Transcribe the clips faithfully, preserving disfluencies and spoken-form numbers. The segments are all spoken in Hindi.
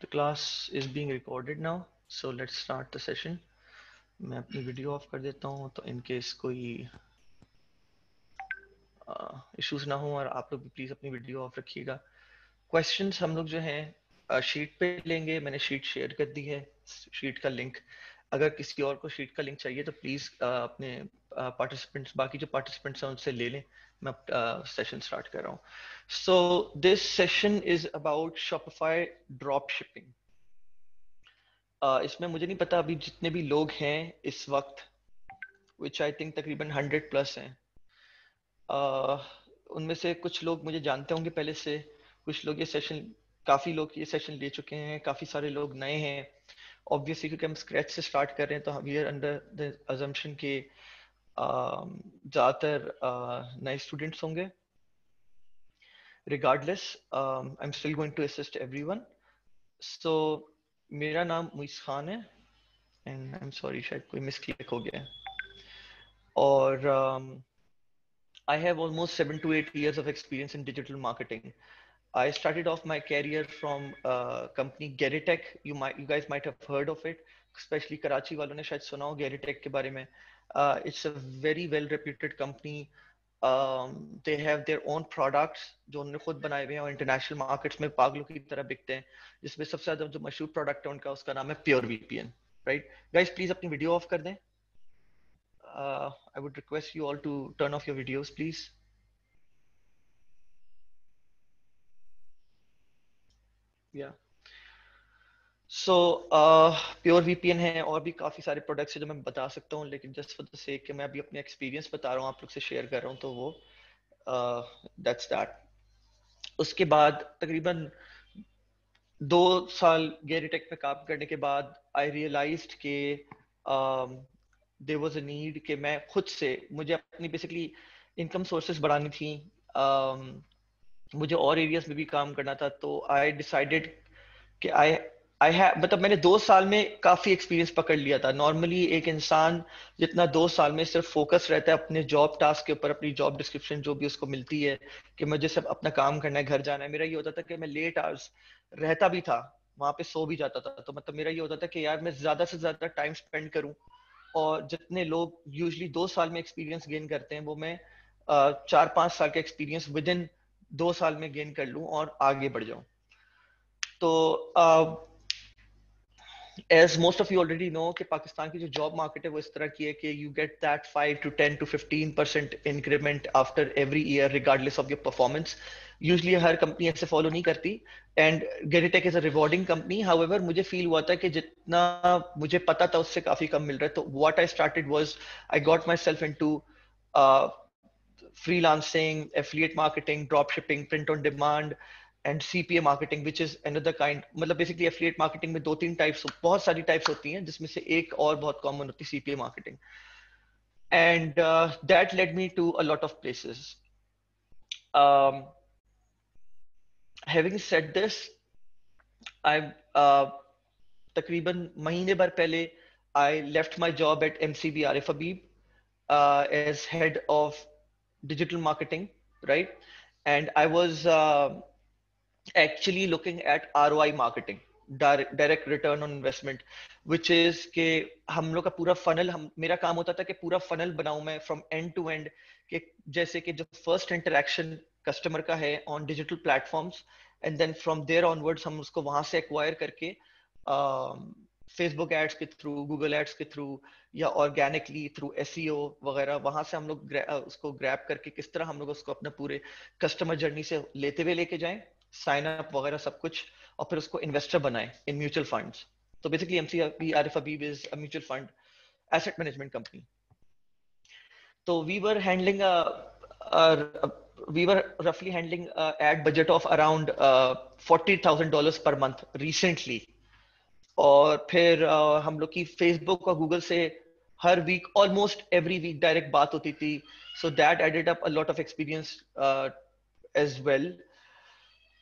The class is being recorded now, so let's start the session. मैं अपनी वीडियो ऑफ कर देता हूँ तो इन केस कोई इश्यूज ना हो, और आप लोग भी प्लीज अपनी वीडियो ऑफ रखिएगा। क्वेश्चंस हम लोग जो हैं शीट पे लेंगे, मैंने शीट शेयर कर दी है, शीट का लिंक। अगर किसी और को शीट का लिंक चाहिए तो प्लीज अपने पार्टिसिपेंट्स, बाकी जो पार्टिसिपेंट्स हैं उनसे ले लें। मैं सेशन स्टार्ट कर रहा हूँ। So this session is about Shopify drop shipping. Uh, इसमें मुझे नहीं पता अभी जितने भी लोग हैं इस वक्त, which I think तकरीबन हंड्रेड प्लस हैं, uh, उनमें से कुछ लोग मुझे जानते होंगे पहले से, कुछ लोग ये सेशन, काफ़ी लोग ये सेशन ले चुके हैं, काफ़ी सारे लोग नए हैं। ऑब्वियसली क्योंकि हम स्क्रैच से स्टार्ट कर रहे हैं तो we are under the assumption के uh, ज़्यादातर uh, नए स्टूडेंट्स होंगे। Regardless I am still going to assist everyone. So मेरा नाम मोइज़ खान है एंड आई एम सॉरी, शायद कोई मिसक्लिक हो गया है। और I have almost seven to eight years of experience in digital marketing. I started off my career from company Gates Tech. You might, you guys might have heard of it, specially Karachi वालों ने शायद सुना हो गेट्स टेक के बारे में। It's a very well reputed company. They have their own products जो उन्होंने खुद बनाए हुए हैं और इंटरनेशनल मार्केट्स में पागलों की तरह बिकते हैं, जिसमें सबसे ज्यादा जो मशहूर प्रोडक्ट है उनका, उसका नाम है pure VPN. Right guys, please अपनी वीडियो ऑफ कर दें। I would request you all to turn off your videos please. या सो प्योर वीपीएन है, और भी काफ़ी सारे प्रोडक्ट्स हैं जो मैं बता सकता हूँ, लेकिन जस्ट फॉर द सेक कि मैं अभी अपने एक्सपीरियंस बता रहा हूँ, आप लोग से शेयर कर रहा हूँ, तो वो दैट्स uh, दैट। उसके बाद तकरीबन दो साल गेट्स टेक में काम करने के बाद आई रियलाइज्ड के देयर वाज अ नीड कि मैं खुद से, मुझे अपनी बेसिकली इनकम सोर्सेस बढ़ानी थी, um, मुझे और एरियाज में भी काम करना था। तो आई डिसाइडेड कि आई आई है मतलब मैंने दो साल में काफ़ी एक्सपीरियंस पकड़ लिया था। नॉर्मली एक इंसान जितना दो साल में सिर्फ फोकस रहता है अपने जॉब टास्क के ऊपर, अपनी जॉब डिस्क्रिप्शन जो भी उसको मिलती है कि मुझे सब अपना काम करना है, घर जाना है। मेरा ये होता था कि मैं लेट आवर्स रहता भी था, वहाँ पे सो भी जाता था। तो मतलब मेरा ये होता था कि यार मैं ज़्यादा से ज़्यादा टाइम स्पेंड करूँ, और जितने लोग यूजली दो साल में एक्सपीरियंस गेन करते हैं वो मैं चार पाँच साल का एक्सपीरियंस विद इन दो साल में गेन कर लूँ और आगे बढ़ जाऊँ। तो as most of you already know कि पाकिस्तान की जो जॉब मार्केट है वो इस तरह की है कि you get that five to ten to fifteen percent increment after every year regardless of your performance. Usually हर कंपनी ऐसे फॉलो नहीं करती, and Gates Tech is a rewarding company. However मुझे फील हुआ था कि जितना मुझे पता था उससे काफ़ी कम मिल रहा है। तो what I started was I got myself into uh, freelancing, affiliate marketing, drop shipping, print on demand and C P A marketing, which is another kind. मतलब basically affiliate marketing में दो तीन types, बहुत सारी types होती हैं, जिसमें से एक और बहुत common होती है C P A marketing, and uh, that led me to a lot of places. Um, having said this, I uh, तकरीबन महीने भर पहले I left my job at M C B R Fabib uh, as head of digital marketing, right? And I was uh, actually looking at R O I marketing, direct, direct return on investment, which is के हम लोग का पूरा funnel, हम मेरा काम होता था कि पूरा funnel बनाऊँ मैं from end to end, के जैसे कि जो first interaction customer का है on digital platforms, and then from there onwards हम उसको वहाँ से acquire करके uh, Facebook Ads के through, Google Ads के through, या organically through S E O वगैरह, वहाँ से हम लोग उसको grab करके किस तरह हम लोग उसको अपना पूरे customer journey से लेते हुए लेके जाएं, साइन अप वगैरह सब कुछ, और फिर उसको इन्वेस्टर बनाए इन म्यूचुअल फंड्स। तो बेसिकली एमसीबीआर फबीब is a mutual fund asset management company. तो we were handling we were रफली handling ad budget of around forty thousand dollars per month recently. और फिर uh, हम लोग की फेसबुक और गूगल से हर week, almost every week direct बात होती थी। So that added up a lot of experience as well.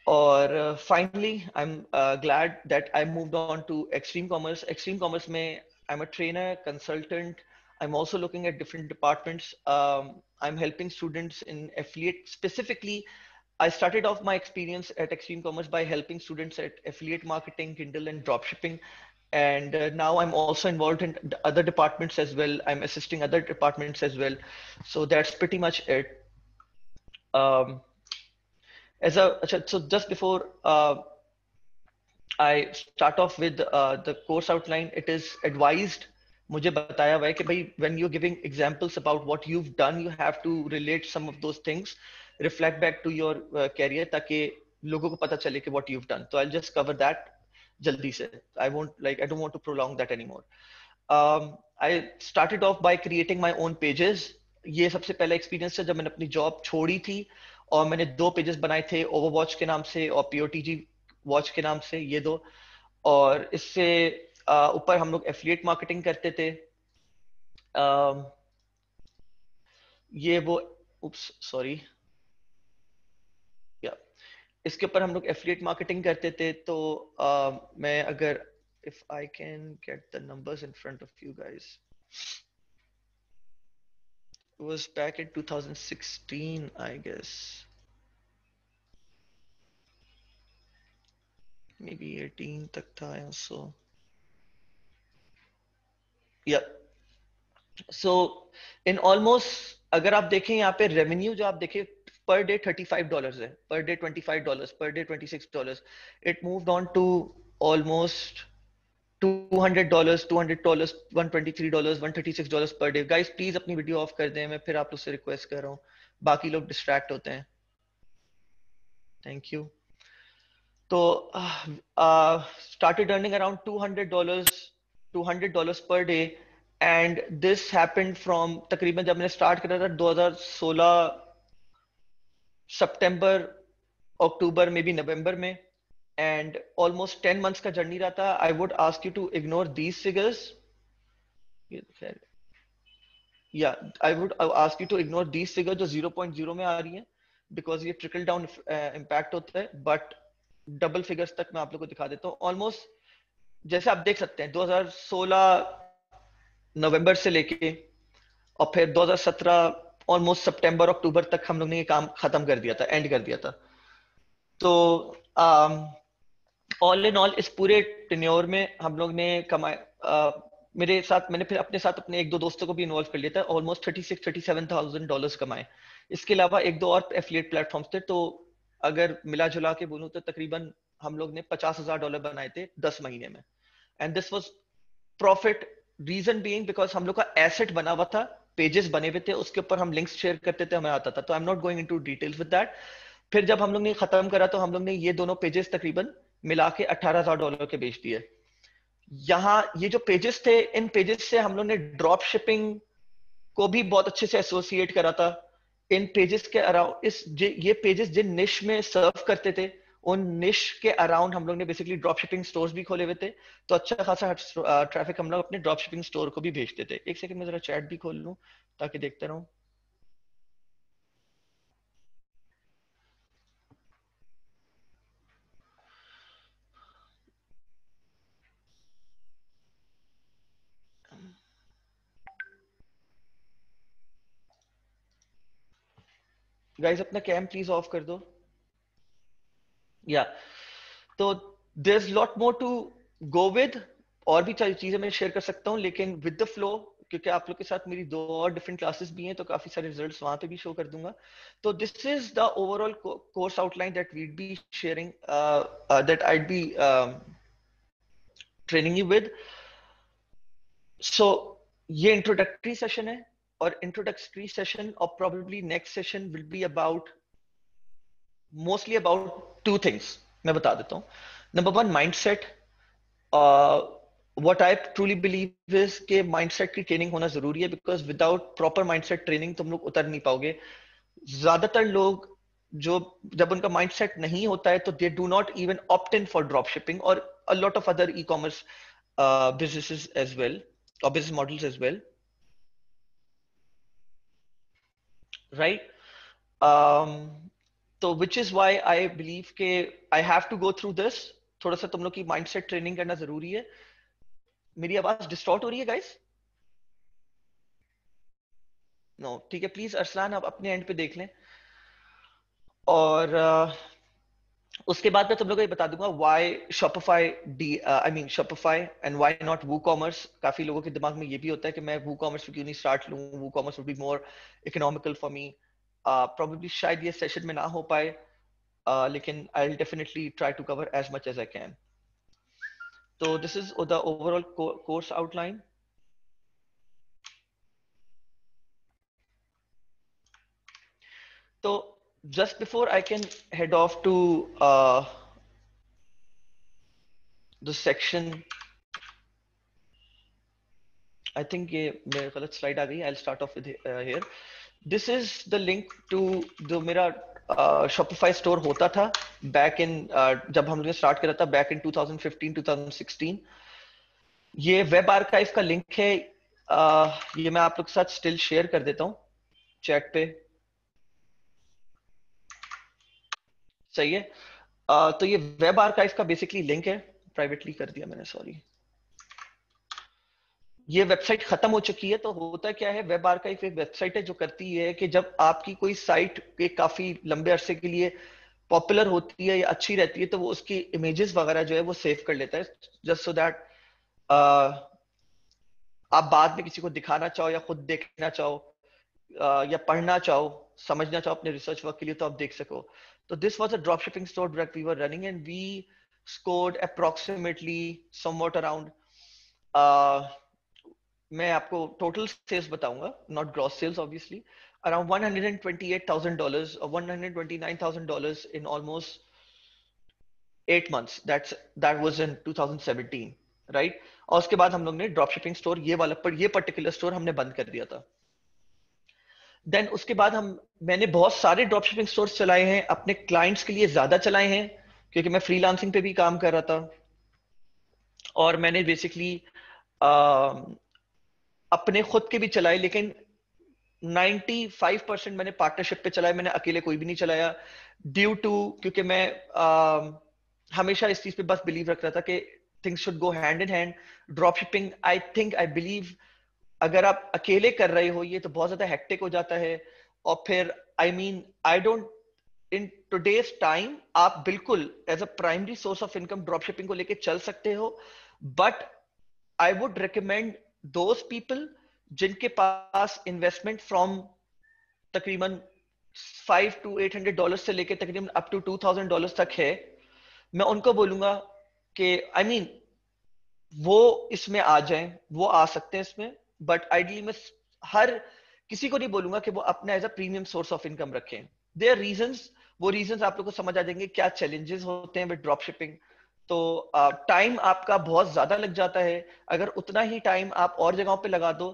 और finally I am glad that I moved on to Extreme Commerce. Extreme Commerce में I am a trainer, consultant. I am also looking at different departments. I am helping students in affiliate, specifically I started off my experience at Extreme Commerce by helping students at affiliate marketing, Kindle, and dropshipping. And uh, now I'm also involved in other departments as well. I'm assisting other departments as well. So that's pretty much it. Um, as a, so just before uh, I start off with uh, the course outline, it is advised, मुझे बताया हुआ है कि भाई, when you're giving examples about what you've done, you have to relate some of those things, reflect back to your uh, career, ताकि लोगों को पता चले कि what you've done. So I'll just cover that जल्दी से. I won't like I don't want to prolong that anymore. Um, I started off by creating my own pages. ये सबसे पहला experience था जब मैंने अपनी job छोड़ी थी और मैंने दो पेजेस बनाए थे, Overwatch के नाम से और P O T G Watch के नाम से, ये दो. और इससे ऊपर uh, हम लोग एफिलिएट मार्केटिंग करते थे. uh, ये वो उप्स सॉरी या इसके ऊपर हम लोग एफिलिएट मार्केटिंग करते थे. तो uh, मैं अगर if I can get the numbers in front of you guys, it was back in twenty sixteen I guess, maybe eighteen तक था also. Yeah. So in almost, अगर आप देखें यहाँ पे रेवेन्यू जो आप देखें पर डे thirty-five dollars है, per day twenty-five dollars, per day twenty-six dollars. It moved on to almost two hundred dollars, two hundred dollars, one hundred twenty-three dollars, one hundred thirty-six dollars per day. Guys, please अपनी वीडियो ऑफ कर दें, मैं फिर आप लोग से रिक्वेस्ट कर रहा हूँ, बाकी लोग डिस्ट्रैक्ट होते हैं. Thank you. तो started earning around two hundred dollars per day, and this happened from तकरीबन जब मैंने स्टार्ट करा था twenty sixteen सितंबर, अक्टूबर, मे बी नवंबर में, and almost ten months का जर्नी रहा था. I would ask you to ignore these figures. Yeah, I would ask you to ignore these figures जो zero point zero में आ रही है, because ये trickle down uh, impact होता है. But double figures तक मैं आप लोगों को दिखा देता हूँ. Almost जैसे आप देख सकते हैं twenty sixteen नवंबर से लेके और फिर twenty seventeen ऑलमोस्ट सितंबर अक्टूबर तक हम लोग ने ये काम खत्म कर दिया था, एंड कर दिया था. तो ऑल इन ऑल इस पूरे टेन्योर में हम लोग ने कमाया, मेरे साथ मैंने फिर अपने साथ अपने एक दो दोस्तों को भी इन्वॉल्व कर लिया था, almost thirty-six thirty-seven thousand dollars कमाए. इसके अलावा एक दो और एफिलिएट प्लेटफॉर्म्स थे, तो अगर मिला जुला के बोलूं तो तकरीबन हम लोग ने fifty thousand dollars बनाए थे ten महीने में. And this was profit, reason being because हम लोग का एसेट बना हुआ था, पेजेस बने हुए थे, उसके ऊपर हम लिंक्स शेयर करते थे, हमें आता था. तो I am not going into details with that. फिर जब हम लोग ने खत्म करा तो हम लोग ने ये दोनों पेजेस तकरीबन मिला के eighteen thousand dollars के बेच दिए. यहाँ ये जो पेजेस थे, इन पेजेस से हम लोग ने ड्रॉप शिपिंग को भी बहुत अच्छे से एसोसिएट करा था. इन पेजेस के अराउंड इस ये पेजेस जिन निश में सर्व करते थे, उन निश के अराउंड हम लोग ने बेसिकली ड्रॉप शिपिंग स्टोर्स भी खोले हुए थे. तो अच्छा खासा ट्रैफिक हम लोग अपने ड्रॉप शिपिंग स्टोर को भी भेजते थे. एक सेकंड में जरा चैट भी खोल लूं ताकि देखते रहूं. गाइस अपना कैम प्लीज ऑफ कर दो. या yeah. तो there is lot more to go with, और भी चीजें मैं शेयर कर सकता हूँ, लेकिन विद द फ्लो, क्योंकि आप लोग के साथ मेरी दो और डिफरेंट क्लासेस भी हैं, तो काफी सारे रिजल्ट्स वहां पे भी शो कर दूंगा. तो this is the overall course outline that we'd be sharing, that I'd be training you with. So ये इंट्रोडक्टरी सेशन है, और इंट्रोडक्टरी सेशन और probably next session will be about mostly about two things. मैं बता देता हूँ. Number one, mindset. What I truly believe is के माइंडसेट की ट्रेनिंग होना जरूरी है, because without proper mindset training तुम लोग उतर नहीं पाओगे. ज्यादातर लोग जो जब उनका माइंडसेट नहीं होता है तो they do not even opt in for drop shipping और a lot of other e commerce businesses as well और business models as well, right? तो which is why I believe के I have to go through this. थोड़ा सा तुम लोग की mindset training करना जरूरी है. मेरी आवाज distort हो रही है guys? No, ठीक है. प्लीज अरसलान आप अपने एंड पे देख लें. और उसके बाद मैं तुम लोगों को ये बता दूंगा व्हाई शॉपिफाई डी I mean Shopify and why not WooCommerce। काफी लोगों के दिमाग में ये भी होता है कि मैं WooCommerce पे क्यों नहीं स्टार्ट लूं, WooCommerce would be more economical for me. Probably शायद ये सेशन में ना हो पाए, uh, लेकिन I will definitely try to cover as much as I can. तो this is the overall course outline. तो just before I can head off to uh the section, I think ye mere galat slide aa gayi, I'll start off with uh, here. This is the link to the mera uh, Shopify store hota tha back in uh, jab hum log start kara tha back in twenty fifteen twenty sixteen। ye web archive ka link hai, uh, ye main aap log ke sath still share kar deta hu chat pe, सही है। uh, तो ये वेब आर्काइव का बेसिकली लिंक है, प्राइवेटली कर दिया मैंने, सॉरी। ये वेबसाइट खत्म हो चुकी है। तो होता क्या है, वेब आर्काइव एक वेबसाइट है जो करती है कि जब आपकी कोई साइट के काफी लंबे अरसे के लिए पॉपुलर होती है या अच्छी रहती है तो वो उसकी इमेजेस वगैरह जो है वो सेव कर लेता है, जस्ट सो दैट आप बाद में किसी को दिखाना चाहो या खुद देखना चाहो uh, या पढ़ना चाहो, समझना चाहो अपने रिसर्च वर्क के लिए, तो आप देख सको। So this was a dropshipping store that we were running, and we scored approximately somewhat around. Uh, मैं आपको total sales बताऊंगा, not gross sales obviously. Around one hundred and twenty-eight thousand dollars or one hundred twenty-nine thousand dollars in almost eight months. That's that was in two thousand seventeen, right? और उसके बाद हम लोग ने dropshipping store ये वाला पर ये particular store हमने बंद कर दिया था। देन उसके बाद हम मैंने बहुत सारे ड्रॉपशिपिंग स्टोर्स चलाए हैं, अपने क्लाइंट्स के लिए ज्यादा चलाए हैं क्योंकि मैं फ्रीलांसिंग पे भी काम कर रहा था, और मैंने बेसिकली अपने खुद के भी चलाए, लेकिन ninety-five percent मैंने पार्टनरशिप पे चलाए, मैंने अकेले कोई भी नहीं चलाया, ड्यू टू क्योंकि मैं uh, हमेशा इस चीज पे बस बिलीव रख रहा था कि things should go hand in hand. Dropshipping I think I believe अगर आप अकेले कर रहे हो ये तो बहुत ज्यादा हेक्टिक हो जाता है, और फिर I mean I don't in today's time आप बिल्कुल as a primary source of income dropshipping को लेके चल सकते हो, but I would recommend those people जिनके पास इन्वेस्टमेंट फ्रॉम तकरीबन five to eight hundred dollar से लेके तकरीबन up to two thousand dollar तक है, मैं उनको बोलूंगा कि आई I मीन mean, वो इसमें आ जाए, वो आ सकते हैं इसमें, बट आइडियली मैं हर किसी को नहीं बोलूंगा कि वो अपना as a premium source of income रखें। देयर रीजंस, वो रीजंस आप लोग को समझ आ जाएंगे क्या चैलेंजेस होते हैं विद ड्रॉपशिपिंग। तो टाइम uh, आपका बहुत ज्यादा लग जाता है, अगर उतना ही टाइम आप और जगहों पे लगा दो,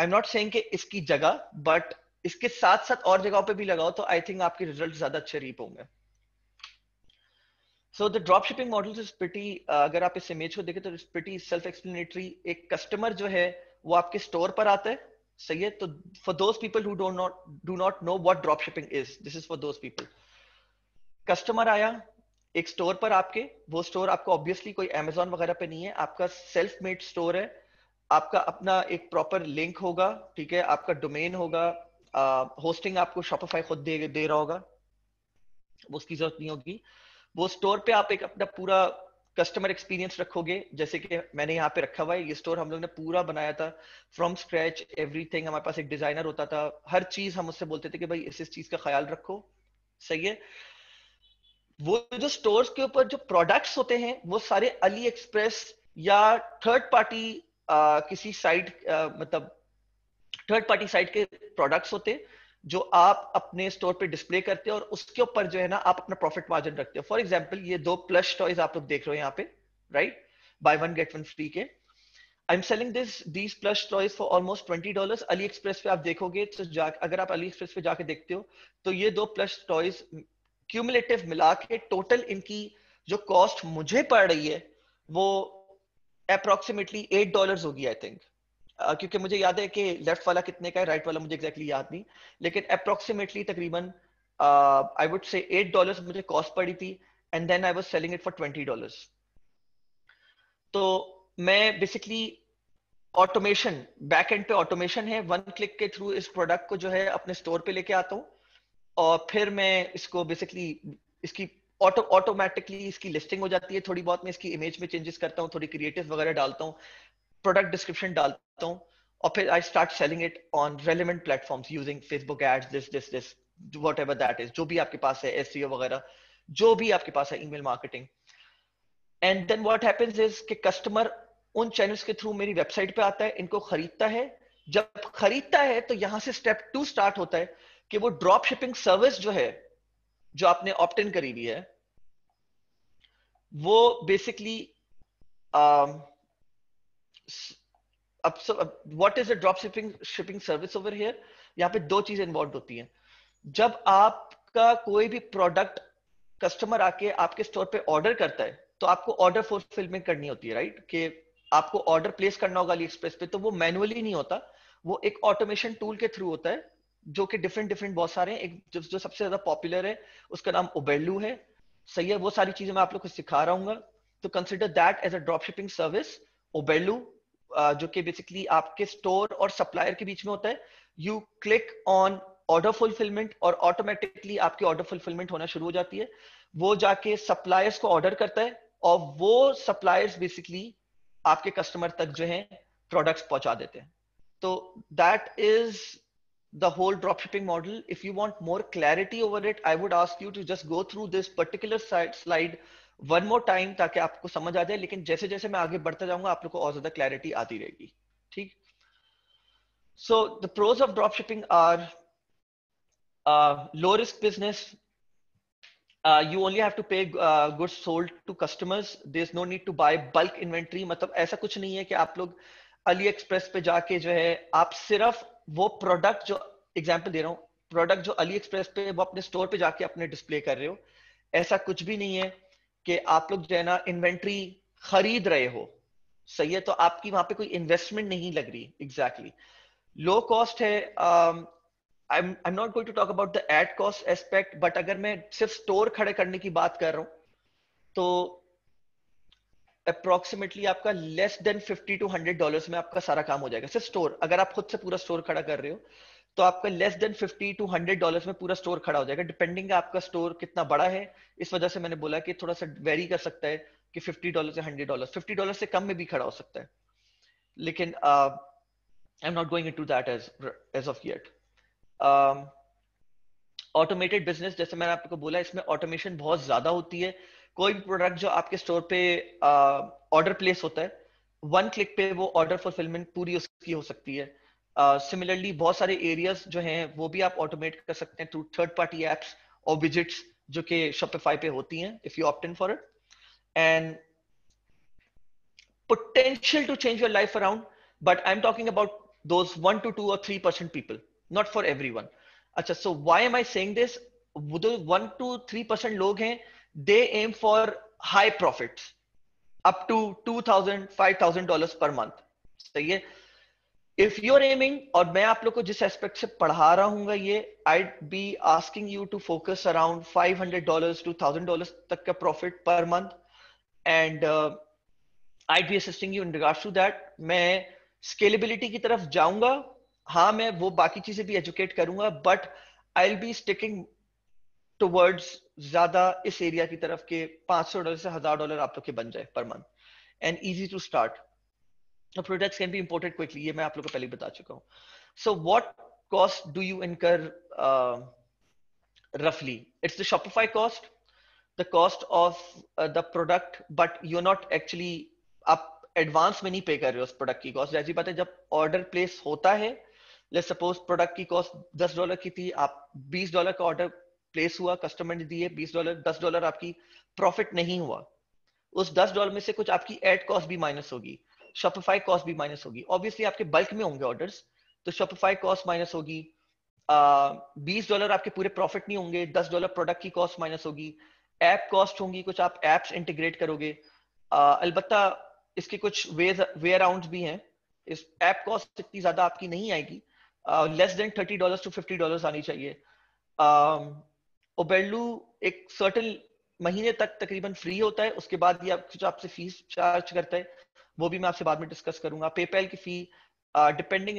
आई एम नॉट सेइंग कि इसकी जगह, बट इसके साथ साथ और जगहों पे भी लगाओ तो आई थिंक आपके रिजल्ट ज्यादा अच्छे रीप होंगे। So the dropshipping models is pretty, uh, अगर आप इस इमेज को देखें तो इट्स प्रीटी सेल्फ एक्सप्लेनेटरी। एक कस्टमर जो है वो आपके स्टोर पर आता है, सही है। तो for those people who don't not do not know what dropshipping is, this is for those people. Customer आया एक स्टोर पर आपके, वो स्टोर आपका ऑब्वियसली कोई अमेजोन वगैरह पे नहीं है, आपका सेल्फ मेड स्टोर है, आपका अपना एक प्रॉपर लिंक होगा, ठीक है, आपका डोमेन होगा, होस्टिंग uh, आपको शॉपिफाई खुद दे, दे रहा होगा, उसकी जरूरत नहीं होगी। वो स्टोर पे आप एक अपना पूरा कस्टमर एक्सपीरियंस रखोगे, जैसे कि मैंने यहाँ पे रखा हुआ है। ये स्टोर हम लोग ने पूरा बनाया था फ्रॉम स्क्रैच, एवरीथिंग। हमारे पास एक डिजाइनर होता था, हर चीज हम उससे बोलते थे कि भाई इस इस चीज का ख्याल रखो, सही है। वो जो स्टोर्स के ऊपर जो प्रोडक्ट्स होते हैं वो सारे अली एक्सप्रेस या थर्ड पार्टी किसी साइट, मतलब थर्ड पार्टी साइट के प्रोडक्ट्स होते जो आप अपने स्टोर पे डिस्प्ले करते हो, और उसके ऊपर जो है ना आप अपना प्रॉफिट मार्जिन रखते हो। फॉर एग्जांपल ये दो प्लश टॉयज आप लोग देख रहे हो यहाँ पे, right, buy one get one free के। I am selling this these plush toys for almost twenty dollars. AliExpress पे आप देखोगे तो जा, अगर आप अली एक्सप्रेस पे जाके देखते हो तो ये दो प्लश टॉयज क्यूमुलेटिव मिला के टोटल इनकी जो कॉस्ट मुझे पड़ रही है वो अप्रोक्सीमेटली एट डॉलर होगी आई थिंक, Uh, क्योंकि मुझे याद है कि लेफ्ट वाला कितने का है, राइट वाला मुझे एग्जैक्टली exactly याद नहीं, लेकिन अप्रोक्सीमेटली तकरीबन I would say eight dollars मुझे कॉस्ट पड़ी थी, and then I was selling it for twenty dollars. तो मैं बेसिकली ऑटोमेशन, बैक एंड पे ऑटोमेशन है, वन क्लिक के थ्रू इस प्रोडक्ट को जो है अपने स्टोर पे लेके आता हूँ, और फिर मैं इसको बेसिकली इसकी ऑटो ऑटोमेटिकली इसकी लिस्टिंग हो जाती है। थोड़ी बहुत मैं इसकी इमेज में चेंजेस करता हूँ, थोड़ी क्रिएटिव वगैरह डालता हूँ, प्रोडक्ट डिस्क्रिप्शन डालता हूँ, और फिर I start selling it on relevant platforms using Facebook ads, this this this whatever that is, जो भी आपके पास है, एसईओ वगैरह जो भी आपके पास है, email marketing. And then what happens is कि कस्टमर उन चैनल्स के थ्रू मेरी वेबसाइट पे आता है, इनको खरीदता है। जब खरीदता है तो यहाँ से स्टेप टू स्टार्ट होता है कि वो ड्रॉप शिपिंग सर्विस जो है, जो आपने ऑप्ट इन करी हुई है, वो बेसिकली अब सब what is a drop shipping shipping service over here. यहाँ पे दो चीजें इन्वॉल्व होती हैं। जब आपका कोई भी प्रोडक्ट कस्टमर आके आपके स्टोर पे ऑर्डर करता है तो आपको ऑर्डर फुलफिलमेंट करनी होती है, राइट? कि आपको ऑर्डर प्लेस करना होगा AliExpress पे, तो वो मैनुअली नहीं होता, वो एक ऑटोमेशन टूल के थ्रू होता है, जो कि डिफरेंट डिफरेंट बहुत सारे हैं। एक जो, जो सबसे ज्यादा पॉपुलर है उसका नाम ओबेरलो है, सही है? वो सारी चीजें मैं आप लोग को सिखा रहा हूँ। तो consider that as a drop shipping service Oberlo, जो कि बेसिकली आपके स्टोर और सप्लायर के बीच में होता है। You click on order fulfilment और ऑटोमेटिकली आपकी ऑर्डर फुलफिलमेंट होना शुरू हो जाती है। वो जाके सप्लायर्स को ऑर्डर करता है और वो सप्लायर्स बेसिकली आपके कस्टमर तक जो है प्रोडक्ट्स पहुंचा देते हैं। तो that is the whole dropshipping model. If you want more clarity over it, I would ask you to just go through this particular slide one more time ताकि आपको समझ आ जाए। लेकिन जैसे जैसे मैं आगे बढ़ता जाऊंगा आप लोग को और ज्यादा क्लैरिटी आती रहेगी, ठीक? So the pros of dropshipping are uh, low risk business. Uh, you only have to pay uh, goods sold to customers. There's no need to buy bulk inventory. मतलब ऐसा कुछ नहीं है कि आप लोग AliExpress पे जाके जो है आप सिर्फ वो प्रोडक्ट, जो एग्जांपल दे रहा हूँ, प्रोडक्ट जो AliExpress पे वो अपने स्टोर पे जाके अपने डिस्प्ले कर रहे हो, ऐसा कुछ भी नहीं है कि आप लोग जो है ना इन्वेंट्री खरीद रहे हो, सही है? तो आपकी वहां पे कोई इन्वेस्टमेंट नहीं लग रही। एग्जैक्टली, लो कॉस्ट है। I am I am not going to talk about the ad cost aspect, but अगर मैं सिर्फ स्टोर खड़े करने की बात कर रहा हूँ तो अप्रोक्सीमेटली आपका less than fifty to hundred dollars में आपका सारा काम हो जाएगा। सिर्फ स्टोर, अगर आप खुद से पूरा स्टोर खड़ा कर रहे हो तो आपका less than fifty to hundred dollars में पूरा स्टोर खड़ा हो जाएगा। डिपेंडिंग आपका स्टोर कितना बड़ा है, इस वजह से मैंने बोला कि थोड़ा सा वेरी कर सकता है कि फिफ्टी डॉलर से हंड्रेड डॉलर, फिफ्टी डॉलर से कम में भी खड़ा हो सकता है। लेकिन I am not going into that as as of yet. Automated business, जैसे मैंने आपको बोला, इसमें ऑटोमेशन बहुत ज्यादा होती है। कोई भी प्रोडक्ट जो आपके स्टोर पे ऑर्डर uh, प्लेस होता है, वन क्लिक पे वो ऑर्डर फुलफिलमेंट पूरी उसकी हो सकती है। सिमिलरली uh, बहुत सारे एरियाज जो हैं वो भी आप ऑटोमेट कर सकते हैं थ्रू थर्ड पार्टी एप्स और विजिट्स जो कि Shopify पे होती हैं, if you opt in for it. And potential to change your life around, but I am talking about those one to two और three percent people, not for everyone. अच्छा, so why am I saying this? One to three percent लोग हैं, they aim for high profits up to two thousand, five thousand dollars per month, सही है? If you're aiming, और मैं आप लोग को जिस एस्पेक्ट से पढ़ा रहा हूँगा ये, I'd be asking you to focus around five hundred to one thousand dollars तक का profit per month, and uh, I'd be assisting you in regards to that। मैं scalability की तरफ जाऊँगा, हाँ मैं वो बाकी चीजें भी educate करूँगा, but I'll be sticking towards ज्यादा इस एरिया की तरफ के five hundred डॉलर से one thousand डॉलर आप लोग के बन जाए per month, and easy to start. Products can be imported quickly, ये मैं आप लोग को पहले बता चुका हूँ। So what cost do you incur रफली? It's the Shopify cost, the cost of the product, but you're not actually, आप एडवांस में नहीं पे कर रहे हो उस प्रोडक्ट की कॉस्ट। जैसी बात है, जब ऑर्डर प्लेस होता है, लेट्स सपोज प्रोडक्ट की कॉस्ट दस डॉलर की थी, आप बीस डॉलर का ऑर्डर प्लेस हुआ, कस्टमर ने दिए बीस डॉलर, दस डॉलर आपकी प्रॉफिट नहीं हुआ। उस दस डॉलर में से कुछ आपकी एड कॉस्ट भी माइनस होगी, Shopify कॉस्ट भी माइनस होगी। ऑब्वियसली आपके बल्क में होंगे ऑर्डर्स, तो Shopify कॉस्ट माइनस होगी। बीस डॉलर आपके पूरे प्रॉफिट नहीं होंगे, दस डॉलर प्रोडक्ट की कॉस्ट माइनस होगी। ऐप कॉस्ट होंगी, कुछ आप एप्स इंटीग्रेट करोगे। अलबत्ता इसके कुछ वे वे अराउंड भी हैं। इस ऐप कॉस्ट इतनी ज्यादा आपकी नहीं आएगी, less than thirty dollar to fifty dollar आनी चाहिए। uh, ओबेरलो एक सर्टेन महीने तक तकरीबन फ्री होता है, उसके बाद ये आप, जो आपसे फीस चार्ज करता है वो भी मैं आपसे बाद में डिस्कस करूंगा। पेपैल की फी, डिपेंडिंग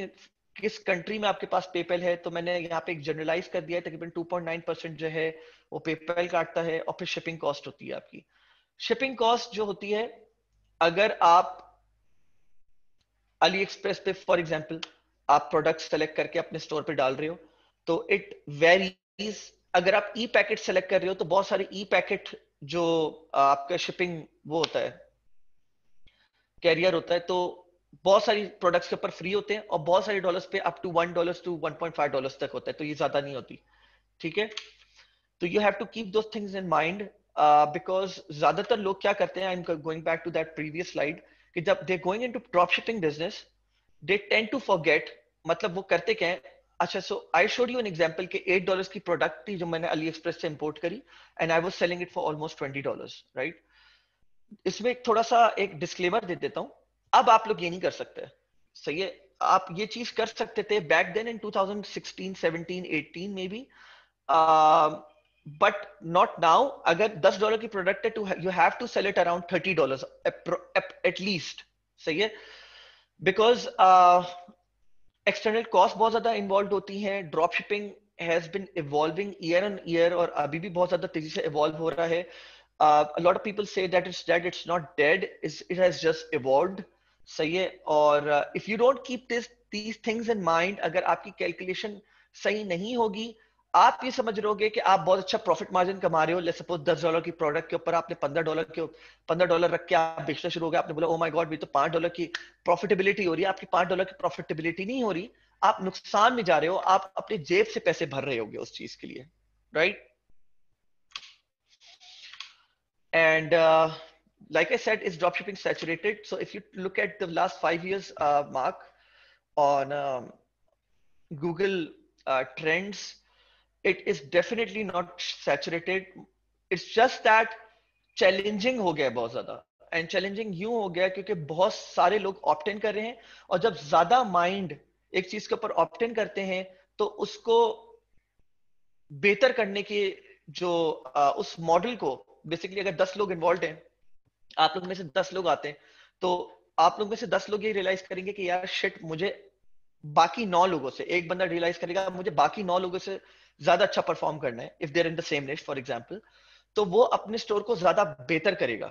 किस कंट्री में आपके पास पेपैल है, तो मैंने यहाँ पे एक जनरलाइज कर दिया है, तकरीबन टू पॉइंट नाइन परसेंट जो है वो पेपैल काटता है, और फिर शिपिंग कॉस्ट होती है आपकी। शिपिंग कॉस्ट जो होती है, अगर आप अली एक्सप्रेस पे फॉर एग्जाम्पल आप प्रोडक्ट सेलेक्ट करके अपने स्टोर पे डाल रहे हो, तो इट वेरीज। अगर आप ई पैकेट सेलेक्ट कर रहे हो तो बहुत सारे ई पैकेट जो आपका शिपिंग वो होता है कैरियर होता है, तो बहुत सारी प्रोडक्ट्स के ऊपर फ्री होते हैं और बहुत सारे डॉलर्स पे up to one dollar to one point five dollar तक होता है, तो ये ज्यादा नहीं होती। ठीक है, तो you have to keep those things in mind, because ज्यादातर लोग क्या करते हैं, I am going back to that previous slide, कि जब they going into drop shipping business they tend to forget, मतलब वो करते क्या है। अच्छा, so I showed you an example के एट डॉलर्स की प्रोडक्ट थी जो मैंने अली एक्सप्रेस से इंपोर्ट करी, and I was selling it for almost twenty dollars, right. इसमें थोड़ा सा एक डिस्क्लेमर दे देता हूँ, अब आप लोग ये नहीं कर सकते, सही है। आप ये चीज कर सकते थे back then in two thousand sixteen, seventeen, eighteen में भी, बट नॉट नाउ। अगर दस डॉलर की प्रोडक्ट है to you have to sell it around thirty dollars at least, सही है, बिकॉज एक्सटर्नल कॉस्ट बहुत ज्यादा इन्वॉल्व होती है। Drop shipping has been evolving year on year और अभी भी बहुत ज्यादा तेजी से इवॉल्व हो रहा है। A lot of people say that it's that it's not dead, it has just evolved, सही है। और if you don't keep this these things in mind, अगर आपकी कैलकुलेशन सही नहीं होगी, आप ये समझ रहोगे कि आप बहुत अच्छा प्रॉफिट मार्जिन कमा रहे हो। लेट्स सपोज दस डॉलर की प्रोडक्ट के ऊपर आपने पंद्रह डॉलर के पंद्रह डॉलर रख के आप बेचना शुरू हो गया, आपने बोला ओ माय गॉड भी तो पांच डॉलर की प्रॉफिटेबिलिटी हो रही है। आपकी पांच डॉलर की प्रॉफिटेबिलिटी नहीं हो रही, आप नुकसान में जा रहे हो, आप अपने जेब से पैसे भर रहे होगे उस चीज के लिए, right. And like I said, is drop shipping saturated? So if you look at the last five years mark on Google Trends, it is definitely not saturated, it's just that challenging ho gaya bahut zyada, and challenging yun ho gaya kyunki bahut sare log opt in kar rahe hain, aur jab zyada mind ek cheez ke upar opt in karte hain to usko behtar karne ke jo uh, us model ko basically agar दस log involved hain, aap log mein se दस log aate hain, to aap log mein se दस log ye realize karenge ki yaar shit, mujhe बाकी नौ लोगों से, एक बंदा रियलाइज करेगा मुझे बाकी नौ लोगों से ज्यादा अच्छा परफॉर्म करना है, if there in the same niche for example, तो वो अपने स्टोर को ज्यादा बेहतर करेगा,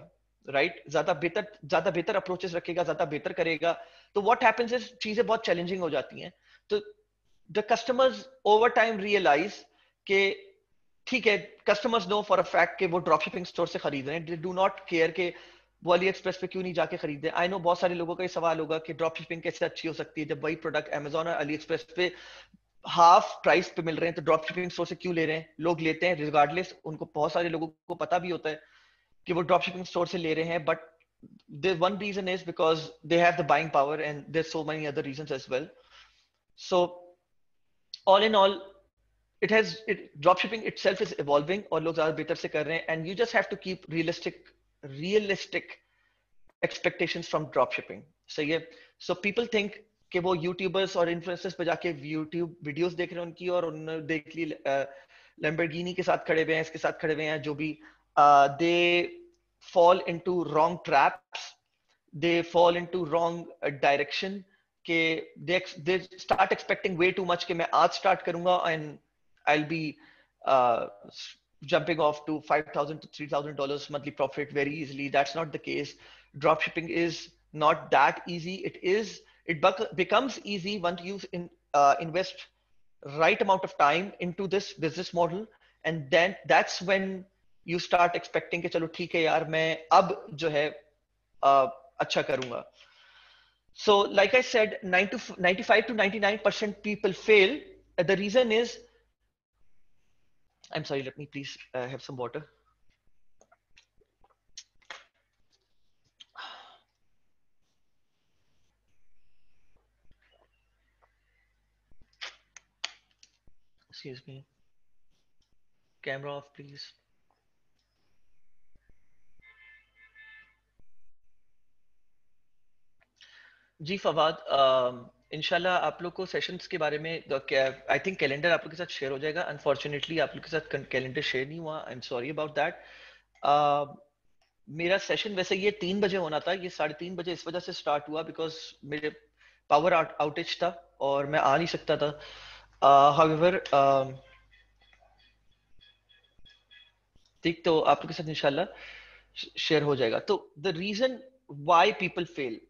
राइट right? ज्यादा बेहतर ज्यादा बेहतर अप्रोचेस रखेगा, ज्यादा बेहतर करेगा। तो व्हाट हैपेंस इज चीजें बहुत चैलेंजिंग हो जाती हैं, तो the customers over time realise के ठीक है, customers know for a fact कि वो ड्रॉप शिपिंग स्टोर से खरीद रहे हैं, दे डू नॉट केयर के वो अली एक्सप्रेस पे क्यों नहीं जाके खरीदे। आई नो बहुत सारे लोगों का ये सवाल होगा कि ड्रॉप शिपिंग कैसे अच्छी हो सकती है जब वही प्रोडक्ट अमेजोन और अली एक्सप्रेस पे हाफ प्राइस पे मिल रहे हैं, तो ड्रॉप शिपिंग स्टोर से क्यों ले रहे हैं। लोग लेते हैं रिगार्डलेस, उनको बहुत सारे लोगों को पता भी होता है कि वो ड्रॉप शिपिंग स्टोर से ले रहे हैं, but the one reason is because they have the buying power and there so many other reasons as well. So all in all it has it drop shipping itself is evolving और लोग ज्यादा बेहतर से कर रहे हैं, and you just have to keep realistic realistic expectations from dropshipping, सही है। So people think कि वो यूट्यूबर्स और इन्फ्लुएंसर्स पे जाके यूट्यूब वीडियोस देख रहे हैं उनकी, और उन्होंने देख ली लैम्बोर्गिनी के साथ खड़े हुए हैं, इसके साथ खड़े हुए हैं, जो भी, they fall into wrong traps, they fall into wrong direction, के they start expecting way too much, कि मैं आज स्टार्ट करूंगा and I will be jumping off to five thousand to three thousand dollars monthly profit very easily. That's not the case. Dropshipping is not that easy. It is, it becomes easy once you in, uh, invest right amount of time into this business model, and then that's when you start expecting कि चलो ठीक है यार मैं अब जो है uh, अच्छा करूँगा. So like I said, ninety-five to ninety-nine percent people fail. The reason is, I'm sorry, let me please uh, have some water. Excuse me. Camera off, please. जी फवाद, इंशाल्लाह आप लोग को सेशंस के बारे में, आई थिंक कैलेंडर आप लोग के साथ शेयर हो जाएगा। अनफॉर्चुनेटली आप लोग के साथ कैलेंडर शेयर नहीं हुआ, I am sorry about that. मेरा सेशन वैसे ये तीन बजे होना था, ये साढ़े तीन बजे इस वजह से स्टार्ट हुआ बिकॉज मेरे पावर आउटेज था और मैं आ नहीं सकता था। हाउएवर ठीक, तो आप लोग के साथ इंशाल्लाह शेयर हो जाएगा। तो the reason why people fail,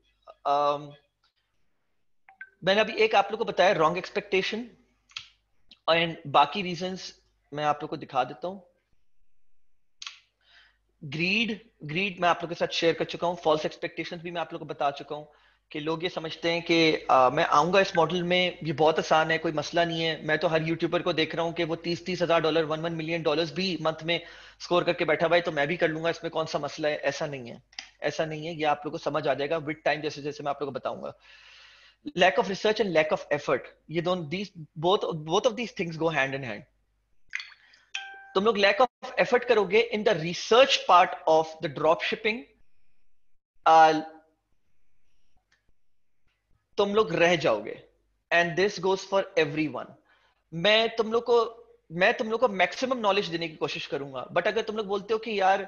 मैंने अभी एक आप लोग को बताया रॉन्ग एक्सपेक्टेशन, एंड बाकी रीजंस मैं आप लोग को दिखा देता हूं। ग्रीड, ग्रीड मैं आप लोग के साथ शेयर कर चुका हूं। फॉल्स एक्सपेक्टेशंस भी मैं आप लोग को बता चुका हूं कि लोग ये समझते हैं कि आ, मैं आऊंगा इस मॉडल में, ये बहुत आसान है, कोई मसला नहीं है। मैं तो हर यूट्यूबर को देख रहा हूँ कि वो तीस तीस हजार dollar one one million dollars भी मंथ में स्कोर करके बैठा हुआ है, तो मैं भी कर लूंगा, इसमें कौन सा मसला है। ऐसा नहीं है, ऐसा नहीं है, ये आप लोग को समझ आ जाएगा विद टाइम, जैसे जैसे मैं आप लोग को बताऊंगा। Lack of research and lack of effort, ये दोनों these both both of these things go hand in hand. तुम लोग लैक ऑफ एफर्ट करोगे in the research part of the drop shipping, तुम लोग रह जाओगे, and this goes for everyone. मैं तुम लोग को मैं तुम लोग को मैक्सिमम नॉलेज देने की कोशिश करूंगा, बट अगर तुम लोग बोलते हो कि यार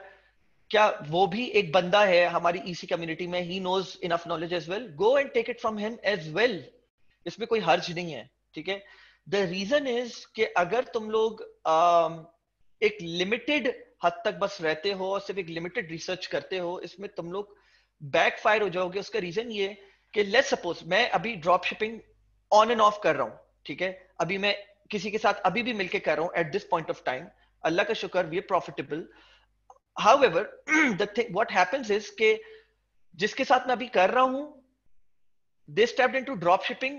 क्या वो भी एक बंदा है हमारी ईसी कम्युनिटी में, he knows enough knowledge as well, go and take it from him as well, इसमें कोई हर्ज नहीं है। ठीक है, द रीजन इज कि अगर तुम लोग uh, एक लिमिटेड हद तक बस रहते हो और सिर्फ एक लिमिटेड रिसर्च करते हो, इसमें तुम लोग बैकफायर हो जाओगे। उसका रीजन ये कि लेट्स सपोज मैं अभी drop shipping on and off कर रहा हूँ, ठीक है, अभी मैं किसी के साथ अभी भी मिलके कर रहा हूँ at this point of time, अल्लाह का शुक्र we are profitable. However, the thing what happens is के जिसके साथ मैं अभी कर रहा हूं, they stepped into drop shipping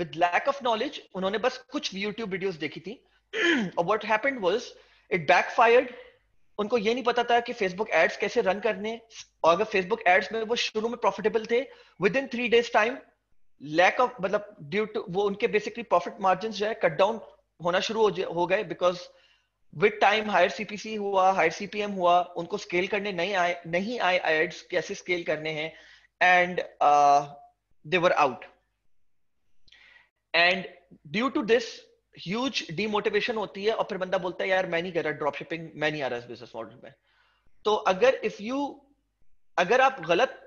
with lack of knowledge, उन्होंने बस कुछ YouTube videos देखी थी, और what happened was it backfired। उनको ये नहीं पता था कि Facebook ads कैसे रन करने, और अगर Facebook ads में वो शुरू में profitable थे, within three days time lack of मतलब due to वो उनके basically profit margins जो है कट डाउन होना शुरू हो गए, because with time higher CPC हुआ, हायर सीपीएम हुआ, उनको स्केल करने नहीं आए नहीं आए एड्स कैसे स्केल करने हैं, and they were out, and due to this huge demotivation होती है, और फिर बंदा बोलता है यार मैं नहीं कर रहा ड्रॉप शिपिंग, मैं नहीं आ रहा इस बिजनेस मॉडल में। तो अगर इफ यू अगर आप गलत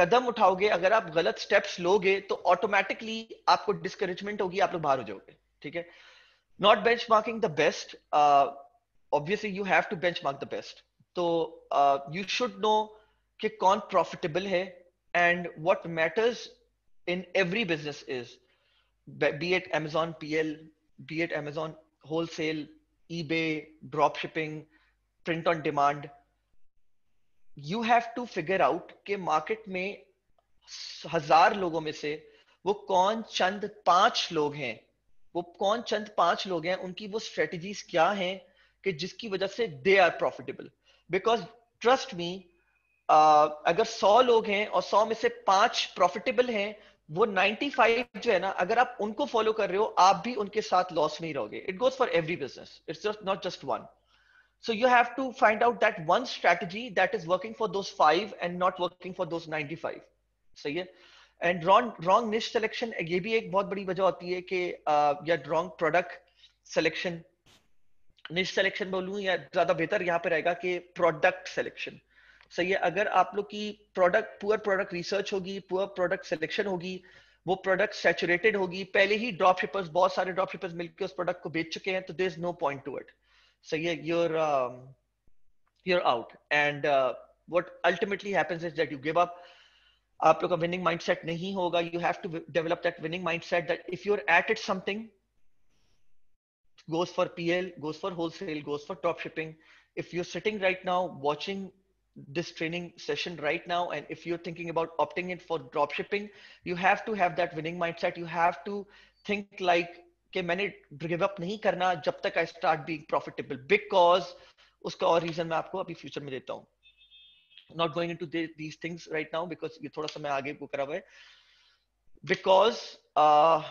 कदम उठाओगे, अगर आप गलत स्टेप्स लोगे, तो ऑटोमेटिकली आपको डिस्करेजमेंट होगी, आप लोग बाहर हो जाओगे। ठीक है, not benchmarking the best, uh, obviously you have to benchmark the best, so uh, you should know ki kaun profitable hai, and what matters in every business is be it Amazon P L, be it Amazon wholesale, eBay, drop shipping, print on demand, you have to figure out ke market mein हजार लोगों में से वो कौन चंद पांच लोग हैं वो कौन चंद पांच लोग हैं उनकी वो स्ट्रेटजीज क्या हैं कि जिसकी वजह से they are profitable. Because trust me, अगर सौ लोग हैं और सौ में से पांच प्रॉफिटेबल हैं, वो नाइंटी फाइव जो है ना, अगर आप उनको फॉलो कर रहे हो, आप भी उनके साथ लॉस में ही रहोगे। It goes for every business, it's just not just one. So you have to find out that one strategy that is working for those five and not working for those ninety five. सही है। And wrong wrong niche selection, ये भी एक बहुत बड़ी वजह होती है कि या wrong product selection, niche selection बोलूँ या ज्यादा बेहतर यहाँ पे रहेगा कि प्रोडक्ट सिलेक्शन। सही है, अगर आप लोग की प्रोडक्ट पुअर प्रोडक्ट रिसर्च होगी, पुअर प्रोडक्ट सिलेक्शन होगी, वो प्रोडक्ट सैचुरेटेड होगी, पहले ही ड्रॉप शिपर्स बहुत सारे ड्रॉप शिपर्स मिलकर उस प्रोडक्ट को बेच चुके हैं, तो there is no point to it. सही है, you're you're out, and what ultimately happens is that you give up. आप लोग का विनिंग माइंडसेट नहीं होगा। You have to develop that winning mindset that if you are at it something, goes for P L, goes for wholesale, goes for drop shipping. If you're sitting right now watching this training session right now, and if you're thinking about opting in for drop shipping, you have to have that winning mindset. You have to think like कि मैंने give up नहीं करना जब तक I start being profitable, because उसका और reason मैं आपको अभी future में देता हूँ। Not going into the, these things right now because ये थोड़ा सा मैं आगे को करा हुआ है, because uh,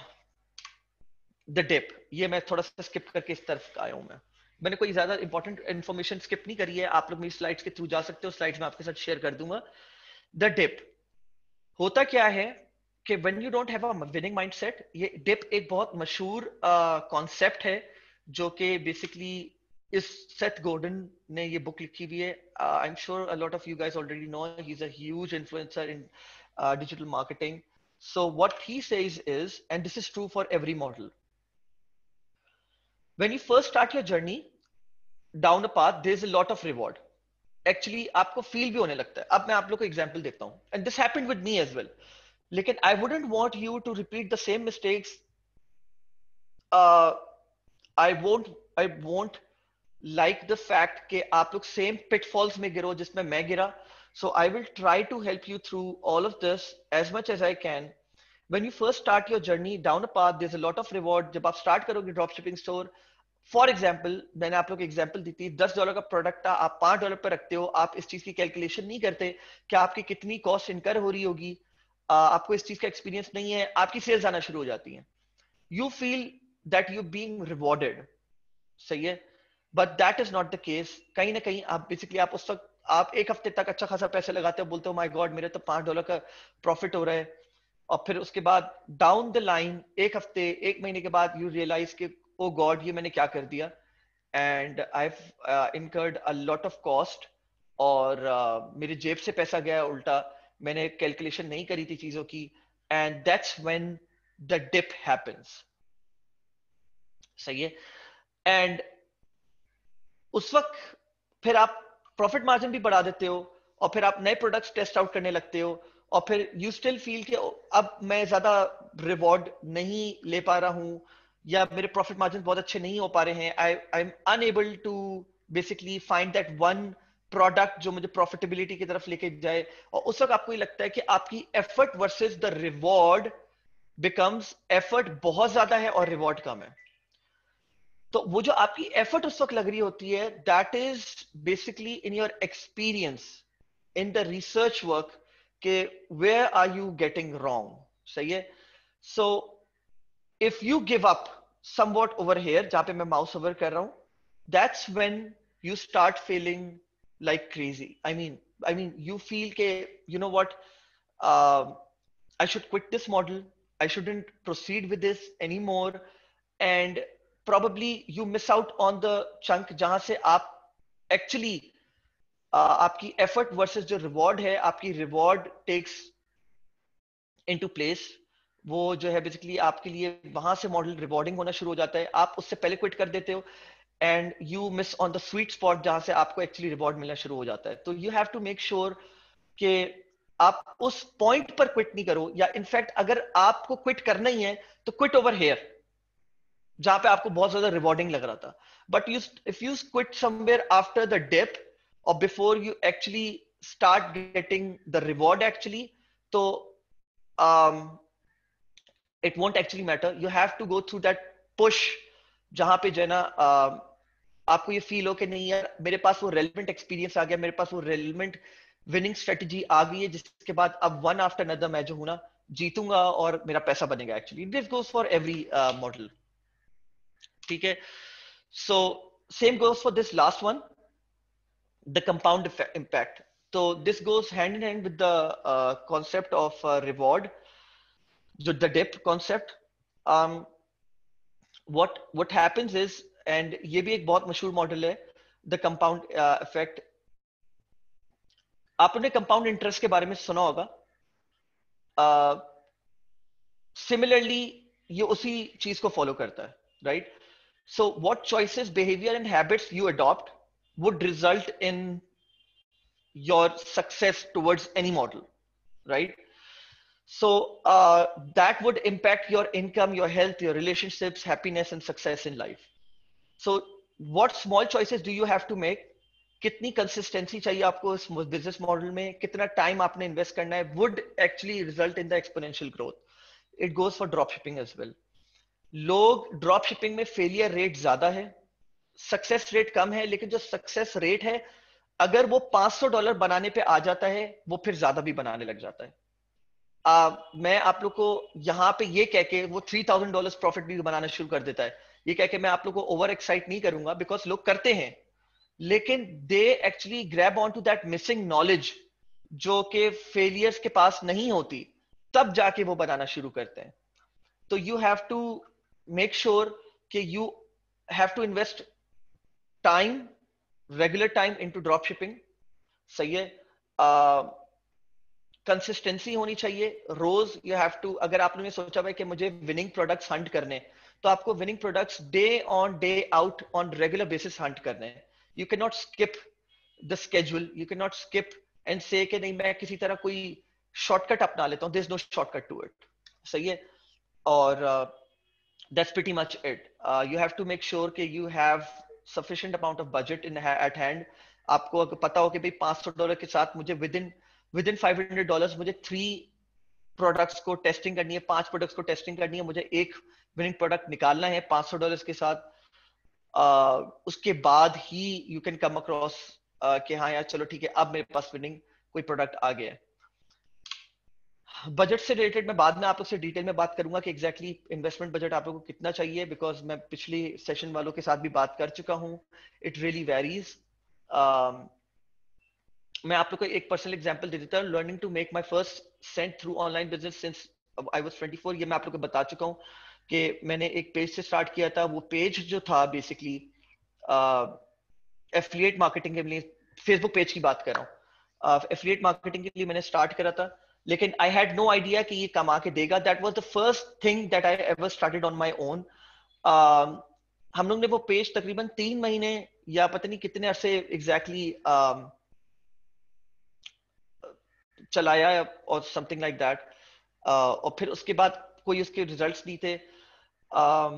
the dip, ये मैं थोड़ा सा skip करके इस तरफ आया हूँ। मैं मैंने कोई ज्यादा important information skip नहीं करी है, आप लोग मेरी slides के through जा सकते हो, slides में आपके साथ share कर दूंगा। The dip होता क्या है कि when you don't have a winning mindset, ये dip एक बहुत मशहूर uh, concept है, जो कि basically इस सेथ गोर्डन ने ये बुक लिखी हुई है। I am sure a lot of you guys already know, he is a huge influencer in digital marketing. So what he says is, and this is true for every model, when you first start your journey down a path, there's a lot of reward. Actually, आपको feel भी होने लगता है. अब मैं आप लोग को example देता हूँ. And this happened with me as well. लेकिन I wouldn't want you to repeat the same mistakes. Uh, I won't, I won't like the fact that आप लोग same pitfalls में गिरो जिसमें मैं गिरा. So I will try to help you through all of this as much as I can. When you first start your journey down a path, there's a lot of reward. जब आप start करोगे dropshipping store, फॉर एग्जाम्पल मैंने आप लोग एग्जाम्पल दी थी, दस डॉलर का प्रोडक्ट था, आप पांच डॉलर पर रखते हो, आप इस चीज की कैलकुलेशन नहीं करते कि आपकी कितनी कॉस्ट इनकर हो रही होगी, आपको इस चीज का एक्सपीरियंस नहीं है, आपकी सेल्स आना शुरू हो जाती हैं, you feel that you being rewarded, सही है, but that is not the case. कहीं ना कहीं आप बेसिकली आप उस वक्त आप एक हफ्ते तक अच्छा खासा पैसे लगाते हो, बोलते हो माई गॉड मेरे तो पांच डॉलर का प्रॉफिट हो रहा है, और फिर उसके बाद डाउन द लाइन एक हफ्ते एक महीने के बाद यू रियलाइज के oh God, ये मैंने क्या कर दिया, and I've uh, incurred a lot of cost, और uh, मेरे जेब से पैसा गया उल्टा, मैंने कैलकुलेशन नहीं करी थी चीजों की, and that's when the dip happens, सही है. And उस वक्त फिर आप प्रॉफिट मार्जिन भी बढ़ा देते हो, और फिर आप नए प्रोडक्ट्स टेस्ट आउट करने लगते हो, और फिर यू स्टिल फील कि अब मैं ज्यादा रिवॉर्ड नहीं ले पा रहा हूँ, या मेरे प्रॉफिट मार्जिन बहुत अच्छे नहीं हो पा रहे हैं, I I am unable to basically find that one product जो मुझे प्रॉफिटेबिलिटी की तरफ लेके जाए, और उस वक्त आपको ये लगता है कि आपकी effort versus the reward becomes, effort बहुत ज्यादा है और रिवॉर्ड कम है, तो वो जो आपकी एफर्ट उस वक्त लग रही होती है, that is basically in your experience in the research work के where are you getting wrong, सही है. So if you give up somewhat over here, जहां पे मैं mouse over कर रहा हूं, that's when you start feeling like crazy. I mean, I mean, you feel के, you know what, uh, I should quit this model. I shouldn't proceed with this anymore. And probably you miss out on the chunk जहां से आप actually uh, आपकी effort versus जो reward है, आपकी reward takes into place. वो जो है बेसिकली आपके लिए वहां से मॉडल रिवॉर्डिंग होना शुरू हो जाता है, आप उससे पहले क्विट कर देते हो, and you miss on the sweet spot जहां से आपको एक्चुअली रिवॉर्ड मिलना शुरू हो जाता है. तो you have to make sure कि आप उस पॉइंट पर क्विट नहीं करो, या इनफैक्ट अगर आपको क्विट करना ही है तो क्विट ओवर हेयर जहां पे आपको बहुत ज्यादा रिवॉर्डिंग लग रहा था, but you if you quit somewhere after the dip और before you actually start getting the reward actually, तो um, it won't actually matter. You have to go through that push jahan pe jana uh, aapko ye feel ho ke nahi yaar mere paas wo relevant experience aa gaya, mere paas wo relevant winning strategy aa gayi hai, jiske baad ab one after another main jo hu na jeetunga aur mera paisa banega. Actually this goes for every uh, model, theek hai. So same goes for this last one, the compound effect, impact. So this goes hand in hand with the uh, concept of uh, reward, the dip concept. um what what happens is, and ye bhi ek bahut mashhoor model hai, the compound uh, effect. aapne compound interest ke bare mein suna hoga. uh similarly ye usi cheez ko follow karta hai, right? So what choices, behavior and habits you adopt would result in your success towards any model, right? So uh, that would impact your income, your health, your relationships, happiness and success in life. So what small choices do you have to make? Kitni consistency chahiye aapko is business model mein, kitna time aapne invest karna hai, would actually result in the exponential growth. It goes for dropshipping as well. Log dropshipping mein failure rate zyada hai, success rate kam hai, lekin jo success rate hai agar wo five hundred dollar banane pe aa jata hai, wo phir zyada bhi banane lag jata hai. Uh, मैं आप लोग को यहाँ पे ये कह के वो थ्री थाउजेंड डॉलर प्रॉफिट भी बनाना शुरू कर देता है. ये कह के मैं आप लोग को ओवर एक्साइट नहीं करूंगा, बिकॉज लोग करते हैं, लेकिन they actually grab on to that missing knowledge जो के फेलियर्स के पास नहीं होती, तब जाके वो बनाना शुरू करते हैं. तो you have to make sure कि you have to invest time, regular time into dropshipping, सही है. uh, कंसिस्टेंसी होनी चाहिए रोज। यू हैव टू, अगर आपने सोचा भाई कि मुझे विनिंग प्रोडक्ट्स हंट करने, तो आपको winning products day on day out on regular basis hunt करने हैं। You can not skip the schedule, you can not skip and say कि नहीं मैं किसी तरह कोई शॉर्टकट अपना लेता हूँ। There is no shortcut to it, सही है। और that's pretty much it. You have to make sure कि you have sufficient amount of budget in at hand. आपको अगर पता हो कि भाई पांच सौ डॉलर के साथ मुझे within within five hundred dollar मुझे थ्री प्रोडक्ट्स को टेस्टिंग करनी है, पांच प्रोडक्ट्स को टेस्टिंग करनी है, मुझे एक विनिंग प्रोडक्ट निकालना है पांच सौ डॉलर के साथ, Uh, उसके बाद ही यू कैन कम अक्रॉस कि हाँ यार चलो ठीक है अब मेरे पास विनिंग कोई प्रोडक्ट आ गया है। बजट से रिलेटेड मैं बाद में आप लोग से डिटेल में बात करूंगा कि एग्जैक्टली इन्वेस्टमेंट बजट आप लोगों को कितना चाहिए, बिकॉज मैं पिछली सेशन वालों के साथ भी बात कर चुका हूँ, इट रियली वेरीज। मैं आप लोग को एक पर्सनल एग्जाम्पल दे देता हूँ, learning to make my first cent through online business since I was twenty four. ये मैं आप लोग को बता चुका हूँ कि मैंने एक पेज से स्टार्ट किया था। वो पेज जो था बेसिकली एफिलिएट मार्केटिंग के लिए, फेसबुक पेज की बात कर रहा हूँ, एफिलिएट मार्केटिंग के लिए मैंने स्टार्ट करा था, लेकिन आई हैड नो आइडिया कि ये कमा के देगा। That was the first thing that I ever started on my own. हम लोग ने वो पेज तकरीबन तीन महीने या पता नहीं कितने अरसे एग्जैक्टली exactly, uh, चलाया और समथिंग लाइक दैट। और फिर उसके बाद कोई उसके रिजल्ट्स नहीं थे। um,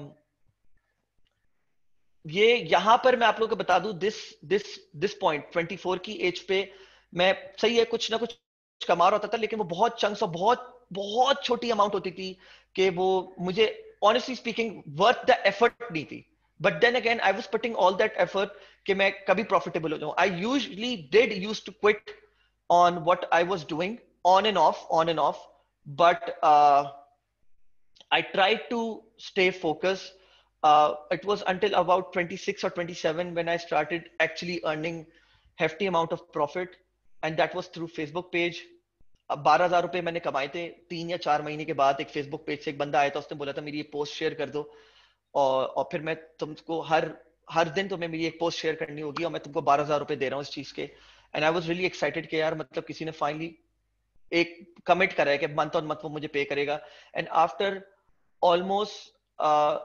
ये यहां पर मैं आप लोगों को बता दूं, दिस दिस दिस पॉइंट चौबीस की एज पे मैं सही है कुछ ना कुछ कमा रहा होता था, लेकिन वो बहुत चंक्स और बहुत बहुत छोटी अमाउंट होती थी कि वो मुझे honestly speaking worth the effort नहीं थी। But then again I was putting all that effort कि मैं कभी प्रॉफिटेबल हो जाऊं। I usually did use to quit on what I was doing on and off on and off but I tried to stay focused. Uh, it was until about twenty-six or twenty-seven when I started actually earning hefty amount of profit, and that was through Facebook page. बारह हज़ार रुपए मैंने कमाए थे तीन या चार महीने के बाद। एक Facebook page से एक बंदा आया था, उसने बोला था मेरी ये पोस्ट शेयर कर दो, और और फिर मैं तुमको हर हर दिन तुम्हें मेरी एक पोस्ट शेयर करनी होगी और मैं तुमको बारह हज़ार रुपए दे रहा हूँ इस चीज के। And I was really excited कि यार मतलब किसी ने finally एक commit करा है कि month on month वो मुझे pay करेगा। And after almost uh,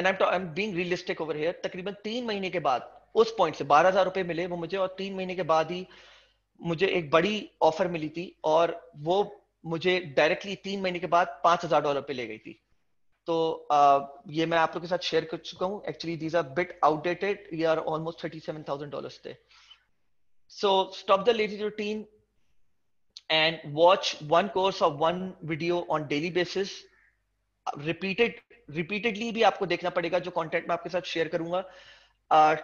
and I'm I'm being realistic over here, तकरीबन तीन महीने के बाद उस पॉइंट से बारह हजार रुपए मिले वो मुझे, और तीन महीने के बाद ही मुझे एक बड़ी ऑफर मिली थी और वो मुझे डायरेक्टली तीन महीने के बाद पांच हजार डॉलर पे ले गई थी। तो uh, ये मैं आप लोग के साथ शेयर कर चुका हूँ। Actually these are bit outdated, ये are almost thirty seven thousand dollars थे। So stop the lazy routine and watch one course और one video on daily basis. Repeated repeatedly भी आपको देखना पड़ेगा जो कंटेंट मैं आपके साथ शेयर करूंगा।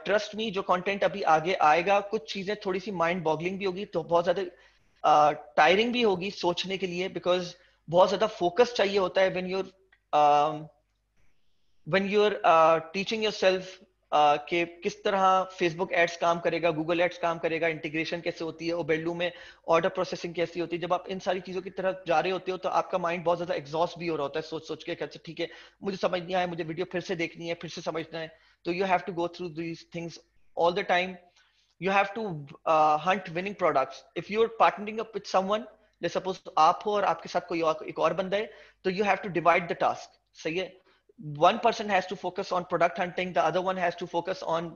ट्रस्ट uh, मी जो कंटेंट अभी आगे आएगा, कुछ चीजें थोड़ी सी माइंड बॉगलिंग भी होगी, तो बहुत ज्यादा टायरिंग uh, भी होगी सोचने के लिए, बिकॉज बहुत ज्यादा फोकस चाहिए होता है when you're when you're teaching yourself के किस तरह फेसबुक एड्स काम करेगा, गूगल एड्स काम करेगा, इंटीग्रेशन कैसे होती है, ओबेरलो में ऑर्डर प्रोसेसिंग कैसी होती है। जब आप इन सारी चीजों की तरफ जा रहे होते हो तो आपका माइंड बहुत ज्यादा एग्जॉस्ट भी हो रहा होता है सोच सोच के, अच्छा ठीक है मुझे समझ नहीं आया, मुझे वीडियो फिर से देखनी है, फिर से समझना है। तो you have to go through these things all the time. You have to hunt winning products. If you are partnering up with someone, let's suppose आप हो और आपके साथ कोई और, एक और बंदा है, तो you have to divide the task, सही है। One person has to focus on product hunting, the other one has to focus on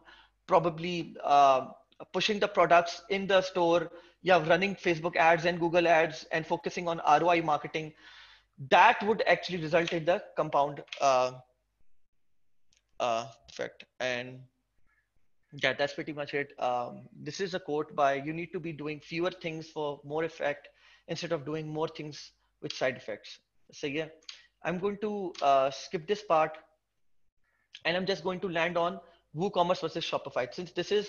probably uh, pushing the products in the store, yeah, running Facebook ads and Google ads and focusing on R O I marketing. That would actually result in the compound uh, uh, effect. And yeah, that's pretty much it. Um, this is a quote by, you need to be doing fewer things for more effect instead of doing more things with side effects. So yeah. I'm going to uh, skip this part, and I'm just going to land on WooCommerce versus Shopify. Since this is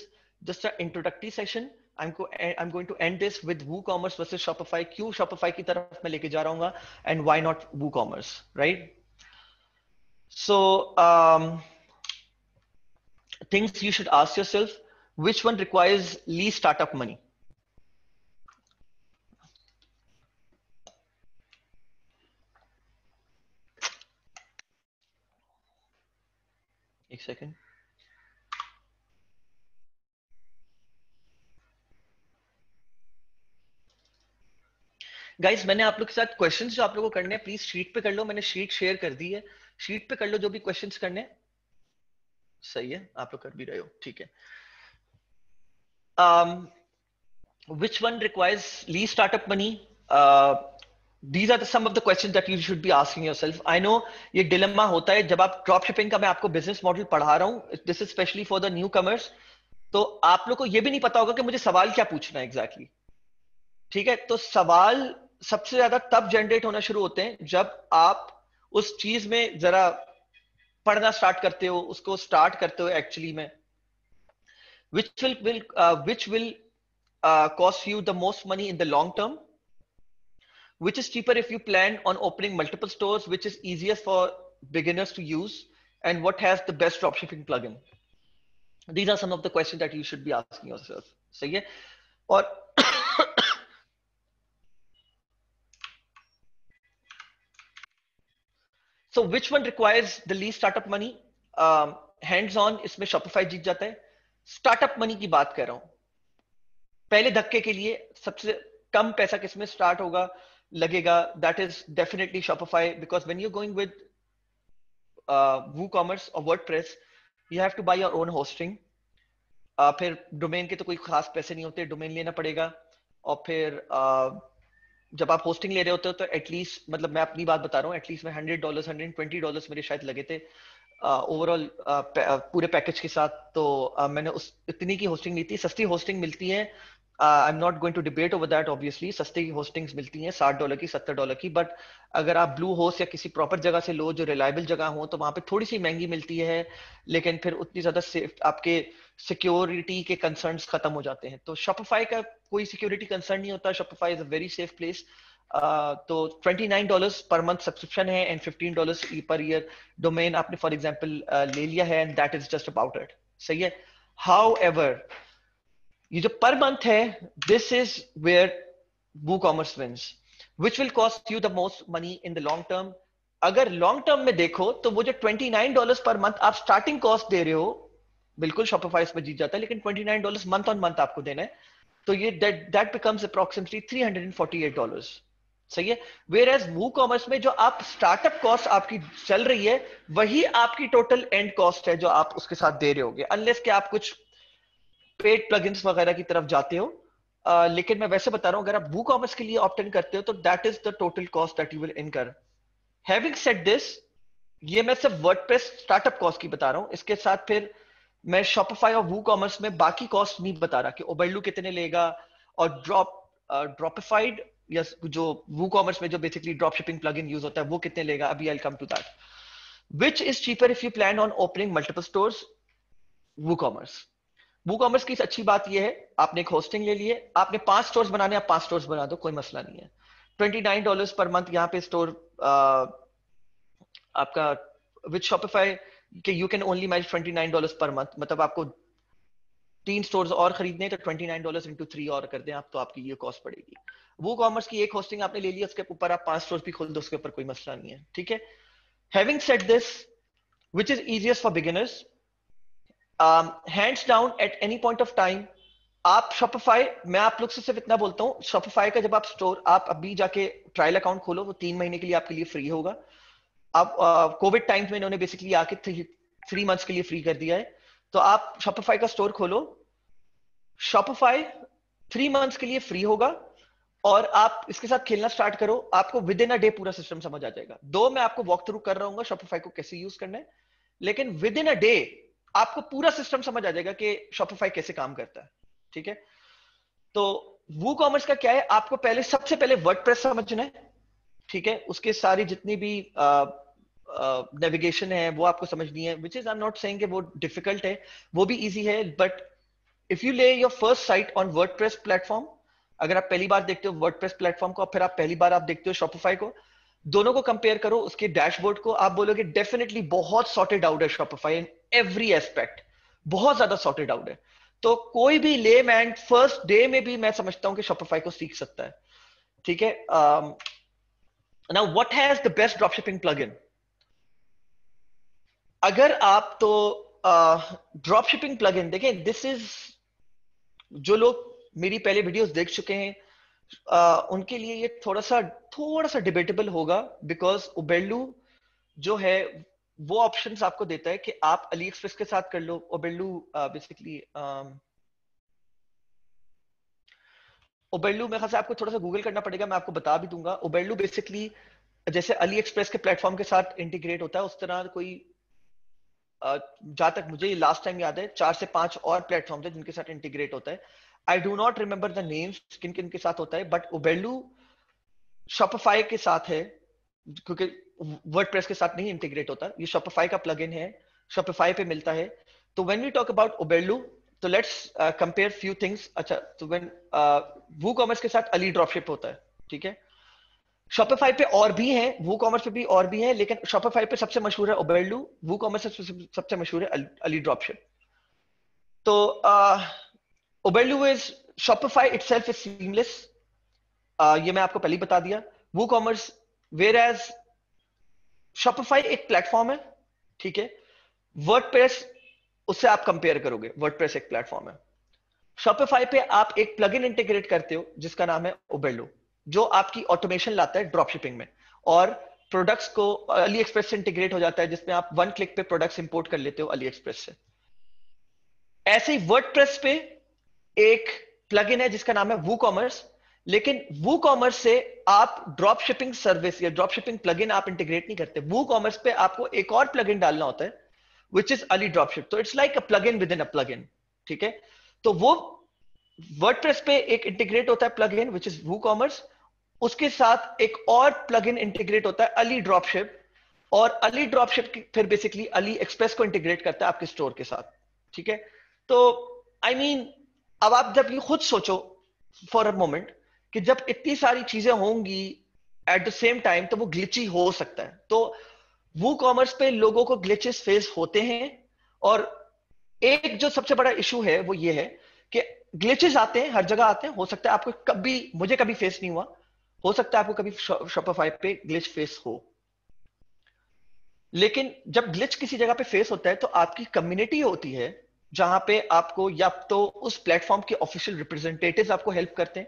just an introductory session, I'm go I'm going to end this with WooCommerce versus Shopify. क्यों Shopify की तरफ मैं लेके जा रहा हूँगा, and why not WooCommerce, right? So um, things you should ask yourself: which one requires least startup money? एक सेकेंड। गाइज मैंने आप लोग के साथ क्वेश्चन जो आप लोगों को करने हैं प्लीज शीट पे कर लो, मैंने शीट शेयर कर दी है, शीट पे कर लो जो भी क्वेश्चन करने हैं। सही है, आप लोग कर भी रहे हो, ठीक है। um, which one requires least startup money? uh, These are the, some of the questions that you should be asking yourself. I know ये dilemma होता है जब आप dropshipping का मैं आपको business model पढ़ा रहा हूँ, this is especially for the newcomers, तो आप लोग को ये भी नहीं पता होगा कि मुझे सवाल क्या पूछना है exactly, ठीक है। तो सवाल सबसे ज्यादा तब जनरेट होना शुरू होते हैं जब आप उस चीज में जरा पढ़ना स्टार्ट करते हो, उसको स्टार्ट करते हो एक्चुअली में। Which will will uh, which will uh, cost you the most money in the long term? Which is cheaper if you plan on opening multiple stores? Which is easiest for beginners to use? And what has the best dropshipping plugin? These are some of the questions that you should be asking yourself. सही है, और so which one requires the least startup money? Um, hands on इसमें Shopify जीत जाता है। स्टार्टअप मनी की बात कर रहा हूं, पहले धक्के के लिए सबसे कम पैसा किसमें स्टार्ट होगा लगेगा, that is definitely Shopify, because when you going with WooCommerce और WordPress you have to buy your own hosting, फिर डोमेन के तो कोई खास पैसे नहीं होते, डोमेन लेना पड़ेगा, और फिर uh, जब आप होस्टिंग ले रहे होते हो तो एटलीस्ट, मतलब मैं अपनी बात बता रहा हूँ, एटलीस्ट में hundred dollar hundred twenty dollar मेरे शायद लगे थे ओवरऑल uh, uh, पे, uh, पूरे पैकेज के साथ। तो uh, मैंने उस इतनी की होस्टिंग ली थी, सस्ती होस्टिंग मिलती है, I am not going to debate over that obviously, सस्ती होस्टिंग्स मिलती हैं साठ डॉलर की सत्तर डॉलर की, बट अगर आप ब्लू होस्ट या किसी प्रॉपर जगह से लो जो रिलायबल जगह हो तो वहाँ पे थोड़ी सी महंगी मिलती है, लेकिन फिर उतनी ज्यादा सेफ आपके सिक्योरिटी के कंसर्न्स खत्म हो जाते हैं। तो Shopify का कोई सिक्योरिटी कंसर्न नहीं होता, Shopify is a very safe place. Uh, तो उनतीस डॉलर्स पर मंथ सब्सक्रिप्शन है एंड पंद्रह डॉलर्स पर ईयर डोमेन आपने फॉर एग्जांपल uh, ले लिया है and that is just about it. सही है, हाउएवर ये जो पर मंथ है this is where WooCommerce wins. Which will cost you the most money in the long term? अगर लॉन्ग टर्म में देखो तो वो जो उनतीस डॉलर्स पर मंथ आप स्टार्टिंग कॉस्ट दे रहे हो, बिल्कुल Shopify इस पर जीत जाता है, लेकिन उनतीस डॉलर्स मंथ ऑन मंथ आपको देना है, तो ये that that becomes approximately three hundred forty eight dollars. सही है, वेयर एज WooCommerce में जो आप स्टार्टअप कॉस्ट आपकी चल रही है वही आपकी टोटल एंड कॉस्ट है जो आप उसके साथ दे रहे होगे, अनलेस कि आप कुछ पेड प्लगइन्स वगैरह की तरफ जाते हो, uh, लेकिन मैं वैसे बता रहा हूं अगर आप WooCommerce के लिए ऑप्ट इन करते हो तो that is the total cost that you will incur. Having said this, ये मैं सिर्फ वर्डप्रेस स्टार्टअप कॉस्ट की बता रहा हूँ, इसके साथ फिर मैं Shopify और WooCommerce में बाकी कॉस्ट नहीं बता रहा कि Oberlo कितने लेगा और ड्रॉप ड्रॉपिफाइड Yes, जो WooCommerce में जो बेसिकली ड्रॉपशिपिंग प्लगइन यूज होता है वो कितने लेगा, अभी I will come to that. Which is cheaper if you plan on opening multiple stores? WooCommerce। WooCommerce की अच्छी बात ये है, आपने एक होस्टिंग ले लिए, आपने पांच स्टोर्स बनाने, आप पांच स्टोर्स बना दो, कोई मसला नहीं है। उनतीस डॉलर्स पर मंथ यहाँ पे स्टोर आपका, विद Shopify के यू कैन ओनली मैनेज उनतीस डॉलर्स पर मंथ, मतलब आपको तीन स्टोर्स और खरीदने तो उनतीस डॉलर्स इनटू थ्री और कर दें आप, तो आपकी ये कॉस्ट पड़ेगी। WooCommerce की एक होस्टिंग आपने ले ली, उसके ऊपर आप पांच स्टोर्स भी खोल दो, उसके ऊपर कोई मसला नहीं है, ठीक है। Having said this, which is easiest for beginners? Hands down at any point of time आप Shopify, मैं आप लोग से सिर्फ इतना बोलता हूँ, Shopify का जब आप स्टोर आप अभी जाके ट्रायल अकाउंट खोलो वो तीन महीने के लिए आपके लिए फ्री होगा। आप कोविड uh, टाइम में इन्होंने बेसिकली आके थ्री मंथ्स के लिए फ्री कर दिया है। तो आप Shopify का स्टोर खोलो, Shopify थ्री मंथ्स के लिए फ्री होगा और आप इसके साथ खेलना स्टार्ट करो, आपको विद इन अ डे पूरा सिस्टम समझ आ जाएगा। दो मैं आपको वॉक थ्रू कर रहा हूँ Shopify को कैसे यूज करना है, लेकिन विद इन अ डे आपको पूरा सिस्टम समझ आ जाएगा कि Shopify कैसे काम करता है, ठीक है। तो WooCommerce का क्या है, आपको पहले सबसे पहले वर्डप्रेस समझना है, ठीक है, उसके सारी जितनी भी आ, नेविगेशन uh, है वो आपको समझनी है, which is I am not saying कि वो डिफिकल्ट है, वो भी इजी है, but if you lay your first site on WordPress platform, अगर आप पहली बार देखते हो वर्डप्रेस प्लेटफॉर्म को और फिर आप पहली बार आप देखते हो Shopify को, दोनों को कंपेयर करो, उसके डैशबोर्ड को, आप बोलोगे डेफिनेटली बहुत सॉर्टेड आउट है Shopify इन एवरी एस्पेक्ट, बहुत ज्यादा सॉर्टेड आउट है। तो कोई भी लेमैन फर्स्ट डे में भी मैं समझता हूँ कि Shopify को सीख सकता है, ठीक है। Now what has the best dropshipping plugin? अगर आप तो ड्रॉपशिपिंग प्लगइन देखें, दिस इज, जो लोग मेरी पहले वीडियोस देख चुके हैं uh, उनके लिए ये थोड़ा सा थोड़ा सा डिबेटेबल होगा, बिकॉज ओबेरलो जो है वो ऑप्शंस आपको देता है कि आप अली एक्सप्रेस के साथ कर लो। ओबेरलो बेसिकली ओबेरलो मेरे ख्याल से आपको थोड़ा सा गूगल करना पड़ेगा, मैं आपको बता भी दूंगा। ओबेरलो बेसिकली जैसे अली एक्सप्रेस के प्लेटफॉर्म के साथ इंटीग्रेट होता है, उस तरह कोई uh, जहां तक मुझे लास्ट टाइम याद है चार से पांच और प्लेटफॉर्म है जिनके साथ इंटीग्रेट होता है। I do not remember the names किन किन के साथ होता है, बट ओबेरलो Shopify के साथ है क्योंकि वर्डप्रेस के साथ नहीं इंटीग्रेट होता। ये Shopify का प्लगइन है, Shopify पे मिलता है। तो when we talk about Oberlo तो let's uh, compare few things। अच्छा तो when WooCommerce uh, के साथ अली ड्रॉपशिप होता है, ठीक है। Shopify पे और भी है, WooCommerce पे भी और भी है, लेकिन Shopify पे सबसे मशहूर है ओबेरलो, WooCommerce पे सबसे मशहूर है अली ड्रॉपशिप। तो uh, Oberlo is Shopify itself is seamless, uh, ये मैं आपको पहले ही बता दिया। WooCommerce whereas Shopify एक प्लेटफॉर्म है, ठीक है। WordPress उससे आप कंपेयर करोगे, WordPress एक प्लेटफॉर्म है। Shopify पे आप एक प्लगइन इंटीग्रेट करते हो जिसका नाम है ओबेरलो, जो आपकी ऑटोमेशन लाता है ड्रॉपशिपिंग में, और प्रोडक्ट्स को AliExpress से इंटीग्रेट हो जाता है जिसमें आप वन क्लिक पे प्रोडक्ट्स इंपोर्ट कर लेते हो AliExpress से। ऐसे ही वर्डप्रेस पे एक प्लगइन है जिसका नाम है WooCommerce, लेकिन WooCommerce से आप ड्रॉपशिपिंग सर्विस या ड्रॉपशिपिंग प्लगइन आप इंटीग्रेट नहीं करते। WooCommerce पे आपको एक और प्लगइन डालना होता है व्हिच इज AliDropship, तो it's like a plugin within a plugin, ठीक है। तो वो वर्डप्रेस पे एक इंटीग्रेट होता है प्लगइन व्हिच इज WooCommerce, उसके साथ एक और प्लगइन इंटीग्रेट होता है AliDropship, और AliDropship फिर बेसिकली AliExpress को इंटीग्रेट करता है आपके स्टोर के साथ, ठीक है। तो आई I मीन mean, अब आप जब ये खुद सोचो फॉर अ मोमेंट कि जब इतनी सारी चीजें होंगी एट द सेम टाइम तो वो ग्लिची हो सकता है। तो WooCommerce पे लोगों को ग्लिचेस फेस होते हैं, और एक जो सबसे बड़ा इशू है वो ये है कि ग्लिचेस आते हैं, हर जगह आते हैं। हो सकता है आपको कभी, मुझे कभी फेस नहीं हुआ, हो सकता है आपको कभी Shopify पे ग्लिच फेस हो, लेकिन जब ग्लिच किसी जगह पे फेस होता है तो आपकी कम्युनिटी होती है जहां पे आपको या तो उस प्लेटफॉर्म के ऑफिशियल रिप्रेजेंटेटिव्स आपको हेल्प करते हैं,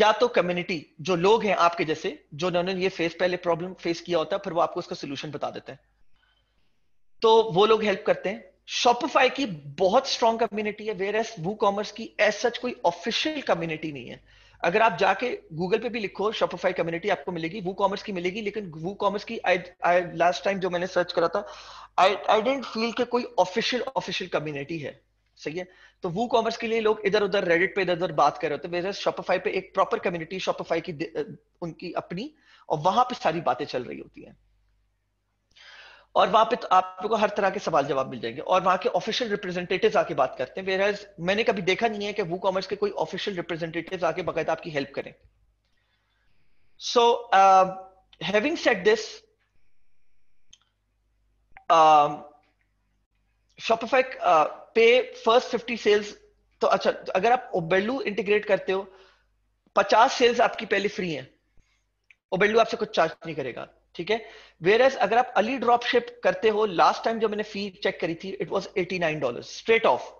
या तो कम्युनिटी जो लोग हैं आपके जैसे जो उन्होंने ये फेस पहले प्रॉब्लम फेस किया होता है, फिर वो आपको उसका सोल्यूशन बता देते हैं, तो वो लोग हेल्प करते हैं। Shopify की बहुत स्ट्रॉन्ग कम्युनिटी है, वेयरएस WooCommerce की एज सच कोई ऑफिशियल कम्युनिटी नहीं है। अगर आप जाके गूगल पे भी लिखो Shopify कम्युनिटी आपको मिलेगी, WooCommerce की मिलेगी, लेकिन WooCommerce की आई लास्ट टाइम जो मैंने सर्च करा था आई आई डेंट फील के कोई ऑफिशियल ऑफिशियल कम्युनिटी है, सही है। तो WooCommerce के लिए लोग इधर उधर रेडिट पे इधर उधर बात कर रहे होते हैं, वैसे Shopify पे एक प्रॉपर कम्युनिटी Shopify की उनकी अपनी, और वहां पे सारी बातें चल रही होती हैं, और वहां पे तो आपको हर तरह के सवाल जवाब मिल जाएंगे, और वहां के ऑफिशियल रिप्रेजेंटेटिव्स आके बात करते हैं। वेयरएज मैंने कभी देखा नहीं है कि WooCommerce के कोई ऑफिशियल रिप्रेजेंटेटिव्स आके बकायदा आपकी हेल्प करें। So having said this, Shopify पे फर्स्ट फिफ्टी सेल्स, तो अच्छा तो अगर आप ओबेरलो इंटीग्रेट करते हो पचास सेल्स आपकी पहले फ्री है, ओबेरलो आपसे कुछ चार्ज नहीं करेगा, ठीक है। वेयरएज अगर आप अली ड्रॉपशिप करते हो, लास्ट टाइम जो मैंने फी चेक करी थी it was eighty nine dollar straight off.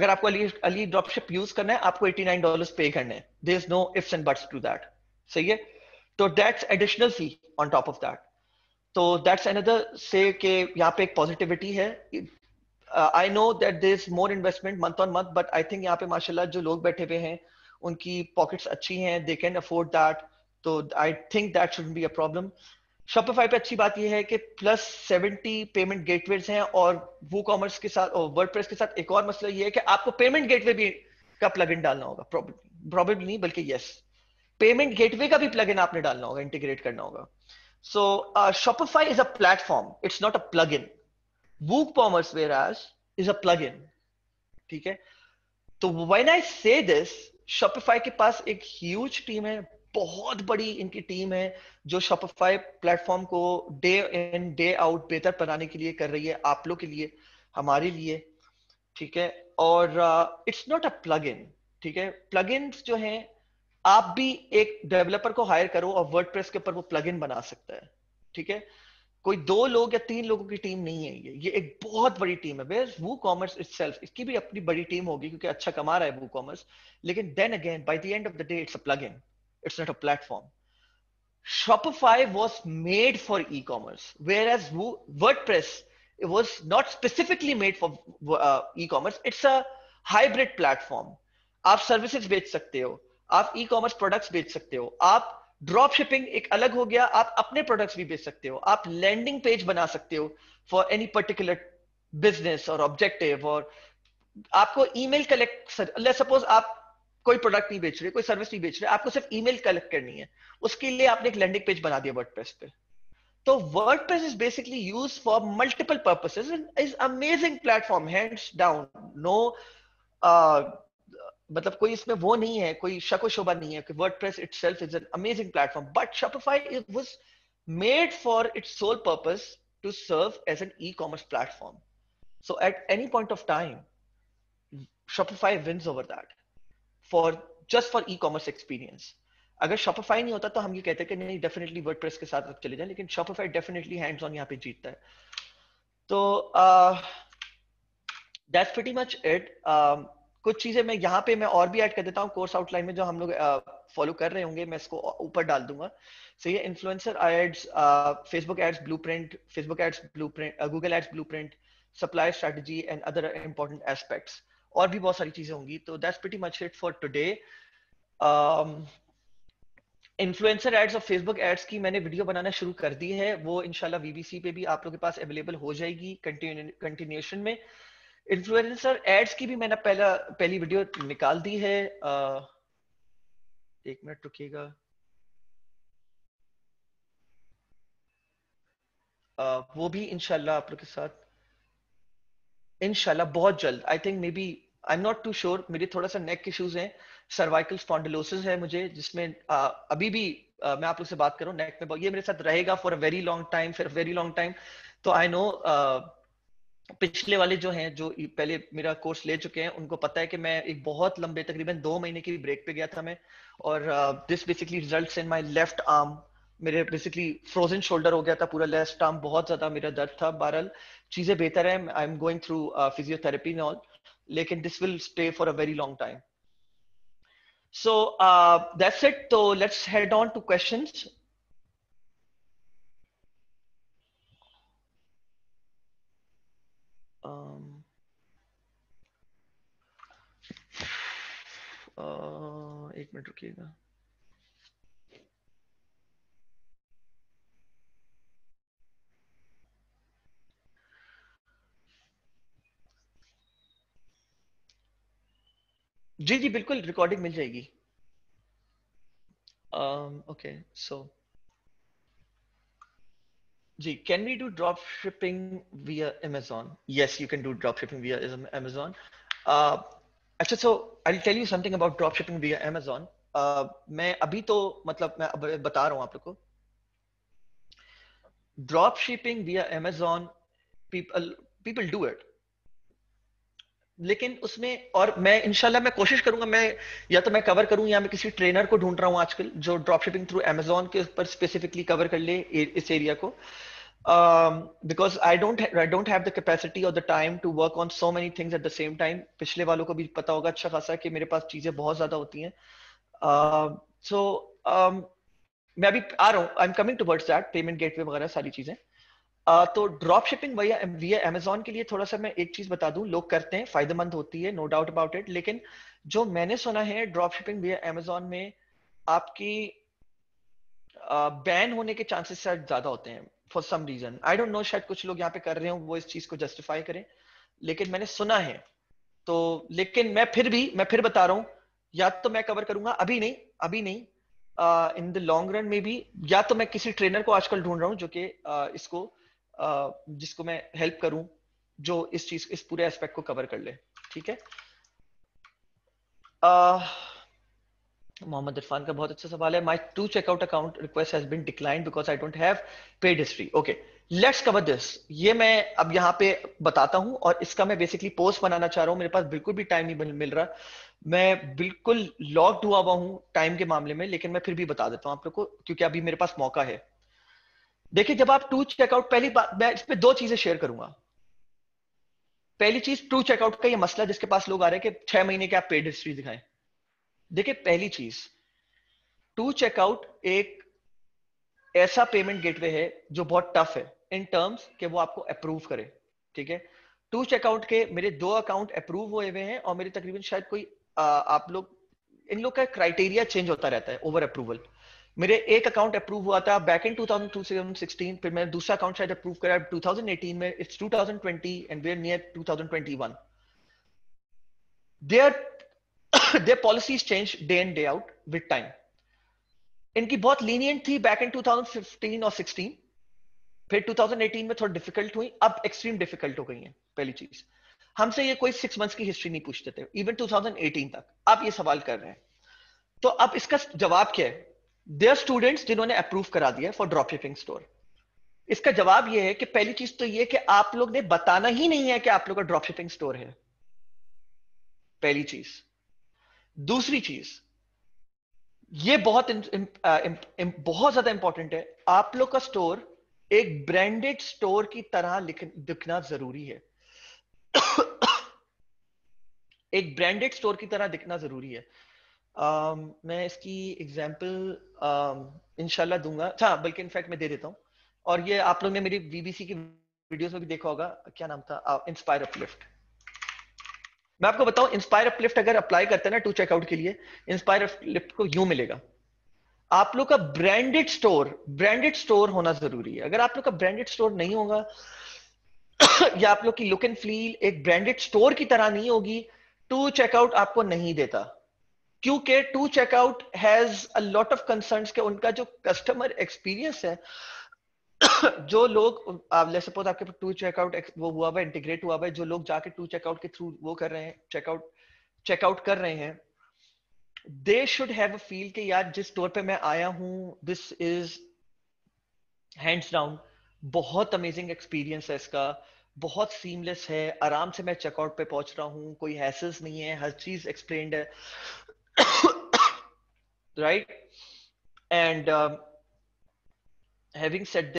अगर आपको अली अली ड्रॉपशिप यूज करना है आपको एटी नाइन डॉलर पे करने हैं, there is no ifs and buts to that, सही है। तो that's additional fee on top of that, तो दैट्स अनदर से के यहाँ पे एक पॉजिटिविटी है। I know that there is more investment month on month, but I think यहाँ पे माशाल्लाह जो लोग बैठे हुए हैं उनकी पॉकेट्स अच्छी हैं, दे कैन अफोर्ड दैट, तो I think that shouldn't be a problem. Shopify पे अच्छी बात यह है कि प्लस सेवेंटी पेमेंट गेटवेज हैं, और WooCommerce के साथ और वर्डप्रेस के साथ एक और मसला यह है कि आपको पेमेंट गेटवे भी का प्लगइन डालना होगा, प्रॉब्लम नहीं बल्कि यस पेमेंट गेटवे का भी प्लगइन आपने डालना होगा, इंटीग्रेट करना होगा। So Shopify is a platform, it's not a plugin. WooCommerce whereas is a plugin, ठीक है। तो व्हेन आई से दिस, Shopify के पास एक ह्यूज टीम है, बहुत बड़ी इनकी टीम है जो Shopify प्लेटफॉर्म को डे इन डे आउट बेहतर बनाने के लिए कर रही है, आप लोग के लिए, हमारे लिए, ठीक है। और इट्स नॉट अ प्लगइन, ठीक है। प्लगइन्स जो हैं आप भी एक डेवलपर को हायर करो और वर्डप्रेस के ऊपर वो प्लगइन बना सकता है, ठीक है। कोई दो लोग या तीन लोगों की टीम नहीं है, ये ये एक बहुत बड़ी टीम है। वेयर WooCommerce इटसेल्फ, इसकी भी अपनी बड़ी टीम होगी क्योंकि अच्छा कमा रहा है WooCommerce, लेकिन then again by the end of the day it's a plugin, it's not a platform. Shopify was made for e-commerce, whereas WordPress it was not specifically made for uh, e-commerce. It's a hybrid platform. आप सर्विसेज बेच सकते हो, आप e-commerce प्रोडक्ट्स बेच सकते हो, आप ड्रॉप शिपिंग एक अलग हो गया, आप अपने प्रोडक्ट्स भी बेच सकते हो, आप लैंडिंग पेज बना सकते हो फॉर एनी पर्टिकुलर बिजनेस और ऑब्जेक्टिव, और आपको ईमेल कलेक्ट, सपोज आप कोई प्रोडक्ट नहीं बेच रहे, कोई सर्विस नहीं बेच रहे, आपको सिर्फ ईमेल कलेक्ट करनी है, उसके लिए आपने एक लैंडिंग पेज बना दिया वर्डप्रेस पे। तो WordPress is basically use for multiple purposes and is amazing platform hands down, no मतलब कोई इसमें वो नहीं है, कोई शको शोभा नहीं है कि WordPress itself is an amazing platform, but Shopify it was made for its sole purpose to serve as an e-commerce platform. So at any point of time Shopify wins over that for just for e-commerce experience। अगर Shopify नहीं होता तो हम ये कहते कि नहीं definitely WordPress के साथ चले जाएं, लेकिन Shopify definitely hands on यहाँ पे जीतता है। तो uh, that's pretty much it। uh, कुछ चीजें मैं यहाँ पे मैं और भी ऐड कर देता हूँ कोर्स आउटलाइन में, जो हम लोग फॉलो uh, कर रहे होंगे, मैं इसको ऊपर डाल दूंगा। सो so, ये influencer ads, Facebook ads blueprint, Facebook ads blueprint, Google ads blueprint, supply strategy and other important aspects, और भी बहुत सारी चीजें होंगी। तो that's pretty much it for today. Influencer ads और फेसबुक एड्स की मैंने वीडियो बनाना शुरू कर दी है, वो इंशाल्लाह वीबीसी पे भी आप लोगों के पास अवेलेबल हो जाएगी कंटिन्यूएशन में। इन्फ्लुएंसर एड्स की भी मैंने पहला पहली वीडियो निकाल दी है, uh, एक मिनट रुकिएगा, uh, वो भी इंशाल्लाह आप लोग के साथ इंशाल्लाह बहुत जल्द, I think maybe, I am not too sure, मेरे थोड़ा सा नेक इश्यूज हैं, सर्वाइकल स्पॉन्डिलोसिस है मुझे, जिसमें आ, अभी भी आ, मैं आप लोग से बात करूं नेक में ये मेरे साथ रहेगा for a very long time, फिर वेरी लॉन्ग टाइम। तो आई नो पिछले वाले जो हैं, जो पहले मेरा कोर्स ले चुके हैं, उनको पता है कि मैं एक बहुत लंबे तकरीबन दो महीने की ब्रेक पे गया था मैं, और this basically results in my left arm, मेरे बेसिकली फ्रोजन शोल्डर हो गया था पूरा, लेफ्ट आर्म बहुत ज्यादा मेरा दर्द था। बहरहाल चीजें बेहतर है, I am going through physiotherapy and all, लेकिन this will stay for a very long time. So that's it, तो let's head on to questions. एक मिनट रुकिएगा। जी जी बिल्कुल, रिकॉर्डिंग मिल जाएगी। ओके सो जी, can we do drop shipping via Amazon? Yes, you can do drop shipping via Amazon. अच्छा, so I will tell you something about drop shipping via Amazon. मैं अभी तो मतलब मैं बता रहा हूँ आप लोग को, drop shipping via Amazon people people do it, लेकिन उसमें, और मैं इंशाल्लाह मैं कोशिश करूंगा, मैं या तो मैं कवर करूं या मैं किसी ट्रेनर को ढूंढ रहा हूं आजकल जो ड्रॉप शिपिंग थ्रू अमेजॉन के ऊपर स्पेसिफिकली कवर कर ले इस एरिया को, because I don't I don't have the capacity और the time to work on so many things at the same time. पिछले वालों को भी पता होगा अच्छा खासा कि मेरे पास चीजें बहुत ज्यादा होती हैं। सो uh, so, um, मैं अभी आ रहा हूँ, I am coming towards that, payment gateway वगैरह सारी चीजें। Uh, तो ड्रॉप शिपिंग वही विया अमेजॉन के लिए थोड़ा सा मैं एक चीज बता दूं, लोग करते हैं, फायदेमंद होती है, नो डाउट अबाउट इट, लेकिन जो मैंने सुना है ड्रॉप शिपिंग विया अमेजॉन में आपकी बैन uh, होने के चांसेस ज्यादा होते हैं for some reason. I don't know, शायद कुछ लोग यहाँ पे कर रहे हो वो इस चीज को जस्टिफाई करें, लेकिन मैंने सुना है। तो लेकिन मैं फिर भी मैं फिर बता रहा हूँ, या तो मैं कवर करूंगा, अभी नहीं अभी नहीं इन द लॉन्ग रन में भी, या तो मैं किसी ट्रेनर को आजकल ढूंढ रहा हूँ जो कि uh, इसको Uh, जिसको मैं हेल्प करूं, जो इस चीज इस पूरे एस्पेक्ट को कवर कर ले। ठीक है, uh, मोहम्मद इरफान का बहुत अच्छा सवाल है। My two checkout account request has been declined because I don't have paid history. Okay, let's cover this. ये मैं अब यहाँ पे बताता हूं, और इसका मैं बेसिकली पोस्ट बनाना चाह रहा हूँ, मेरे पास बिल्कुल भी टाइम नहीं मिल रहा, मैं बिल्कुल लॉक्ड हुआ हुआ हूँ टाइम के मामले में, लेकिन मैं फिर भी बता देता हूँ आप लोग को क्योंकि अभी मेरे पास मौका है। देखिए जब आप टू चेकआउट, पहली बात मैं इस पे दो चीजें शेयर करूंगा। पहली चीज टू चेकआउट का ये मसला जिसके पास लोग आ रहे हैं कि छह महीने के आप पेड हिस्ट्री दिखाएं। देखिए पहली चीज, टू चेकआउट एक ऐसा पेमेंट गेटवे है जो बहुत टफ है इन टर्म्स के वो आपको अप्रूव करे, ठीक है। टू चेकआउट के मेरे दो अकाउंट अप्रूव हुए हुए हैं और मेरे तकरीबन शायद कोई आ, आप लोग इन लोग का क्राइटेरिया चेंज होता रहता है ओवर अप्रूवल। मेरे एक अकाउंट अप्रूव हुआ था back in two thousand sixteen, फिर मैंने दूसरा अकाउंट शायद अप्रूव करा टू थाउजेंड एटीन में। It's two thousand twenty and we are near two thousand twenty one. Their their policies change day in day out with time. इनकी बहुत लीनियंट थी back in two thousand fifteen और सिक्सटीन, फिर टू थाउजेंड एटीन में थोड़ा डिफिकल्ट हुई, अब एक्सट्रीम डिफिकल्ट हो गई है। पहली चीज, हमसे ये कोई सिक्स मंथ्स की हिस्ट्री नहीं पूछते थे इवन टू थाउजेंड एटीन तक, आप ये सवाल कर रहे हैं। तो अब इसका जवाब क्या है? देयर स्टूडेंट्स जिन्होंने अप्रूव करा दिया फॉर ड्रॉपशिपिंग स्टोर, इसका जवाब ये है कि पहली चीज तो ये कि आप लोग ने बताना ही नहीं है कि आप लोग का ड्रॉपशिपिंग स्टोर है, पहली चीज। दूसरी चीज, ये बहुत इं, इं, इं, इं, बहुत ज्यादा इंपॉर्टेंट है, आप लोग का स्टोर एक ब्रांडेड स्टोर की तरह दिखना जरूरी है। एक ब्रांडेड स्टोर की तरह दिखना जरूरी है। um, मैं इसकी एग्जांपल um, इंशाल्लाह दूंगा, अच्छा बल्कि इनफैक्ट मैं दे देता हूँ। और ये आप लोग ने मेरी वीबीसी की वीडियोस में भी देखा होगा, क्या नाम था, इंस्पायर अपलिफ्ट। मैं आपको बताऊं, इंस्पायर अपलिफ्ट अगर अप्लाई करते हैं ना टू चेकआउट के लिए, इंस्पायर अपलिफ्ट को यूं मिलेगा। आप लोग का ब्रांडेड स्टोर, ब्रांडेड स्टोर होना जरूरी है। अगर आप लोग का ब्रांडेड स्टोर नहीं होगा या आप लोग की लुक एंड फील एक ब्रांडेड स्टोर की तरह नहीं होगी, टू चेकआउट आपको नहीं देता। क्योंकि two checkout has a lot of concerns के उनका जो कस्टमर एक्सपीरियंस है, जो लोग लेट्स सपोज आपके टू चेकआउट वो हुआ हुआ इंटीग्रेट हुआ हुआ है, जो लोग जाके टू चेकआउट के थ्रू वो कर रहे हैं, चेकआउट चेकआउट कर रहे हैं, they should have a feel कि यार जिस स्टोर पे मैं आया हूँ दिस इज हैंड्स डाउन बहुत अमेजिंग एक्सपीरियंस है, इसका बहुत सीमलेस है, आराम से मैं चेकआउट पे पहुंच रहा हूँ, कोई हैसल्स नहीं है, हर चीज एक्सप्लेन्ड है, right. And having said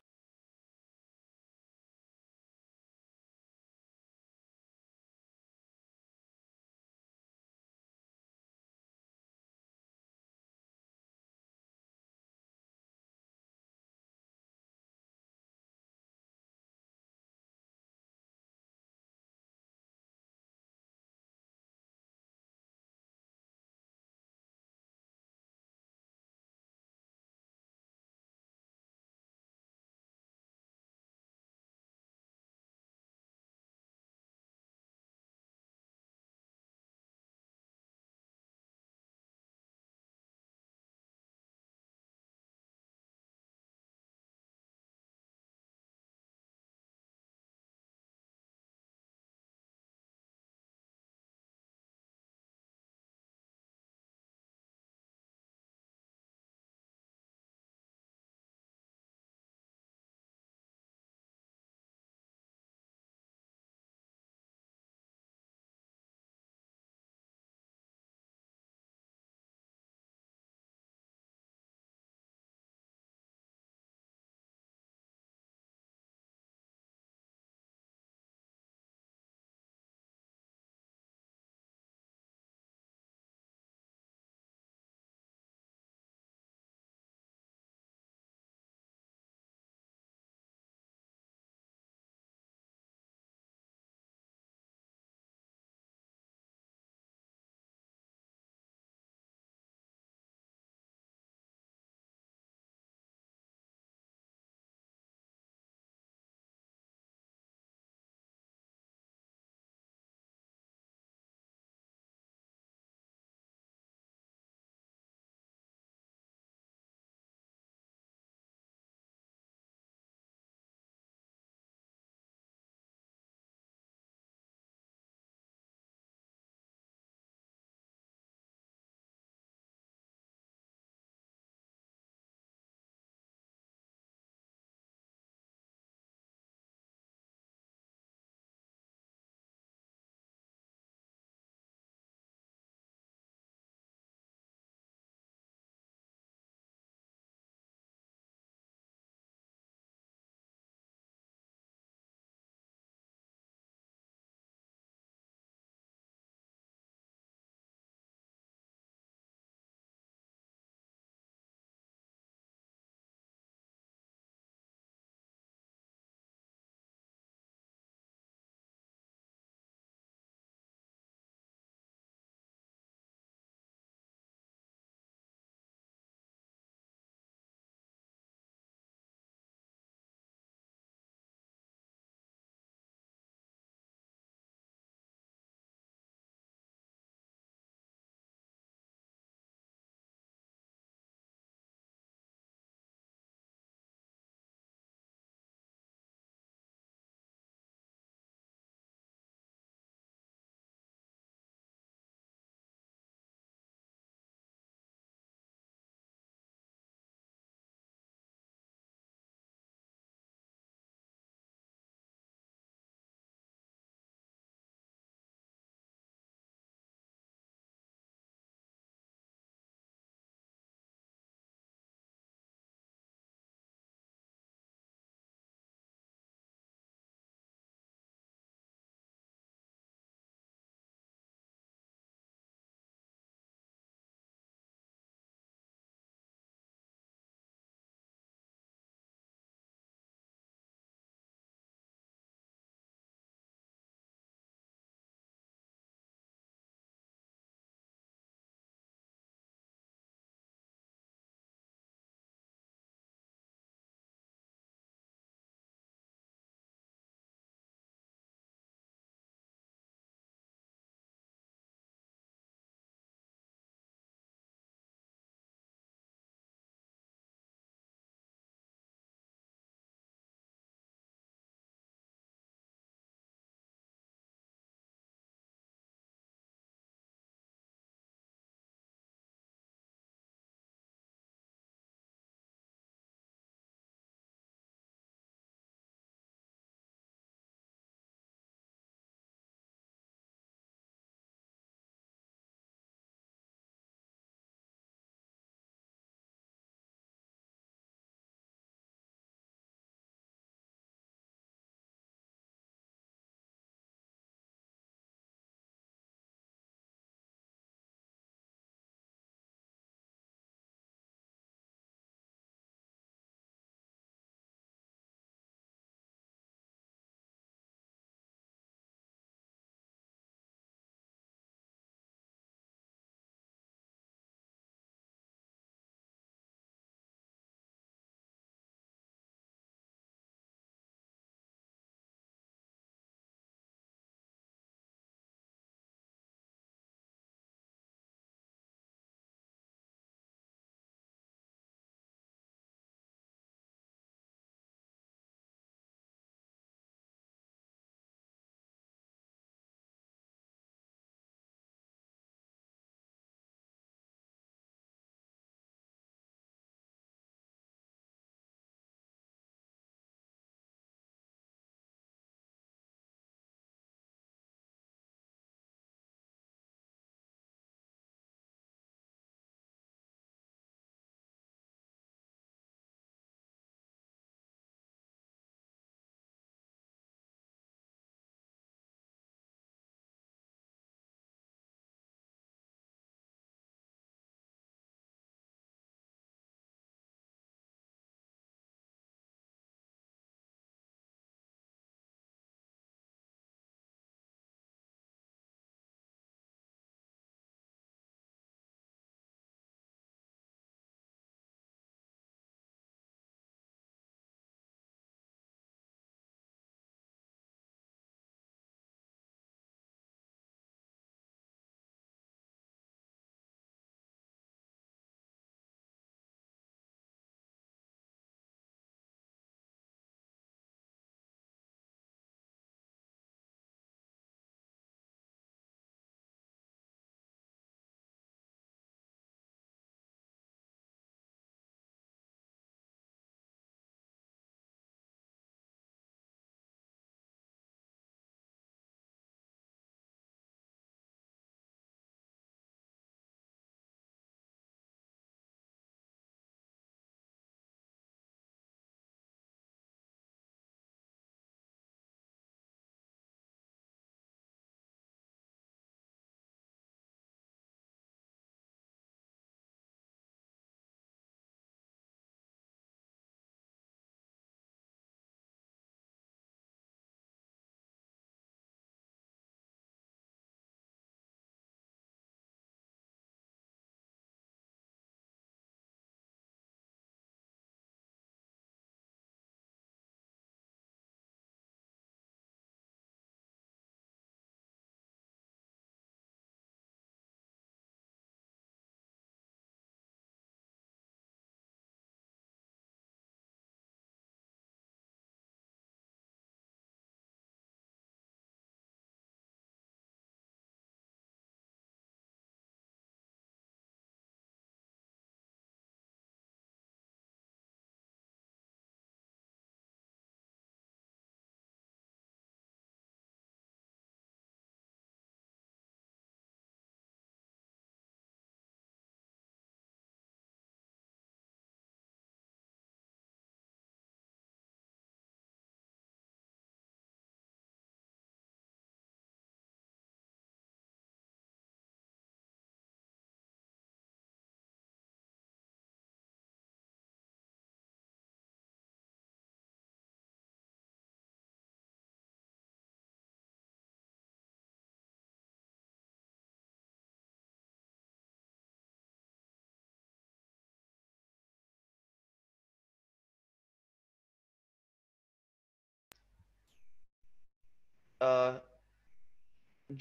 uh,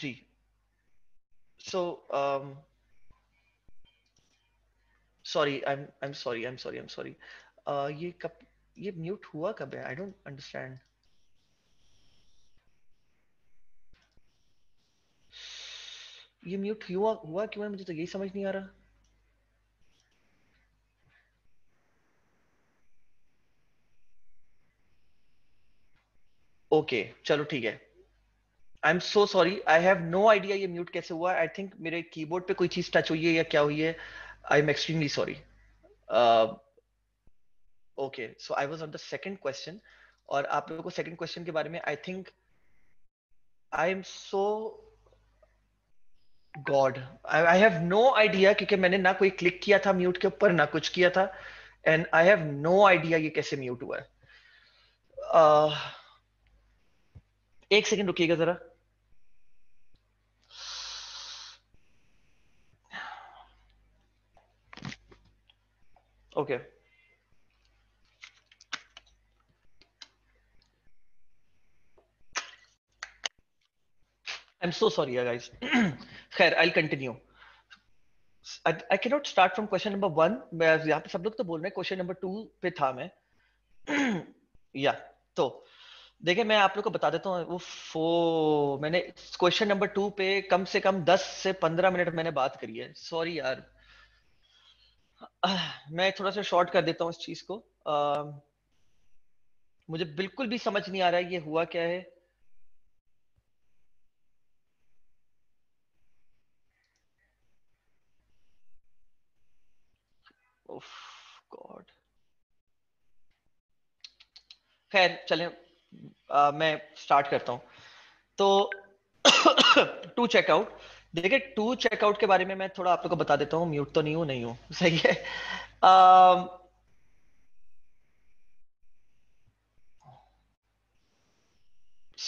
G. So, um, sorry, I'm I'm sorry, I'm sorry, I'm sorry. Uh, ये कब ये म्यूट हुआ कब है? I don't understand. ये म्यूट हुआ हुआ क्यों है? मुझे तो यही समझ नहीं आ रहा. ओके okay, चलो ठीक है. I am so sorry, I have no idea ये म्यूट कैसे हुआ. आई थिंक मेरे कीबोर्ड पे कोई चीज टच हुई है या क्या हुई है. I am extremely sorry. Okay, so I was on the second question और आप लोगों को सेकंड क्वेश्चन के बारे में I think I am so god I have no idea, क्योंकि मैंने ना कोई क्लिक किया था म्यूट के ऊपर ना कुछ किया था, and I have no idea ये कैसे म्यूट हुआ है. uh, एक सेकंड रुकिएगा जरा. Okay okay. I'm so sorry, guys. खैर, I'll continue. I, I cannot start from question number one. मैं यहाँ पे सब लोग तो बोल रहे हैं question number two पे था मैं. या yeah, तो देखिए मैं आप लोग को बता देता हूँ. वो फो मैंने क्वेश्चन नंबर टू पे कम से कम दस से पंद्रह मिनट मैंने बात करी है. सॉरी यार, मैं थोड़ा सा शॉर्ट कर देता हूँ इस चीज को. आ, मुझे बिल्कुल भी समझ नहीं आ रहा है ये हुआ क्या है. उफ गॉड. खैर चलें, Uh, मैं स्टार्ट करता हूं. तो टू चेकआउट, देखिए टू चेकआउट के बारे में मैं थोड़ा आप लोगों को बता देता हूं. म्यूट तो नहीं हूं, नहीं हूं, सही है. uh,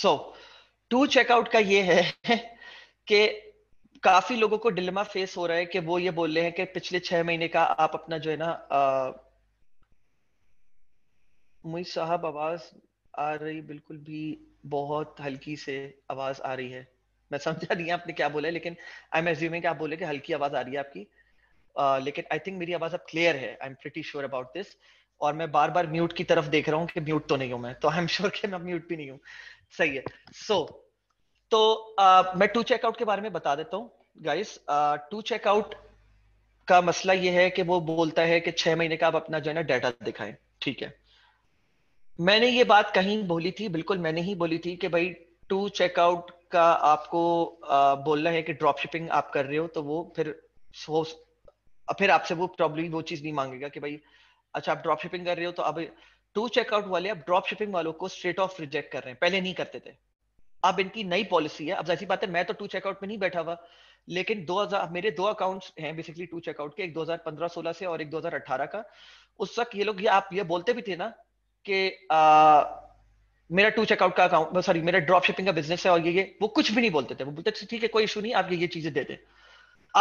so, टू चेकआउट का ये है कि काफी लोगों को डिलेमा फेस हो रहा है कि वो ये बोल रहे हैं कि पिछले छह महीने का आप अपना जो है ना uh, मुई साहब आवाज आ रही बिल्कुल भी, बहुत हल्की से आवाज आ रही है. मैं समझा नहीं आपने क्या बोला है, लेकिन आई एम एज्यूमिंग कि आप बोले कि हल्की आवाज आ रही है आपकी. uh, लेकिन आई थिंक मेरी आवाज अब क्लियर है. I am pretty sure about this. और मैं बार बार म्यूट की तरफ देख रहा हूँ कि म्यूट तो नहीं हूँ मैं, तो आई एम श्योर कि मैं म्यूट भी नहीं हूँ. सही है. सो so, तो uh, मैं टू चेकआउट के बारे में बता देता हूँ गाइस. टू चेकआउट का मसला ये है कि वो बोलता है कि छह महीने का आप अपना जो है ना डाटा दिखाएं. ठीक है, मैंने ये बात कहीं बोली थी, बिल्कुल मैंने ही बोली थी कि भाई टू चेकआउट का आपको आ, बोलना है कि ड्रॉप शिपिंग आप कर रहे हो, तो वो फिर वो फिर आपसे वो प्रॉब्लम वो चीज़ नहीं मांगेगा कि भाई अच्छा आप ड्रॉप शिपिंग कर रहे हो. तो अब टू चेकआउट वाले अब ड्रॉप शिपिंग वालों को स्ट्रेट ऑफ रिजेक्ट कर रहे हैं, पहले नहीं करते थे. अब इनकी नई पॉलिसी है. अब जैसी बात है, मैं तो टू चेकआउट में नहीं बैठा हुआ, लेकिन दो हजार मेरे दो अकाउंट्स हैं बेसिकली टू चेकआउट के, एक दो हजार पंद्रह सोलह से और एक दो हजार अट्ठारह का. उस वक्त ये लोग ये आप ये बोलते भी थे ना कि आ, मेरा टू चेकआउट का अकाउंट सॉरी मेरा ड्रॉप शिपिंग का बिजनेस है और ये ये वो कुछ भी नहीं बोलते थे. वो बोलते थे ठीक है कोई इशू नहीं, आप ये ये चीजें दे दें.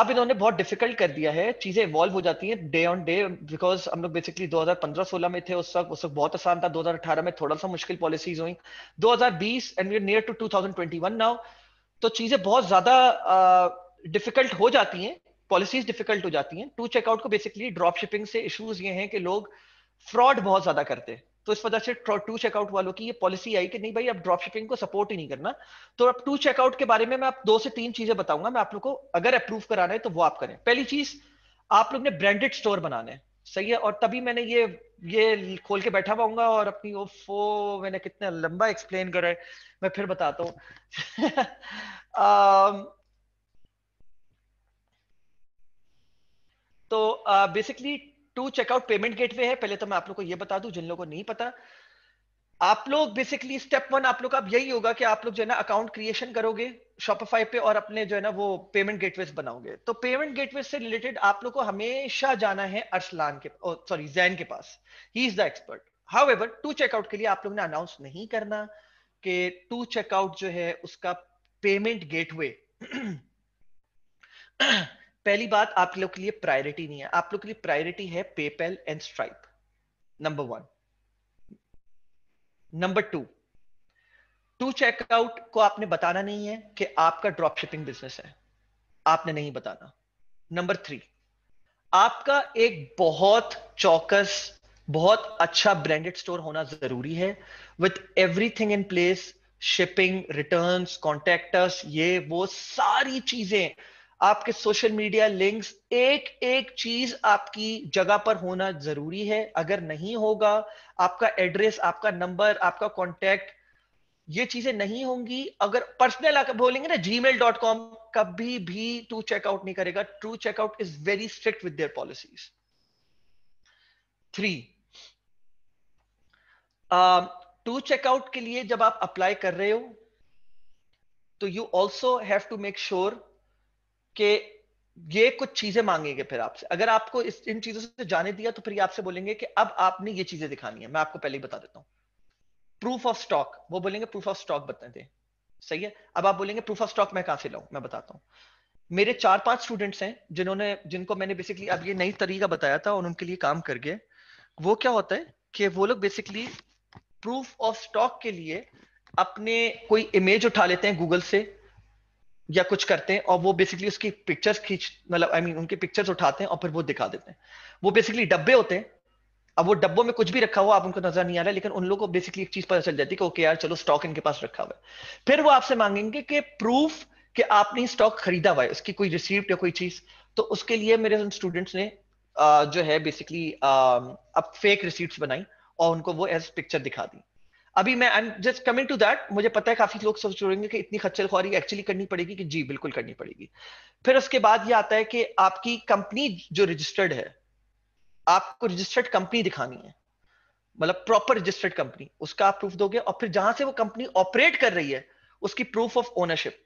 अब इन्होंने बहुत डिफिकल्ट कर दिया है, चीजें इवॉल्व हो जाती हैं डे ऑन डे. बिकॉज हम लोग बेसिकली दो हजार पंद्रह सोलह में थे उस वक्त, उस वक्त बहुत आसान था. दो हजार अठारह में थोड़ा सा मुश्किल पॉलिसीज हुई, दो हजार बीस and we are near to two thousand twenty one now. तो चीजें बहुत ज्यादा डिफिकल्ट हो जाती हैं, पॉलिसीज डिफिकल्ट हो जाती हैं. टू चेकआउट को बेसिकली ड्रॉप शिपिंग से इशूज ये हैं कि लोग फ्रॉड बहुत ज्यादा करते हैं, तो इस वजह से टू चेकआउट वालों की ये पॉलिसी आई कि नहीं भाई अब ड्रॉप शिपिंग को सपोर्ट ही नहीं करना. तो अब टू चेकआउट के बारे में मैं आप दो से तीन चीजें बताऊंगा. मैं आप लोग को अगर अप्रूव कराना है तो वो आप करें. पहली चीज, आप लोग ने ब्रांडेड स्टोर बनाना है. सही है, और तभी मैंने ये ये खोल के बैठा हुआ और अपनी ओफो मैंने कितना लंबा एक्सप्लेन करा है, मैं फिर बताता हूँ. तो basically two checkout payment gateway है. पहले तो मैं आप लोग को ये बता दूं, जिन लोगों को नहीं पता, आप लोग बेसिकली स्टेप वन आप लोग का अब यही होगा कि आप लोग जो है ना अकाउंट क्रिएशन करोगे शॉपिफाई पे और अपने जो है ना वो पेमेंट गेटवे बनाओगे. तो पेमेंट गेटवे से रिलेटेड आप लोग को हमेशा जाना है अरसलान के सॉरी जैन के पास, ही is the expert. However two checkout के लिए आप लोग ने अनाउंस नहीं करना कि टू चेकआउट जो है उसका पेमेंट गेटवे पहली बात आप लोग के लिए प्रायोरिटी नहीं है. आप लोग के लिए प्रायोरिटी है PayPal and Stripe, number one. Number two, to checkout को आपने बताना नहीं है कि आपका ड्रॉप शिपिंग बिजनेस है, आपने नहीं बताना। नंबर थ्री, आपका एक बहुत चौकस, बहुत अच्छा ब्रांडेड स्टोर होना जरूरी है with everything in place, shipping, returns, contractors, ये वो सारी चीजें, आपके सोशल मीडिया लिंक्स, एक एक चीज आपकी जगह पर होना जरूरी है। अगर नहीं होगा, आपका एड्रेस, आपका नंबर, आपका कॉन्टेक्ट, ये चीजें नहीं होंगी। अगर पर्सनल आकर बोलेंगे ना जीमेल डॉट कॉम कभी भी टू चेकआउट नहीं करेगा। Two checkout is very strict with their policies. Three, two checkout के लिए जब आप अप्लाई कर रहे हो तो you also have to make sure कि ये कुछ चीजें मांगेंगे फिर आपसे। अगर आपको इस इन चीजों से जाने दिया तो फिर ये आपसे बोलेंगे कि अब आपने ये चीजें दिखानी है। मैं आपको पहले ही बता देता हूँ, प्रूफ ऑफ स्टॉक, वो बोलेंगे प्रूफ ऑफ स्टॉक बताए थे, सही है। अब आप बोलेंगे प्रूफ ऑफ स्टॉक मैं कहाँ से लाऊं, मैं बताता हूँ। मेरे चार पांच स्टूडेंट्स हैं जिन्होंने जिनको मैंने बेसिकली अब ये नई तरीका बताया था और उनके लिए काम कर गए। वो क्या होता है कि वो लोग बेसिकली प्रूफ ऑफ स्टॉक के लिए अपने कोई इमेज उठा लेते हैं गूगल से या कुछ करते हैं और वो बेसिकली उसकी पिक्चर्स खींच मतलब आई मीन उनकी पिक्चर्स उठाते हैं और फिर वो दिखा देते हैं। वो बेसिकली डब्बे होते हैं, अब वो डब्बों में कुछ भी रखा हुआ आप उनको नजर नहीं आ रहा है, लेकिन उन लोगों को बेसिकली एक चीज पता चल जाती है कि ओके यार चलो स्टॉक इनके पास रखा हुआ है। फिर वो आपसे मांगेंगे कि प्रूफ कि आपने स्टॉक खरीदा हुआ है, उसकी कोई रिसीप्ट या कोई चीज। तो उसके लिए मेरे उन स्टूडेंट्स ने आ, जो है बेसिकली अब फेक रिसीप्ट बनाई और उनको वो एज पिक्चर दिखा दी। अभी मैं I am just coming to that. मुझे पता है काफी लोग सोच रहे होंगे कि इतनी खच्चरखोरी एक्चुअली करनी पड़ेगी कि जी बिल्कुल करनी पड़ेगी। फिर उसके बाद ये आता है कि आपकी कंपनी जो रजिस्टर्ड है, आपको रजिस्टर्ड कंपनी दिखानी है, मतलब प्रॉपर रजिस्टर्ड कंपनी, उसका आप प्रूफ दोगे। और फिर जहां से वो कंपनी ऑपरेट कर रही है उसकी प्रूफ ऑफ ओनरशिप,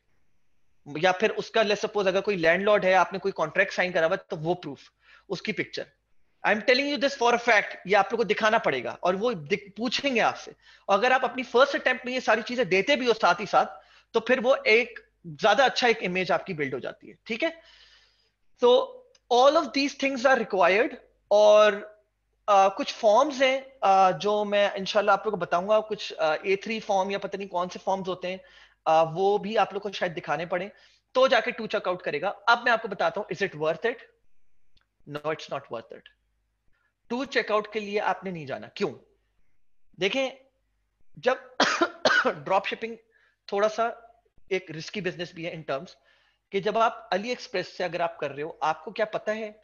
या फिर उसका लेट्स सपोज अगर कोई लैंडलॉर्ड है, आपने कोई कॉन्ट्रैक्ट साइन करा हुआ तो वो प्रूफ, उसकी picture. I am telling you this for a fact, ये आप लोगों को दिखाना पड़ेगा और वो पूछेंगे आपसे। अगर आप अपनी फर्स्ट अटेम्प्ट में ये सारी चीजें देते भी हो साथ ही साथ, तो फिर वो एक ज्यादा अच्छा एक इमेज आपकी बिल्ड हो जाती है, ठीक है। तो all of these things are required. और Uh, कुछ फॉर्म्स हैं uh, जो मैं इंशाल्लाह आप लोगों को बताऊंगा, कुछ ए थ्री फॉर्म या पता नहीं कौन से फॉर्म्स होते हैं, uh, वो भी आप लोगों को शायद दिखाने पड़े तो जाके टू चेकआउट करेगा। अब मैं आपको बताता हूं, is it worth it? No, it's not worth it. Two checkout के लिए आपने नहीं जाना। क्यों? देखें, जब ड्रॉप शिपिंग थोड़ा सा एक रिस्की बिजनेस भी है इन टर्म्स कि जब आप अली एक्सप्रेस से अगर आप कर रहे हो, आपको क्या पता है,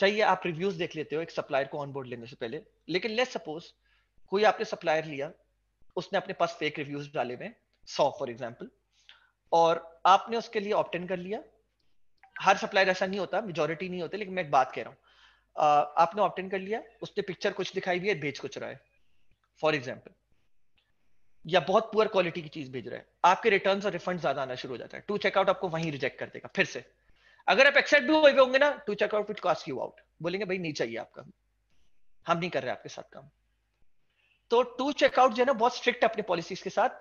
चाहिए आप रिव्यूज देख लेते हो एक सप्लायर को ऑनबोर्ड लेने से पहले, लेकिन लेट्स सपोज कोई आपने सप्लायर लिया, उसने अपने पास फेक रिव्यूज डाले हुए सौ फॉर एग्जांपल, और आपने उसके लिए ऑप्ट इन कर लिया। हर सप्लायर ऐसा नहीं होता, मेजोरिटी नहीं होते, लेकिन मैं एक बात कह रहा हूँ। आपने ऑप्ट इन कर लिया, उसने पिक्चर कुछ दिखाई हुई है, भेज कुछ रहा है फॉर एग्जाम्पल, या बहुत पुअर क्वालिटी की चीज भेज रहा है, आपके रिटर्न और रिफंड ज्यादा आना शुरू हो जाता है। टू चेकआउट आपको वहीं रिजेक्ट कर देगा। फिर से अगर आप एक्सेप्ट भी हुए होंगे ना, two checkout will cast you out, बोलेंगे भाई नहीं चाहिए आपका, हम नहीं कर रहे आपके साथ काम। तो टू चेकआउट जो है ना, बहुत स्ट्रिक्ट अपने पॉलिसीज के साथ।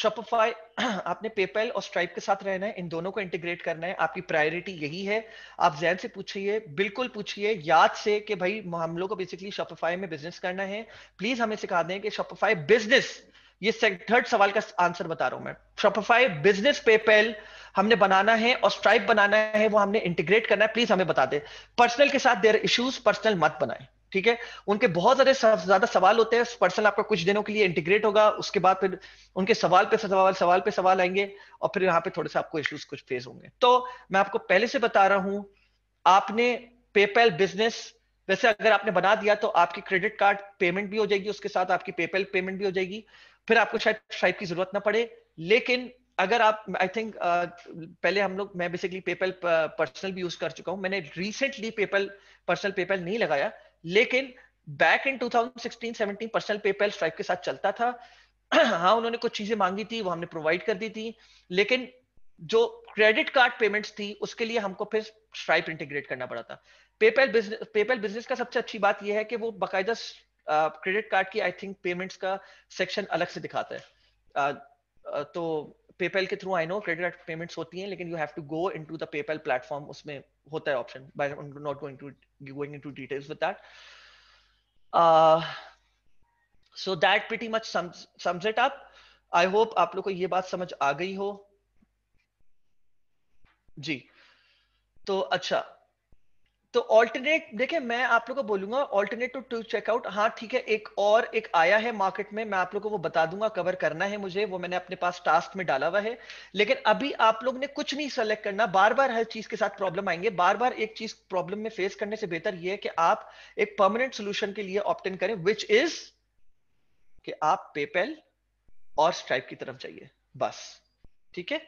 शॉपिफाई, आपने पेपैल और स्ट्राइप के साथ रहना है, इन दोनों को इंटीग्रेट करना है, आपकी प्रायोरिटी यही है। आप जहन से पूछिए, बिल्कुल पूछिए याद से कि भाई हम लोग को बेसिकली शॉपिफाई में बिजनेस करना है, प्लीज हमें सिखा दें कि शॉपिफाई बिजनेस, ये थर्ड सवाल का आंसर बता रहा हूं मैं, शॉपिफाई बिजनेस पेपैल हमने बनाना है और स्ट्राइप बनाना है, वो हमने इंटीग्रेट करना है, प्लीज हमें बता दे। पर्सनल के साथ देयर इश्यूज पर्सनल मत बनाए, ठीक है। उनके बहुत ज्यादा ज्यादा सवाल होते हैं, पर्सनल आपका कुछ दिनों के लिए इंटीग्रेट होगा, उसके बाद फिर उनके सवाल पे सवाल सवाल पे सवाल आएंगे और फिर यहाँ पे थोड़े से आपको इश्यूज कुछ फेस होंगे। तो मैं आपको पहले से बता रहा हूँ, आपने पेपैल बिजनेस वैसे अगर आपने बना दिया तो आपकी क्रेडिट कार्ड पेमेंट भी हो जाएगी, उसके साथ आपकी पेपैल पेमेंट भी हो जाएगी, फिर आपको शायद स्ट्राइप की जरूरत ना पड़े। लेकिन अगर आप आई थिंक uh, पहले हम लोग मैं बेसिकली पेपैल पर्सनल भी यूज कर चुका हूं, मैंने रिसेंटली पेपैल पर्सनल पेपैल नहीं लगाया, लेकिन back in two thousand sixteen seventeen personal PayPal Stripe के साथ चलता था। हाँ, उन्होंने कुछ चीजें मांगी थी, वो हमने प्रोवाइड कर दी थी, लेकिन जो क्रेडिट कार्ड पेमेंट्स थी उसके लिए हमको फिर स्ट्राइप इंटीग्रेट करना पड़ा था। पेपैल बिजनेस पेपैल बिजनेस का सबसे अच्छी बात यह है कि वो बाकायदा क्रेडिट uh, कार्ड की आई थिंक पेमेंट्स का सेक्शन अलग से दिखाता है। uh, uh, तो पेपैल के through I know credit card payments होती हैं, लेकिन you have to go into the PayPal platform, उसमें होता है option. By not going to going into details with that, so that pretty much sums it up. I hope आप लोग को ये बात समझ आ गई हो जी। तो अच्छा, तो ऑल्टरनेट देखिए मैं आप लोग को बोलूंगा ऑल्टरनेट टू टू चेकआउट। हाँ ठीक है, एक और एक आया है मार्केट में, मैं आप लोग को वो बता दूंगा, कवर करना है मुझे, वो मैंने अपने पास टास्क में डाला हुआ है। लेकिन अभी आप लोग ने कुछ नहीं सेलेक्ट करना, बार बार हर चीज के साथ प्रॉब्लम आएंगे, बार बार एक चीज प्रॉब्लम में फेस करने से बेहतर ये है कि आप एक परमानेंट सोल्यूशन के लिए ऑप्ट इन करें, विच इज कि आप पेपैल और स्ट्राइप की तरफ जाइए बस, ठीक है।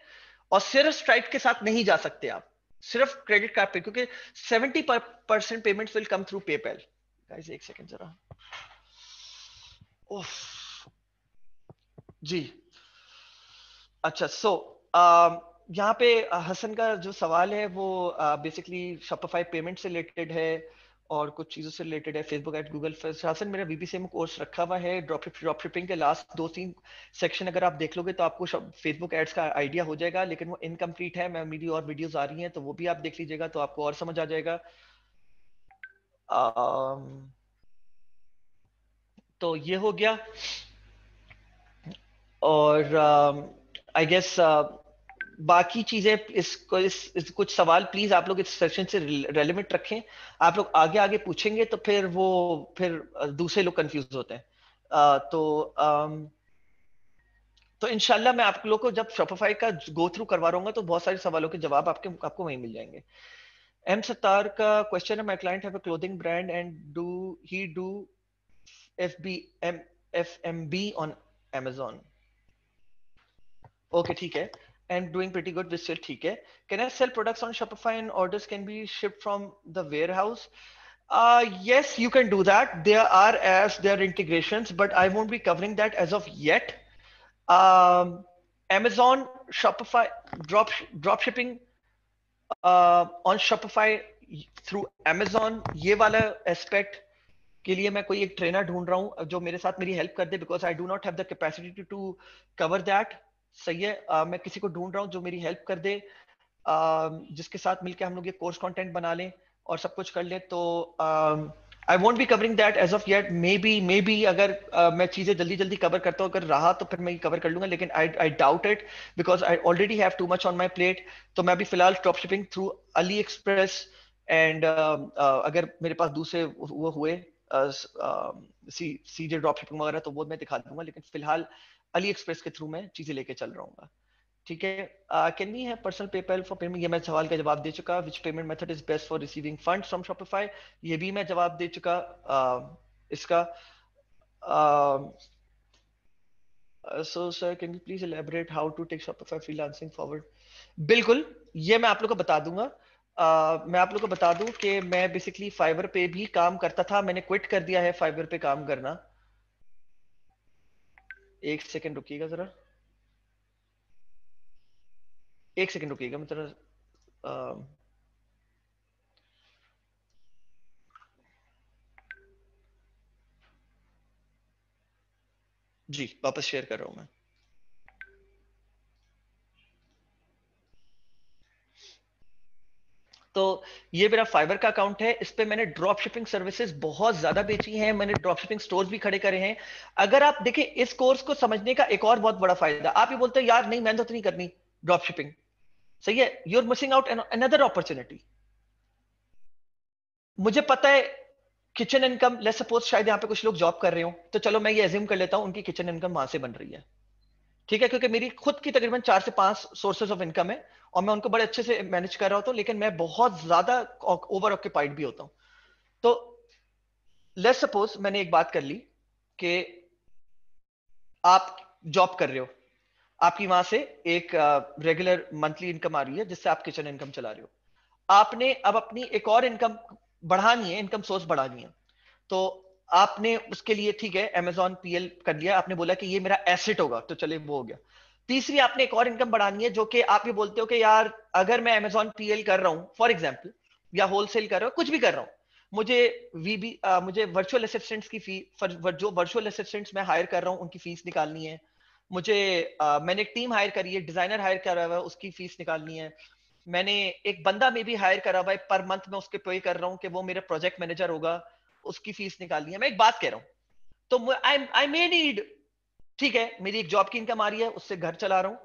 और सिर्फ स्ट्राइप के साथ नहीं जा सकते आप, सिर्फ क्रेडिट कार्ड पे, क्योंकि seventy percent payments will come through PayPal. Guys एक सेकंड जरा, ओह जी। अच्छा सो so, uh, यहाँ पे हसन का जो सवाल है वो बेसिकली शॉपिफाई पेमेंट से रिलेटेड है और कुछ चीजों से रिलेटेड है, फेसबुक एड गूगल। हसन मेरा बीबीसी में कोर्स रखा हुआ है ड्रॉपशिपिंग के, लास्ट दो तीन सेक्शन अगर आप देख लोगे तो आपको फेसबुक एड्स का आइडिया हो जाएगा, लेकिन वो इनकम्प्लीट है। मैं मेरी और वीडियोस आ रही हैं तो वो भी आप देख लीजिएगा तो आपको और समझ आ जाएगा। आ, तो ये हो गया। और आई गेस बाकी चीजें इसको इस, इस कुछ सवाल प्लीज आप लोग इस सेशन से रेलेवेंट रखें। आप लोग आगे आगे पूछेंगे तो फिर वो फिर दूसरे लोग कंफ्यूज होते हैं। आ, तो आम, तो इंशाल्लाह मैं आप लोग को जब शॉपिफाई का गो थ्रू करवा रहा हूँ तो बहुत सारे सवालों के जवाब आपके आपको वहीं मिल जाएंगे। एम सत्तार का क्वेश्चन है, my client have a clothing brand and do he do F B M F M B on Amazon. Okay ठीक है, and doing pretty good with sale, ठीक है। Can I sell products on Shopify and orders can be shipped from the warehouse? Uh, yes, you can do that. There are as there are integrations, but I won't be covering that as of yet. Um, Amazon, Shopify, drop drop shipping uh, on Shopify through Amazon. ये वाला aspect के लिए मैं कोई एक trainer ढूंढ रहा हूँ जो मेरे साथ मेरी help कर दे, because I do not have the capacity to, to cover that. सही है, आ, मैं किसी को ढूंढ रहा हूँ जो मेरी हेल्प कर दे, आ, जिसके साथ मिलकर हम लोग ये कोर्स कंटेंट बना लें और सब कुछ कर लें। तो I won't be covering that as of yet, maybe maybe अगर आ, मैं चीजें जल्दी जल्दी कवर करता हूँ, अगर रहा तो फिर मैं कवर कर लूंगा, लेकिन I I doubt it because I already have too much on my plate. तो मैं अभी फिलहाल drop shipping through AliExpress and अगर मेरे पास दूसरे वो हुए सीजे ड्रॉपशिपिंग वगैरह तो वो मैं दिखा दूंगा, लेकिन फिलहाल अली एक्सप्रेस के थ्रू मैं चीजें लेके चल रहा हूँ, ठीक है। Can we have personal PayPal for payment, ये मैं सवाल का जवाब दे चुका। Which payment method is best for receiving funds from Shopify, ये भी मैं जवाब दे चुका। uh, इसका so sir can you please elaborate how to take Shopify freelancing forward. बिल्कुल, ये मैं आप लोग को बता दूंगा। Uh, मैं आप लोग को बता दूं कि मैं बेसिकली फाइबर पे भी काम करता था, मैंने क्विट कर दिया है फाइबर पे काम करना। एक सेकंड रुकिएगा जरा, एक सेकंड रुकिएगा, मैं जरा uh... जी वापस शेयर कर रहा हूं मैं। तो ये मेरा फाइबर का अकाउंट है, इस पे मैंने ड्रॉप शिपिंग सर्विसेज बहुत ज्यादा बेची हैं, मैंने ड्रॉप शिपिंग स्टोर्स भी खड़े करे हैं। अगर आप देखें इस कोर्स को समझने का एक और बहुत बड़ा फायदा, आप ये बोलते हो यार नहीं मैंने तो नहीं करनी ड्रॉप शिपिंग, सही है, you are missing out another opportunity. मुझे पता है किचन इनकम, लेट्स सपोज शायद यहाँ पे कुछ लोग जॉब कर रहे हो, तो चलो मैं ये एज्यूम कर लेता हूँ उनकी किचन इनकम वहां से बन रही है, ठीक है, क्योंकि मेरी खुद की तकरीबन चार से पांच सोर्सेज ऑफ इनकम है और मैं उनको बड़े अच्छे से मैनेज कर रहा होता हूँ, लेकिन मैं बहुत ज्यादा ओवर ऑक्यूपाइड भी होता हूँ। तो लेट्स सपोज मैंने एक बात कर ली कि आप जॉब कर रहे हो, आपकी वहां से एक रेगुलर मंथली इनकम आ रही है जिससे आप किचन इनकम चला रहे हो, आपने अब अपनी एक और इनकम बढ़ानी है, इनकम सोर्स बढ़ानी है, तो आपने उसके लिए ठीक है Amazon पीएल कर लिया, आपने बोला कि ये मेरा एसेट होगा, तो चले वो हो गया। तीसरी आपने एक और इनकम बढ़ानी है जो कि आप ये बोलते हो कि यार अगर मैं Amazon पीएल कर रहा हूँ फॉर एग्जांपल, या होलसेल कर रहा हूँ, कुछ भी कर रहा हूँ, मुझे वीबी मुझे वर्चुअल असिस्टेंट्स की फी फर, जो वर्चुअल असिस्टेंट्स मैं हायर कर रहा हूँ उनकी फीस निकालनी है, मुझे आ, मैंने एक टीम हायर करी है, डिजाइनर हायर करा हुआ है उसकी फीस निकालनी है, मैंने एक बंदा में भी हायर करा हुआ है पर मंथ में उसके पे कर रहा हूँ कि वो मेरा प्रोजेक्ट मैनेजर होगा, उसकी फीस निकालनी है। मैं एक बात कह रहा हूं, तो आई आई मे नीड ठीक है, मेरी एक जॉब की इनकम आ रही है, उससे घर चला रहा हूँ,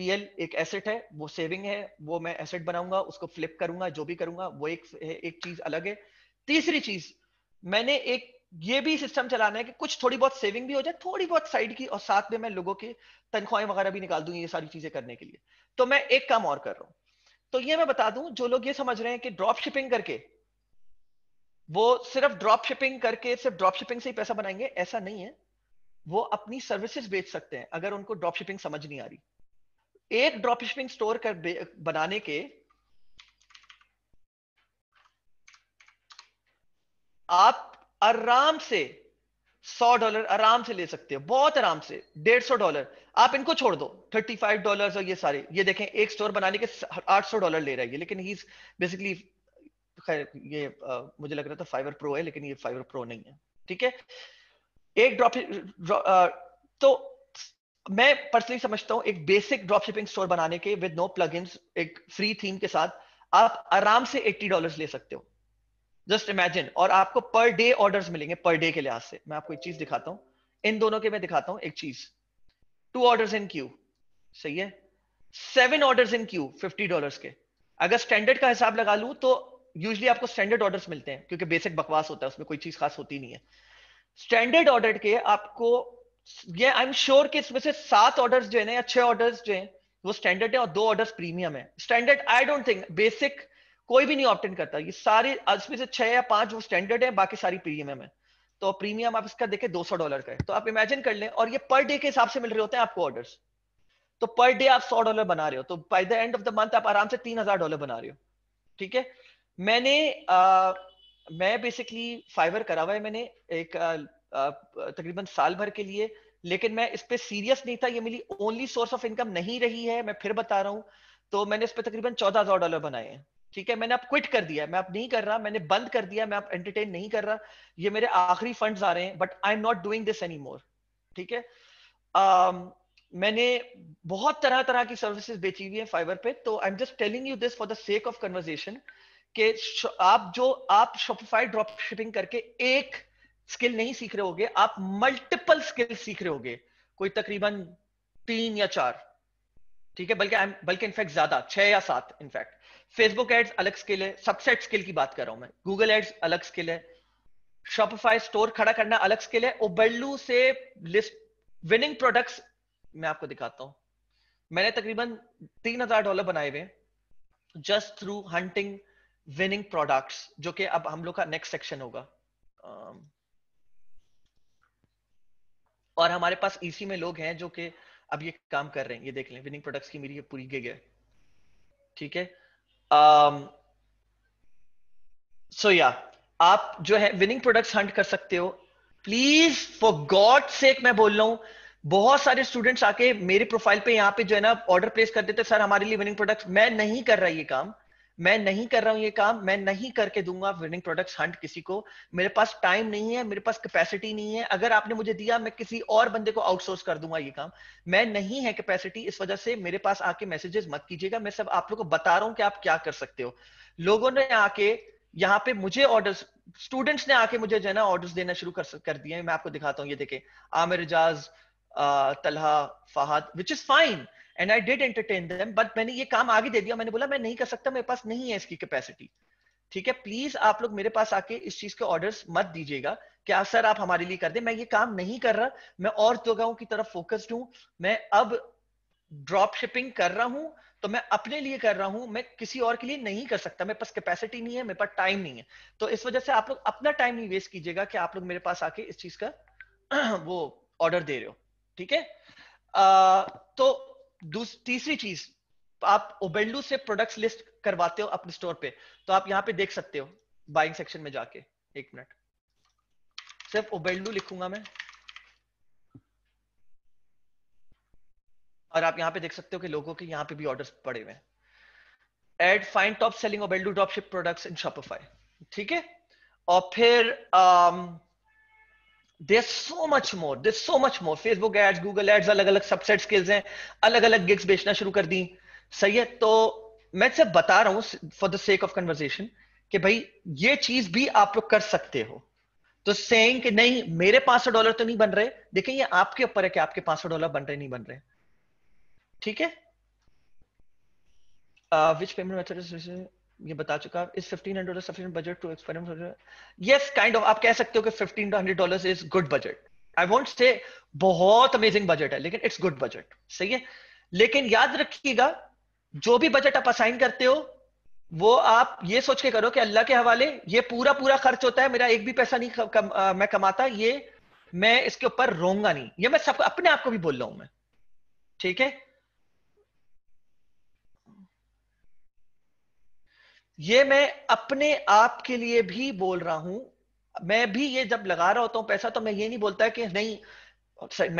पीएल एक एसेट है, वो सेविंग है, वो मैं एसेट बनाऊंगा, उसको फ्लिप करूंगा, जो भी करूंगा, वो एक एक चीज अलग है। तीसरी चीज, मैंने एक ये भी सिस्टम चलाना है कि कुछ थोड़ी बहुत सेविंग भी हो जाए, थोड़ी बहुत साइड की, और साथ में मैं लोगों के तनख्वाहें वगैरह भी निकाल दूंगी, ये सारी चीजें करने के लिए। तो मैं एक काम और कर रहा हूँ। तो ये मैं बता दूं, जो लोग ये समझ रहे हैं कि ड्रॉप शिपिंग करके, वो सिर्फ ड्रॉप शिपिंग करके सिर्फ ड्रॉप शिपिंग से ही पैसा बनाएंगे, ऐसा नहीं है। वो अपनी सर्विसेज बेच सकते हैं अगर उनको ड्रॉप शिपिंग समझ नहीं आ रही। एक ड्रॉप शिपिंग स्टोर कर बनाने के आप आराम से सौ डॉलर आराम से ले सकते हो, बहुत आराम से। डेढ़ सौ डॉलर, आप इनको छोड़ दो, पैंतीस डॉलर और ये सारे, ये देखें एक स्टोर बनाने के आठ सौ डॉलर ले रहा है ये, लेकिन ही इज बेसिकली, खैर ये आ, मुझे लग रहा था फाइवर प्रो है, लेकिन ये फाइवर प्रो नहीं है। ठीक है, एक ड्रॉप, तो मैं पर्सनली समझता हूं एक बेसिक ड्रॉपशिपिंग स्टोर बनाने के विद नो प्लगइन्स, एक फ्री थीम के साथ आप आराम से अस्सी डॉलर ले सकते हो, जस्ट इमेजिन। और आपको पर डे ऑर्डर्स मिलेंगे, पर डे के लिहाज से। मैं आपको एक चीज दिखाता हूं, इन दोनों के मैं दिखाता हूं एक चीज। टू ऑर्डर्स इन क्यू, सही है, सेवन ऑर्डर्स इन क्यू पचास डॉलर के। अगर स्टैंडर्ड का हिसाब लगा लूं तो यूजली आपको स्टैंडर्ड ऑर्डर्स मिलते हैं, क्योंकि बेसिक बकवास होता है, उसमें कोई चीज खास होती नहीं है। स्टैंडर्ड ऑर्डर के आपको, ये आई एम श्योर कि इसमें से सात ऑर्डर्स जो है ना, या छह ऑर्डर्स जो हैं वो स्टैंडर्ड है और दो ऑर्डर्स प्रीमियम है। Standard I don't think, basic कोई भी नहीं ऑप्ट इन करता, ये सारे इसमें से छह या पांच वो स्टैंडर्ड है, बाकी सारी प्रीमियम है। तो प्रीमियम आप इसका देखें दो सौ डॉलर का है, तो आप इमेजिन कर लें, और ये पर डे के हिसाब से मिल रहे होते हैं आपको ऑर्डर्स। तो पर डे आप सौ डॉलर बना रहे हो, तो by the end of the month आप आराम से तीन हजार डॉलर बना रहे हो। ठीक है, मैंने आ, मैं बेसिकली फाइवर करा हुआ है, मैंने एक आ, तकरीबन साल भर के लिए, लेकिन मैं इस पे सीरियस नहीं था, ये मेरी ओनली सोर्स ऑफ इनकम नहीं रही है, मैं फिर बता रहा हूँ। तो मैंने इस पे तकरीबन चौदह हजार डॉलर बनाए हैं। ठीक है, मैंने अब क्विट कर दिया, मैं अब नहीं कर रहा, मैंने बंद कर दिया, मैं अब एंटरटेन नहीं कर रहा, ये मेरे आखिरी फंड्स आ रहे हैं, but I am not doing this any more. ठीक है, um, मैंने बहुत तरह तरह की सर्विसेज बेची हुई है फाइवर पे। तो I am just telling you this for the sake of conversation, कि आप जो आप शॉपिफाई ड्रॉप शिपिंग करके एक स्किल नहीं सीख रहे होगे, आप मल्टीपल स्किल सीख रहे होगे, कोई तकरीबन तीन या चार, ठीक है, बल्कि बल्कि इनफैक्ट ज्यादा, छह या सात इनफैक्ट। फेसबुक एड्स अलग स्किल है, सबसेट स्किल की बात कर रहा हूं मैं, गूगल एड्स अलग स्किल है, शॉपिफाई स्टोर खड़ा करना अलग स्किल है, ओबर्लू से लिस्ट विनिंग प्रोडक्ट्स, मैं आपको दिखाता हूं, मैंने तकरीबन तीन हजार डॉलर बनाए हुए just through hunting winning products, जो कि अब हम लोग का नेक्स्ट सेक्शन होगा। और हमारे पास इसी में लोग हैं जो कि अब ये काम कर रहे हैं, ये देख लें, विनिंग प्रोडक्ट्स की मेरी ये पूरी गिग है। ठीक है, सो या आप जो है विनिंग प्रोडक्ट्स हंट कर सकते हो। प्लीज फॉर गॉड सेक मैं बोल रहा हूँ, बहुत सारे स्टूडेंट्स आके मेरे प्रोफाइल पे यहाँ पे जो है ना ऑर्डर प्लेस कर देते, सर हमारे लिए विनिंग प्रोडक्ट्स, मैं नहीं कर रहा ये काम, मैं नहीं कर रहा हूं ये काम, मैं नहीं करके दूंगा विनिंग प्रोडक्ट्स हंट किसी को, मेरे पास टाइम नहीं है, मेरे पास कैपेसिटी नहीं है, अगर आपने मुझे दिया मैं किसी और बंदे को आउटसोर्स कर दूंगा ये काम, मैं नहीं है कैपेसिटी, इस वजह से मेरे पास आके मैसेजेस मत कीजिएगा। मैं सब आप लोगों को बता रहा हूं कि आप क्या कर सकते हो। लोगों ने आके यहाँ पे मुझे ऑर्डर्स, स्टूडेंट्स ने आके मुझे जो है ना ऑर्डर्स देना शुरू कर, कर दिए। मैं आपको दिखाता हूँ, ये देखे, Aamir Ejaz, Talha, Fahad, which is fine and I did entertain them, but मैंने ये काम आगे दे दिया, मैंने बोला मैं नहीं कर सकता, मेरे पास नहीं है इसकी कैपेसिटी। ठीक है, प्लीज आप लोग मेरे पास आके इस चीज के ऑर्डर्स मत दीजिएगा कि आप सर आप हमारे लिए कर दें, मैं ये काम नहीं कर रहा, मैं और जगहों की तरफ फोकस्ड हूँ, मैं अब ड्रॉप शिपिंग कर रहा हूँ तो मैं अपने लिए कर रहा हूँ, मैं किसी और के लिए नहीं कर सकता, मेरे पास कैपेसिटी नहीं है, मेरे पास टाइम नहीं है। तो इस वजह से आप लोग अपना टाइम नहीं वेस्ट कीजिएगा कि आप लोग मेरे पास आके इस चीज का वो ऑर्डर दे रहे हो। ठीक है, तो तीसरी चीज, आप ओबेल्डू से प्रोडक्ट्स लिस्ट करवाते हो अपने स्टोर पे, तो आप यहाँ पे देख सकते हो बाइंग सेक्शन में जाके, एक मिनट सिर्फ ओबेल्डू लिखूंगा मैं, और आप यहाँ पे देख सकते हो कि लोगों के यहाँ पे भी ऑर्डर्स पड़े हुए हैं। Add find top selling Oberlo dropship products in Shopify. ठीक है, और फिर um, There's so much more. There's so much more. Facebook ads, Google ads, अलग अलग सबसेट स्किल्स हैं, अलग अलग गिग्स बेचना शुरू कर दी। सही है, तो मैं सिर्फ बता रहा हूँ for the sake of conversation कि भाई ये चीज भी आप लोग कर सकते हो। तो सेइंग कि नहीं मेरे पांच सौ डॉलर तो नहीं बन रहे, देखिए ये आपके ऊपर है कि आपके पांच सौ डॉलर बन रहे नहीं बन रहे, ठीक है। विच पेमेंट मेथड ये बता चुका, is fifteen hundred dollar sufficient budget to experiment? Yes, kind of आप कह सकते हो कि fifteen hundred dollar is good budget, I won't say बहुत अमेजिंग बजट है लेकिन इट्स गुड बजट, सही है। लेकिन याद रखिएगा जो भी बजट आप असाइन करते हो वो आप ये सोच के करो कि अल्लाह के हवाले ये पूरा पूरा खर्च होता है, मेरा एक भी पैसा नहीं कम, आ, मैं कमाता, ये मैं इसके ऊपर रोऊंगा नहीं, ये मैं सब अपने आप को भी बोल रहा हूं मैं, ठीक है। ये मैं अपने आप के लिए भी बोल रहा हूं, मैं भी ये जब लगा रहा होता हूं पैसा तो मैं ये नहीं बोलता कि नहीं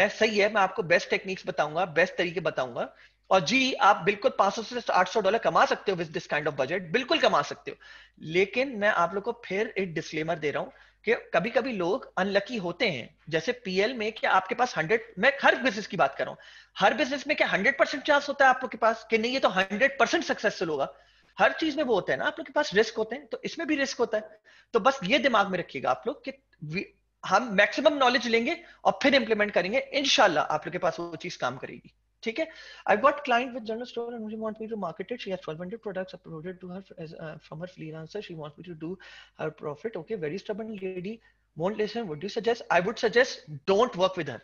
मैं सही है, मैं आपको बेस्ट टेक्निक्स बताऊंगा, बेस्ट तरीके बताऊंगा, और जी आप बिल्कुल पांच सौ से आठ सौ डॉलर कमा सकते हो with this kind of budget, बिल्कुल कमा सकते हो। लेकिन मैं आप लोगों को फिर एक डिस्क्लेमर दे रहा हूं कि कभी कभी लोग अनलकी होते हैं, जैसे पीएल में कि आपके पास हंड्रेड, मैं हर बिजनेस की बात कर रहा हूं, हर बिजनेस में क्या हंड्रेड परसेंट चांस होता है आपके पास कि नहीं ये तो हंड्रेड परसेंट सक्सेसफुल होगा? हर चीज में वो होता है ना, आप लोग के पास रिस्क होते हैं, तो इसमें भी रिस्क होता है। तो बस ये दिमाग में रखिएगा आप लोग कि हम मैक्सिमम नॉलेज लेंगे और फिर इंप्लीमेंट करेंगे, इंशाल्लाह आप लोग के पास वो चीज काम करेगी, ठीक है। I got client with general store and she want me to market it, she has twelve hundred products uploaded to her from her freelancer, she wants me to do her profit, okay very stubborn lady won't listen, would you suggest? I would suggest don't work with her.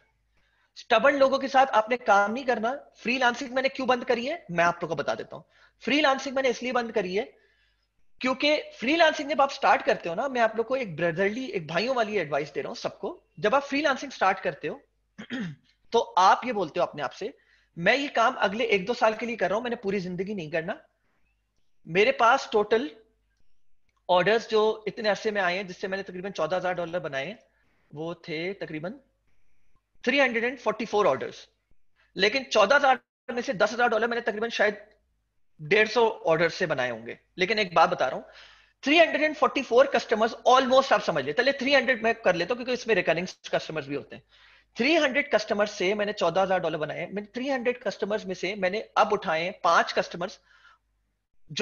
Stubborn लोगों के साथ आपने काम नहीं करना। फ्रीलांसिंग मैंने क्यों बंद करी है मैं आप लोगों को बता देता हूं। फ्रीलांसिंग मैंने इसलिए बंद करी है क्योंकि फ्रीलांसिंग जब आप स्टार्ट करते हो ना, मैं आप लोगों को एक ब्रदरली, एक भाइयों वाली एडवाइस दे रहा हूं सबको। जब आप फ्रीलांसिंग स्टार्ट करते हो तो आप ये बोलते हो अपने आप से, मैं ये काम अगले एक दो साल के लिए कर रहा हूं, मैंने पूरी जिंदगी नहीं करना। मेरे पास टोटल ऑर्डर्स जो इतने अरसे में आए हैं, जिससे मैंने तकरीबन चौदह हजार डॉलर बनाए, वो थे तकरीबन three hundred forty four orders. लेकिन चौदह हजार में से दस हजार डॉलर मैंने तकरीबन शायद डेढ़ सौ ऑर्डर से बनाए होंगे। लेकिन एक बात बता रहा हूं, three hundred forty four customers almost आप समझ लेते, तीन सौ मैं कर लेता हूं क्योंकि इसमें रिकरिंग कस्टमर्स भी होते हैं। तीन सौ कस्टमर्स से मैंने चौदह हजार डॉलर बनाए। मैंने तीन सौ कस्टमर्स में से मैंने अब उठाए पांच कस्टमर्स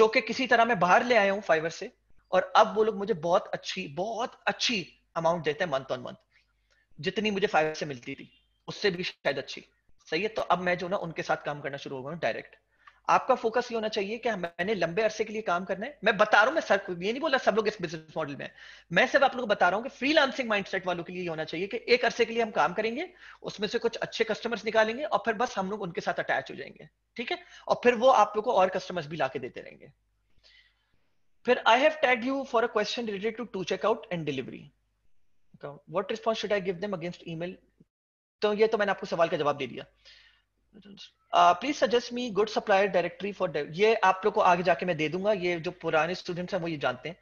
जो कि किसी तरह मैं बाहर ले आया हूं फाइवर से, और अब वो लोग मुझे बहुत अच्छी बहुत अच्छी अमाउंट देते हैं मंथ ऑन मंथ, जितनी मुझे फाइव से मिलती थी उससे भी शायद अच्छी, सही है। तो अब मैं जो ना उनके साथ काम करना शुरू हो गया डायरेक्ट। आपका फोकस ये होना चाहिए कि मैंने लंबे अरसे के लिए काम करना है। मैं बता रहा हूं, मैं सर ये नहीं बोला सब लोग इस बिजनेस मॉडल में, मैं सिर्फ आप लोगों को बता रहा हूं कि फ्रीलांसिंग माइंडसेट वालों के लिए होना चाहिए कि एक अरसे के लिए हम काम करेंगे, उसमें से कुछ अच्छे कस्टमर्स निकालेंगे और फिर बस हम लोग उनके साथ अटैच हो जाएंगे, ठीक है। और फिर वो आप लोग को और कस्टमर्स भी लाके देते रहेंगे। फिर I have tagged you for a question related to to checkout and delivery, what response should I give them against email? तो ये तो मैंने आपको सवाल का जवाब दे दिया। Please suggest me good supplier directory for, ये आप लोग को आगे जाके मैं दे दूंगा, ये जो पुराने स्टूडेंट्स हैं वो ये जानते हैं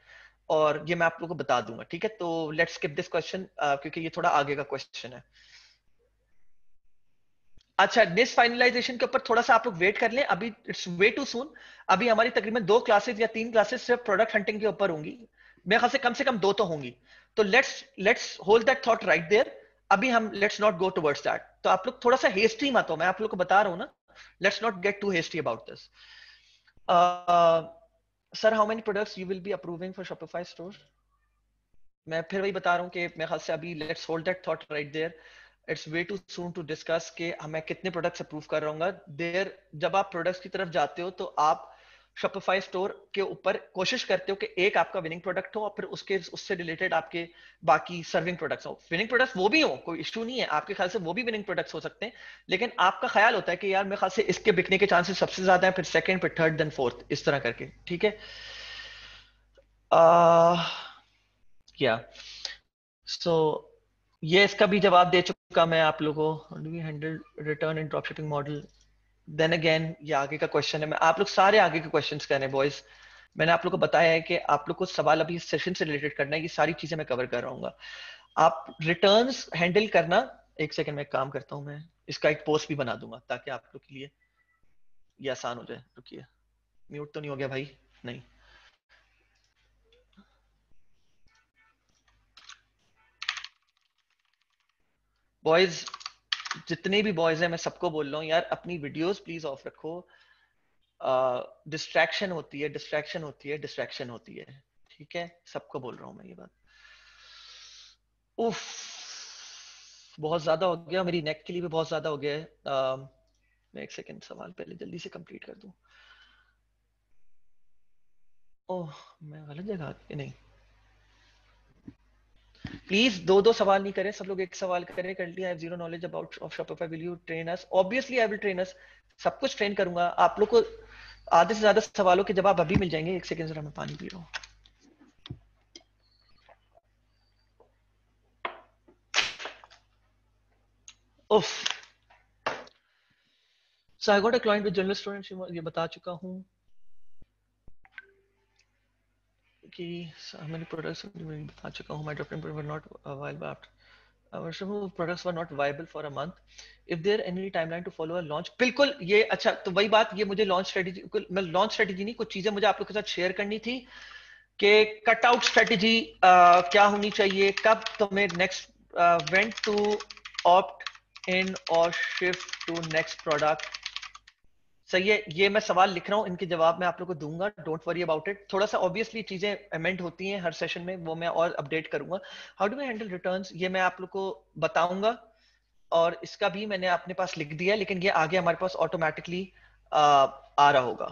और ये मैं आप लोग को बता दूंगा, ठीक है। तो लेट्स स्किप दिस क्वेश्चन क्योंकि ये थोड़ा आगे का क्वेश्चन है। अच्छा, नेक्स्ट फाइनलाइजेशन के ऊपर थोड़ा सा आप लोग वेट कर लें, अभी इट्स वे टू सून। अभी हमारी तकरीबन दो क्लासेस या तीन क्लासेस सिर्फ प्रोडक्ट हंटिंग के ऊपर होंगी, मेरे ख्याल से कम से कम दो तो होंगी। तो let's let's hold that thought right there, अभी हम let's not go towards that. तो आप लोग थोड़ा सा हेस्टी मत हो, मैं आप लोग को बता रहा हूं ना, let's not get too hasty about this. Sir how many products you will be approving for Shopify store? मैं फिर वही बता रहा हूं कि मेरे ख्याल से अभी let's hold that thought right there, it's way too soon to discuss कि मैं कितने प्रोडक्ट्स अप्रूव कर रहा हूँ। देयर जब आप प्रोडक्ट्स की तरफ जाते हो तो आप Shopify स्टोर के ऊपर कोशिश करते हो कि एक आपका विनिंग प्रोडक्ट हो और फिर उसके उससे रिलेटेड आपके बाकी सर्विंग प्रोडक्ट्स हो। विनिंग प्रोडक्ट्स वो भी हो, कोई इशू नहीं है, आपके ख्याल से वो भी विनिंग प्रोडक्ट्स हो सकते हैं, लेकिन आपका ख्याल होता है कि यार मेरे ख्याल से इसके बिकने के चांसेस सबसे ज्यादा है, फिर सेकंड, फिर थर्ड, देन फोर्थ, इस तरह करके, ठीक है। क्या सो ये इसका भी जवाब दे चुका मैं आप लोगों को, do you handle return in dropshipping model? Then again, ये आगे का क्वेश्चन है, मैं आप लोग सारे आगे के क्वेश्चंस कर रहे हैं बॉयज। मैंने आप लोग को बताया है कि आप लोग को सवाल अभी सेशन से रिलेटेड करना है, ये सारी चीजें मैं कवर कर रहा हूँ। आप रिटर्न्स हैंडल करना, एक सेकंड में काम करता हूँ, मैं इसका एक पोस्ट भी बना दूंगा ताकि आप लोग के लिए ये आसान हो जाए। रुकिए, म्यूट तो नहीं हो गया भाई? नहीं, बॉयज जितने भी बॉयज हैं मैं सबको बोल रहा हूँ यार, अपनी वीडियोस प्लीज ऑफ रखो, डिस्ट्रैक्शन uh, होती है डिस्ट्रैक्शन होती है डिस्ट्रैक्शन होती है, ठीक है, सबको बोल रहा हूँ मैं ये बात। उफ, बहुत ज्यादा हो गया, मेरी नेक के लिए भी बहुत ज्यादा हो गया है. uh, मैं एक सेकंड सवाल पहले जल्दी से कंप्लीट कर दूं. ओह मैं गलत जगह आ गया. नहीं प्लीज दो दो सवाल नहीं करें, सब लोग एक सवाल करें. Currently I have zero knowledge about of Shopify, will you train us? Obviously I will train us, सब कुछ ट्रेन करूंगा आप लोग को. आधे से ज्यादा सवालों के जवाब अभी मिल जाएंगे. एक सेकंड जरा मैं पानी पी रहा हूँ. उफ so I got a client with general student, ये बता चुका हूँ कि मैंने प्रोडक्ट्स बता चुका हूँ. My dropdown product were not available after वो products were not viable for a month. If there any timeline to follow a launch? बिल्कुल. ये अच्छा तो वही बात, ये मुझे लॉन्च स्ट्रेटजी, मैं लॉन्च स्ट्रेटजी नहीं, कुछ चीजें मुझे आप लोग के साथ शेयर करनी थी कि कटआउट स्ट्रेटजी क्या होनी चाहिए, कब तुम्हें next when to opt in और शिफ्ट टू नेक्स्ट प्रोडक्ट. सही है, ये मैं सवाल लिख रहा हूँ, इनके जवाब मैं आप लोगों को दूंगा. Don't worry about it. थोड़ा सा ऑब्वियसली चीजें अमेंड होती हैं हर सेशन में, वो मैं और अपडेट करूंगा. How do I handle returns, ये मैं आप लोग को बताऊंगा और इसका भी मैंने अपने पास लिख दिया, लेकिन ये आगे हमारे पास ऑटोमेटिकली आ रहा होगा.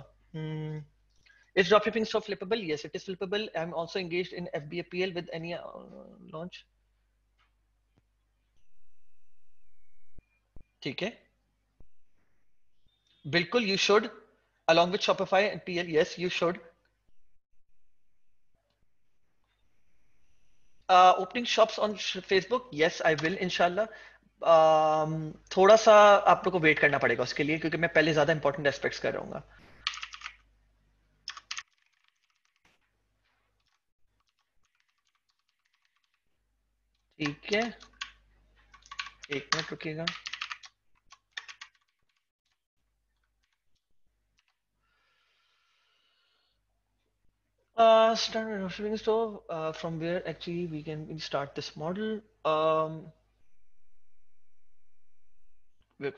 Is dropshipping so flippable? Yes it is flippable. I am also engaged in FBA PL with any launch. ठीक है बिल्कुल. You should along with Shopify and PL. Yes you should. Opening shops on Facebook? Yes I will इंशाल्लाह. थोड़ा सा आप लोग को वेट करना पड़ेगा उसके लिए, क्योंकि मैं पहले ज्यादा इंपॉर्टेंट एस्पेक्ट्स कर रहा हूँ. ठीक है एक मिनट रुकिएगा. Uh, start dropshipping store uh, from where actually we can start this model. Um,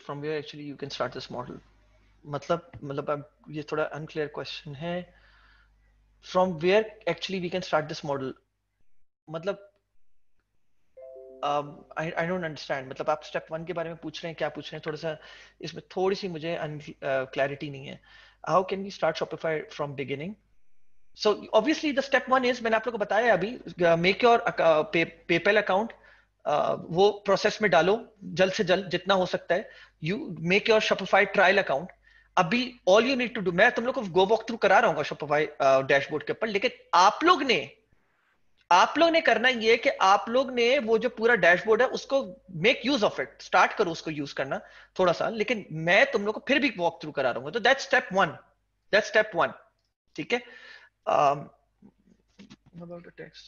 from where actually you can start this model. मतलब मतलब अब ये थोड़ा unclear question है. From where actually we can start this model. मतलब um, I I don't understand. मतलब आप step one के बारे में पूछ रहे हैं, क्या पूछ रहे हैं? थोड़ा सा इसमें थोड़ी सी मुझे uh, clarity नहीं है. How can we start Shopify from beginning? So obviously the step one is, मैंने आप लोगों को बताया अभी, make your pay, PayPal account, uh, वो process में डालो जल्द से जल्द जितना हो सकता है. You make your Shopify trial account. अभी all you need to do, मैं तुम लोगों को go walk through करा रहा हूँ Shopify uh, dashboard के ऊपर, लेकिन आप लोग ने आप लोग ने करना ये कि आप लोग ने वो जो पूरा डैशबोर्ड है उसको make use of it, start करो उसको use करना थोड़ा सा, लेकिन मैं तुम लोगों को फिर भी walk through करा रहा हूँ. तो that's step one, that's step one. ठीक है. Um, about the text.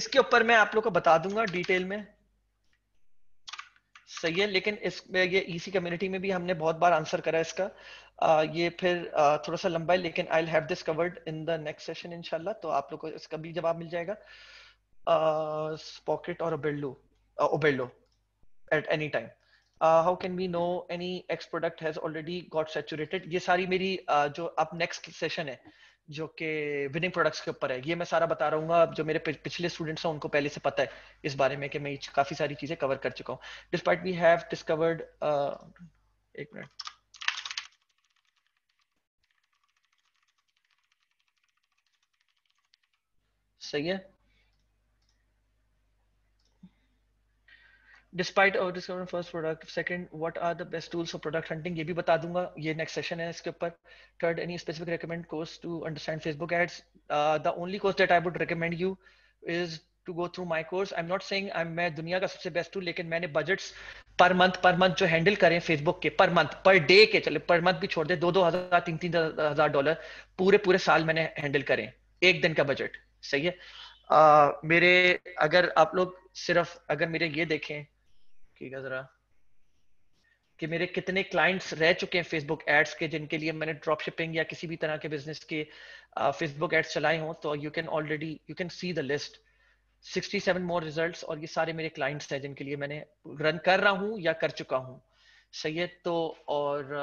इसके ऊपर मैं आप लोग को बता दूंगा डिटेल में. सही है, लेकिन इसमें ये ईसी कम्युनिटी में भी हमने बहुत बार आंसर करा है इसका. आ, ये फिर आ, थोड़ा सा लंबा है, लेकिन I will have this covered in the next session इंशाल्लाह. तो आप लोग को इसका भी जवाब मिल जाएगा. पॉकेट और Oberlo Oberlo at any time. How can we know any X product has already got saturated? ये सारी मेरी uh, जो अब नेक्स्ट सेशन है जो कि विनिंग प्रोडक्ट्स के ऊपर है, ये मैं सारा बता रहा हूँ. जो मेरे पिछले स्टूडेंट्स हैं उनको पहले से पता है इस बारे में कि मैं काफी सारी चीजें कवर कर चुका हूँ. डिस्पाइट वी हैव डिस्कवर्ड एक मिनट सही है. Despite our discovering first product, second, what are the best tools for product hunting? ये भी बता दूंगा, ये next session है इसके ऊपर. Third, any specific recommend course to understand Facebook ads? Uh, the only course that I would recommend you is to go through my course. I'm not saying I'm मैं दुनिया का सबसे best हूँ, लेकिन मैंने budgets per month per month जो handle करें Facebook के per month per day के, चले per month भी छोड़ दे, दो दो हजार तीन तीन हजार डॉलर पूरे पूरे साल मैंने handle करें एक दिन का budget. सही है. uh, मेरे अगर आप लोग सिर्फ अगर मेरे ये देखें जरा कि मेरे कितने क्लाइंट्स रह चुके हैं फेसबुक एड्स के जिनके लिए मैंने ड्रॉप शिपिंग या किसी भी तरह के बिजनेस के फेसबुक एड्स चलाए हों, तो you can already you can see the list. Sixty seven more results, और ये सारे मेरे क्लाइंट्स हैं जिनके लिए मैंने रन कर रहा हूं या कर चुका हूं. सही है. तो और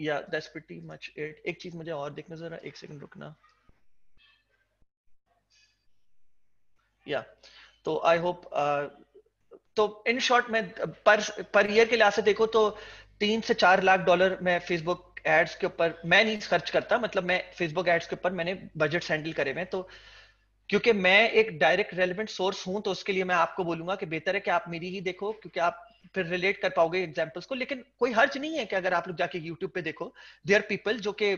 या दैट्स प्रीटी मच इट. एक चीज मुझे और देखना जरा, एक सेकंड रुकना. या तो आई होप तो इन शॉर्ट में पर पर ईयर के लिहाज से देखो तो तीन से चार लाख डॉलर मैं फेसबुक एड्स के ऊपर मैं नहीं खर्च करता, मतलब मैं फेसबुक एड्स के ऊपर मैंने बजट हैंडल करे हुए हैं। तो क्योंकि मैं एक डायरेक्ट रेलिवेंट सोर्स हूं तो उसके लिए मैं आपको बोलूंगा कि बेहतर है कि आप मेरी ही देखो, क्योंकि आप फिर रिलेट कर पाओगे एग्जांपल्स को। लेकिन कोई हर्ज नहीं है कि अगर आप लोग जाके यूट्यूब पे देखो, देयर पीपल जो कि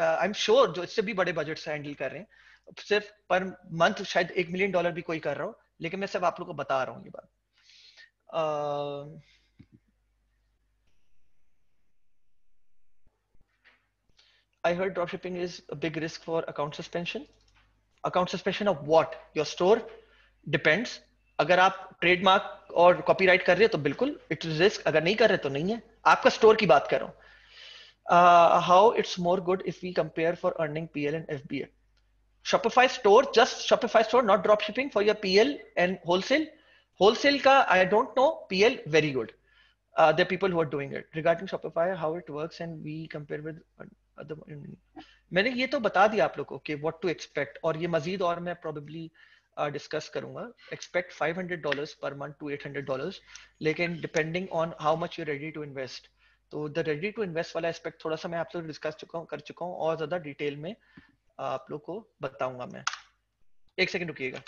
आई एम श्योर जो इससे भी बड़े बजट से हैंडल कर रहे हैं, सिर्फ पर मंथ शायद एक मिलियन डॉलर भी कोई कर रहा हो, लेकिन मैं सिर्फ आप लोग को बता रहा हूँ ये बात। uh... I heard dropshipping is a big risk for account suspension. Account suspension of what? Your store depends. अगर आप ट्रेडमार्क और कॉपीराइट कर रहे हो तो बिल्कुल इट्स रिस्क, अगर नहीं कर रहे तो नहीं है। आपका स्टोर की बात कर रहा हूँ। How it's more good if we compare for earning PL and FBA. Shopify store, just Shopify store, not drop shipping for your PL and wholesale. Wholesale का I don't know, PL very good, the people who are doing it. Regarding Shopify how it works and we compare with other, मैंने ये तो बता दिया आप लोगों को व्हाट टू एक्सपेक्ट, और ये मजीद और मैं प्रोबेबली डिस्कस uh, करूंगा। एक्सपेक्ट five hundred dollars पर month to eight hundred dollars, लेकिन depending on how much you ready to invest. तो द रेडी टू इन्वेस्ट वाला एस्पेक्ट थोड़ा सा मैं आप लोग डिस्कस चुका हूँ कर चुका हूँ और ज्यादा डिटेल में आप लोग को बताऊंगा मैं। एक सेकंड रुकिएगा।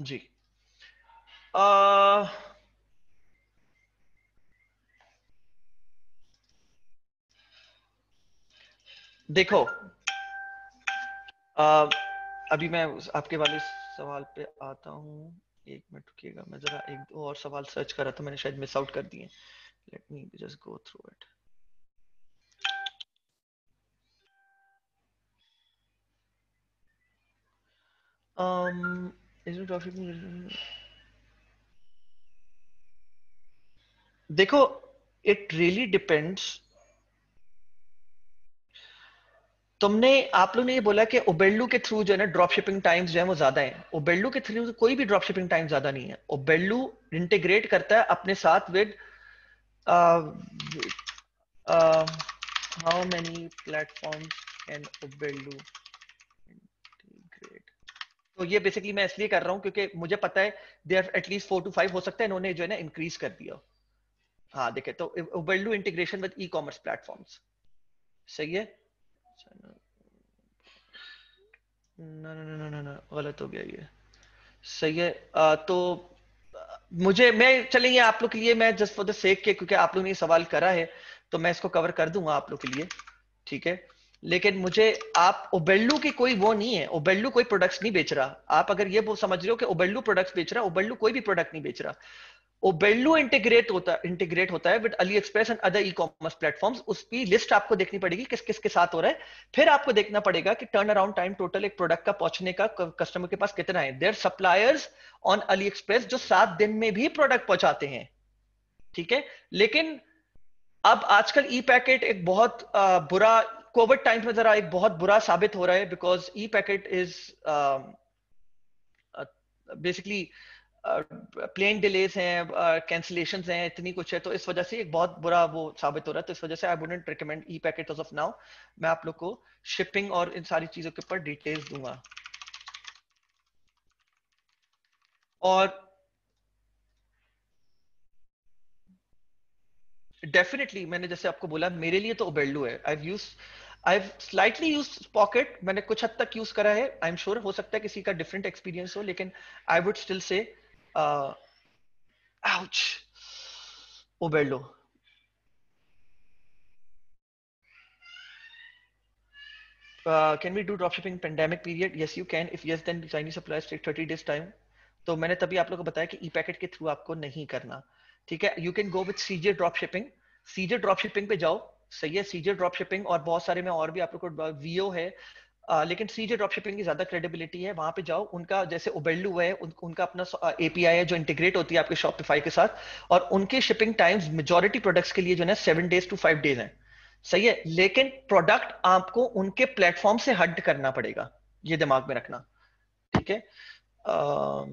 जी uh, देखो uh, अभी मैं आपके वाले सवाल पे आता हूँ। एक मिनट रुकिएगा, मैं जरा एक दो और सवाल सर्च कर रहा था, मैंने शायद मिस आउट कर दिए। Let me just go through it. um, देखो इट रियली डिपेंड्स। तुमने आप लोगों ने ये बोला कि ओबेरलो के थ्रू जो है ना ड्रॉप शिपिंग टाइम्स जो है वो ज्यादा है। ओबेरलो के थ्रू कोई भी ड्रॉप शिपिंग टाइम ज्यादा नहीं है। ओबेरलो इंटीग्रेट करता है अपने साथ with how many platforms can Oberlo. तो ये बेसिकली मैं इसलिए कर रहा हूँ क्योंकि मुझे पता है there at least four to five हो सकता है, इन्होंने जो है ना इंक्रीज कर दिया। हाँ देखे तो Oberlo integration with e commerce platforms, सही है। ना ना ना ना ना गलत हो गया ये, सही है। आ, तो मुझे मैं चलेंगे आप लोग के लिए, मैं जस्ट फॉर द सेक के क्योंकि आप लोग ने सवाल करा है तो मैं इसको कवर कर दूंगा आप लोग के लिए, ठीक है। लेकिन मुझे आप ओबेरलो की कोई वो नहीं है, ओबेरलो कोई प्रोडक्ट्स नहीं बेच रहा। आप अगर ये वो समझ रहे हो कि ओबेरलो प्रोडक्ट्स बेच रहा है, ओबेरलो कोई भी प्रोडक्ट नहीं बेच रहा। ओबेरलो इंटीग्रेट होता इंटीग्रेट होता है with AliExpress and other e commerce platforms. उसकी लिस्ट आपको देखनी पड़ेगी किस किस के साथ हो रहा है, फिर आपको देखना पड़ेगा कि टर्न अराउंड टाइम टोटल एक प्रोडक्ट का पहुंचने का कस्टमर के पास कितना है। There suppliers on AliExpress जो सात दिन में भी प्रोडक्ट पहुंचाते हैं, ठीक है। लेकिन अब आजकल ई पैकेट एक बहुत बुरा, कोविड टाइम्स में जरा एक बहुत बुरा साबित हो रहा है, because ePacket is basically plane delays हैं, कैंसिलेशंस हैं, इतनी कुछ है, तो इस वजह से एक बहुत बुरा वो साबित हो रहा है। तो इस वजह से I wouldn't recommend ePacket as of now. मैं आप लोग को शिपिंग और इन सारी चीजों के ऊपर डिटेल्स दूंगा। और डेफिनेटली मैंने जैसे आपको बोला मेरे लिए तो ओबेरलो है। I've used, I've slightly used pocket, मैंने कुछ हद तक यूज करा है। आई एम श्योर हो सकता है किसी का डिफरेंट एक्सपीरियंस हो, लेकिन I would still say ouch Oberlo. Can we do dropshipping pandemic period? Yes you can. If yes then Chinese suppliers take thirty days time. तो मैंने तभी आप लोग को बताया कि ई पैकेट के थ्रू आपको नहीं करना, ठीक है। You can go with CJ dropshipping, CJ dropshipping पे जाओ, सही है। सीजे ड्रॉपशिपिंग और बहुत सारे में और भी आप लोग को वीओ है, Uh, लेकिन सीजे ड्रॉपशिपिंग की ज्यादा क्रेडिबिलिटी है, वहां पे जाओ, उनका जैसे ओबेरलो है, उन, उनका अपना एपीआई है जो इंटीग्रेट होती है आपके शॉपिफाई के साथ, और उनके शिपिंग टाइम्स मेजॉरिटी प्रोडक्ट्स के लिए जो है seven days to five days है, सही है, लेकिन प्रोडक्ट आपको उनके प्लेटफॉर्म से हट करना पड़ेगा, ये दिमाग में रखना, ठीक है। uh...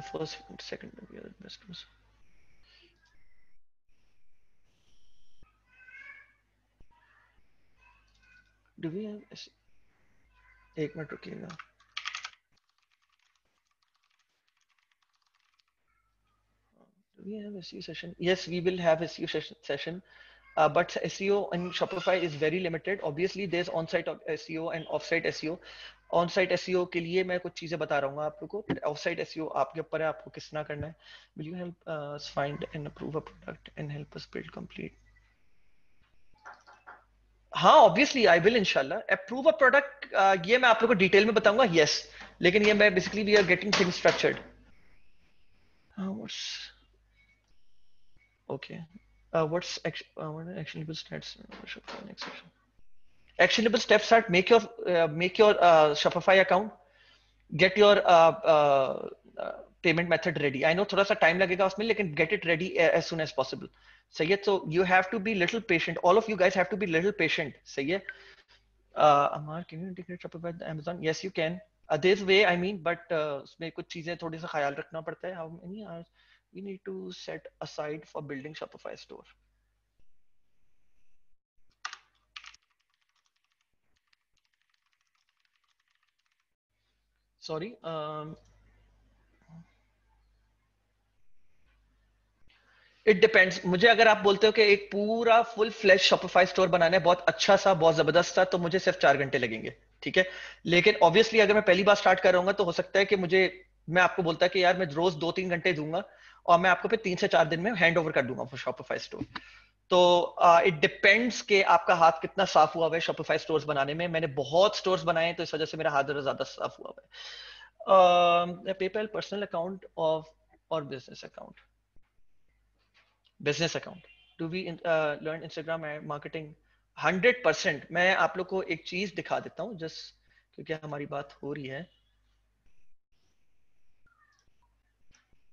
The first, second, the best ones. Do we have एक मिनट रुकिएगा। Do we have a S E O session? Yes, we will have a S E O session. Uh, but S E O in Shopify is very limited. Obviously, there's on-site S E O and off-site S E O. Onsite SEO के लिए मैं कुछ चीजें बता रहा हूँ आप लोगों को, ऑफसाइट एसईओ आपके ऊपर है, आपको किसना करना है। Will you help us find and approve a product and help us build complete? हाँ, ऑब्वियसली आई विल इंशाल्लाह। अप्रूव अ प्रोडक्ट ये मैं आप लोगों को डिटेल में बताऊंगा, यस, लेकिन ये मैं basically we are getting things structured. Okay, what's actionable steps? Actionable steps are make your uh, make your uh, Shopify account, get your uh, uh, uh, payment method ready. I know थोड़ा सा time लगेगा उसमें, लेकिन get it ready as soon as possible. सही है, so you have to be little patient. All of you guys have to be little patient. सही है. Uh, Amar, can you integrate Shopify with Amazon? Yes, you can. Uh, this way, I mean, but उसमें uh, कुछ चीजें थोड़ी सा ख्याल रखना पड़ता है. How many hours we need to set aside for building Shopify store? Sorry, um, it depends. मुझे अगर आप बोलते हो कि एक पूरा फुल फ्लैश शॉपिफाई स्टोर बनाना है, बहुत अच्छा सा, बहुत जबरदस्त सा, तो मुझे सिर्फ चार घंटे लगेंगे, ठीक है। लेकिन ऑब्वियसली अगर मैं पहली बार स्टार्ट कर रहा हूँ तो हो सकता है कि मुझे, मैं आपको बोलता है कि यार मैं रोज दो तीन घंटे दूंगा और मैं आपको फिर तीन से चार दिन में हैंड ओवर कर दूंगा फॉर शॉपिफाई स्टोर। तो इट uh, डिपेंड्स कि आपका हाथ कितना साफ हुआ हुआ है शॉपिफाई स्टोर्स बनाने में। मैंने बहुत स्टोर्स बनाए हैं तो इस वजह से मेरा हाथ जरा ज्यादा साफ हुआ हुआ है। पेपैल पर्सनल अकाउंट ऑफ और business account? Business account. Do we learn Instagram marketing? Hundred percent. मैं आप लोग को एक चीज दिखा देता हूँ, जस्ट क्योंकि हमारी बात हो रही है,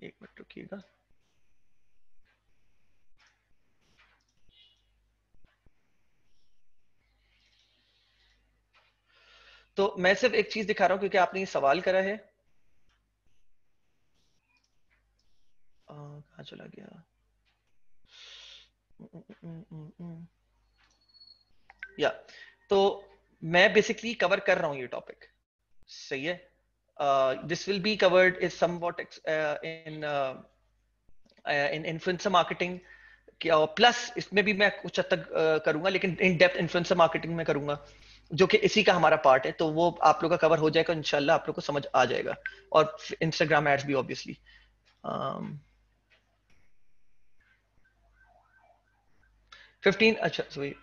एक मिनट रुकिएगा। तो मैं सिर्फ एक चीज दिखा रहा हूं क्योंकि आपने ये सवाल करा है। कहाँ चला गया? या तो मैं बेसिकली कवर कर रहा हूं ये टॉपिक, सही है। This will be covered is somewhat in in influencer marketing, plus इसमें भी मैं कुछ हद तक uh, करूंगा, लेकिन इन डेप्थ इन्फ्लुएंसर मार्केटिंग में करूंगा जो कि इसी का हमारा पार्ट है। तो वो आप लोग का कवर हो जाएगा इंशाल्लाह, आप लोग को समझ आ जाएगा, और इंस्टाग्राम एड्स भी ऑब्वियसली। फिफ्टीन अच्छा sorry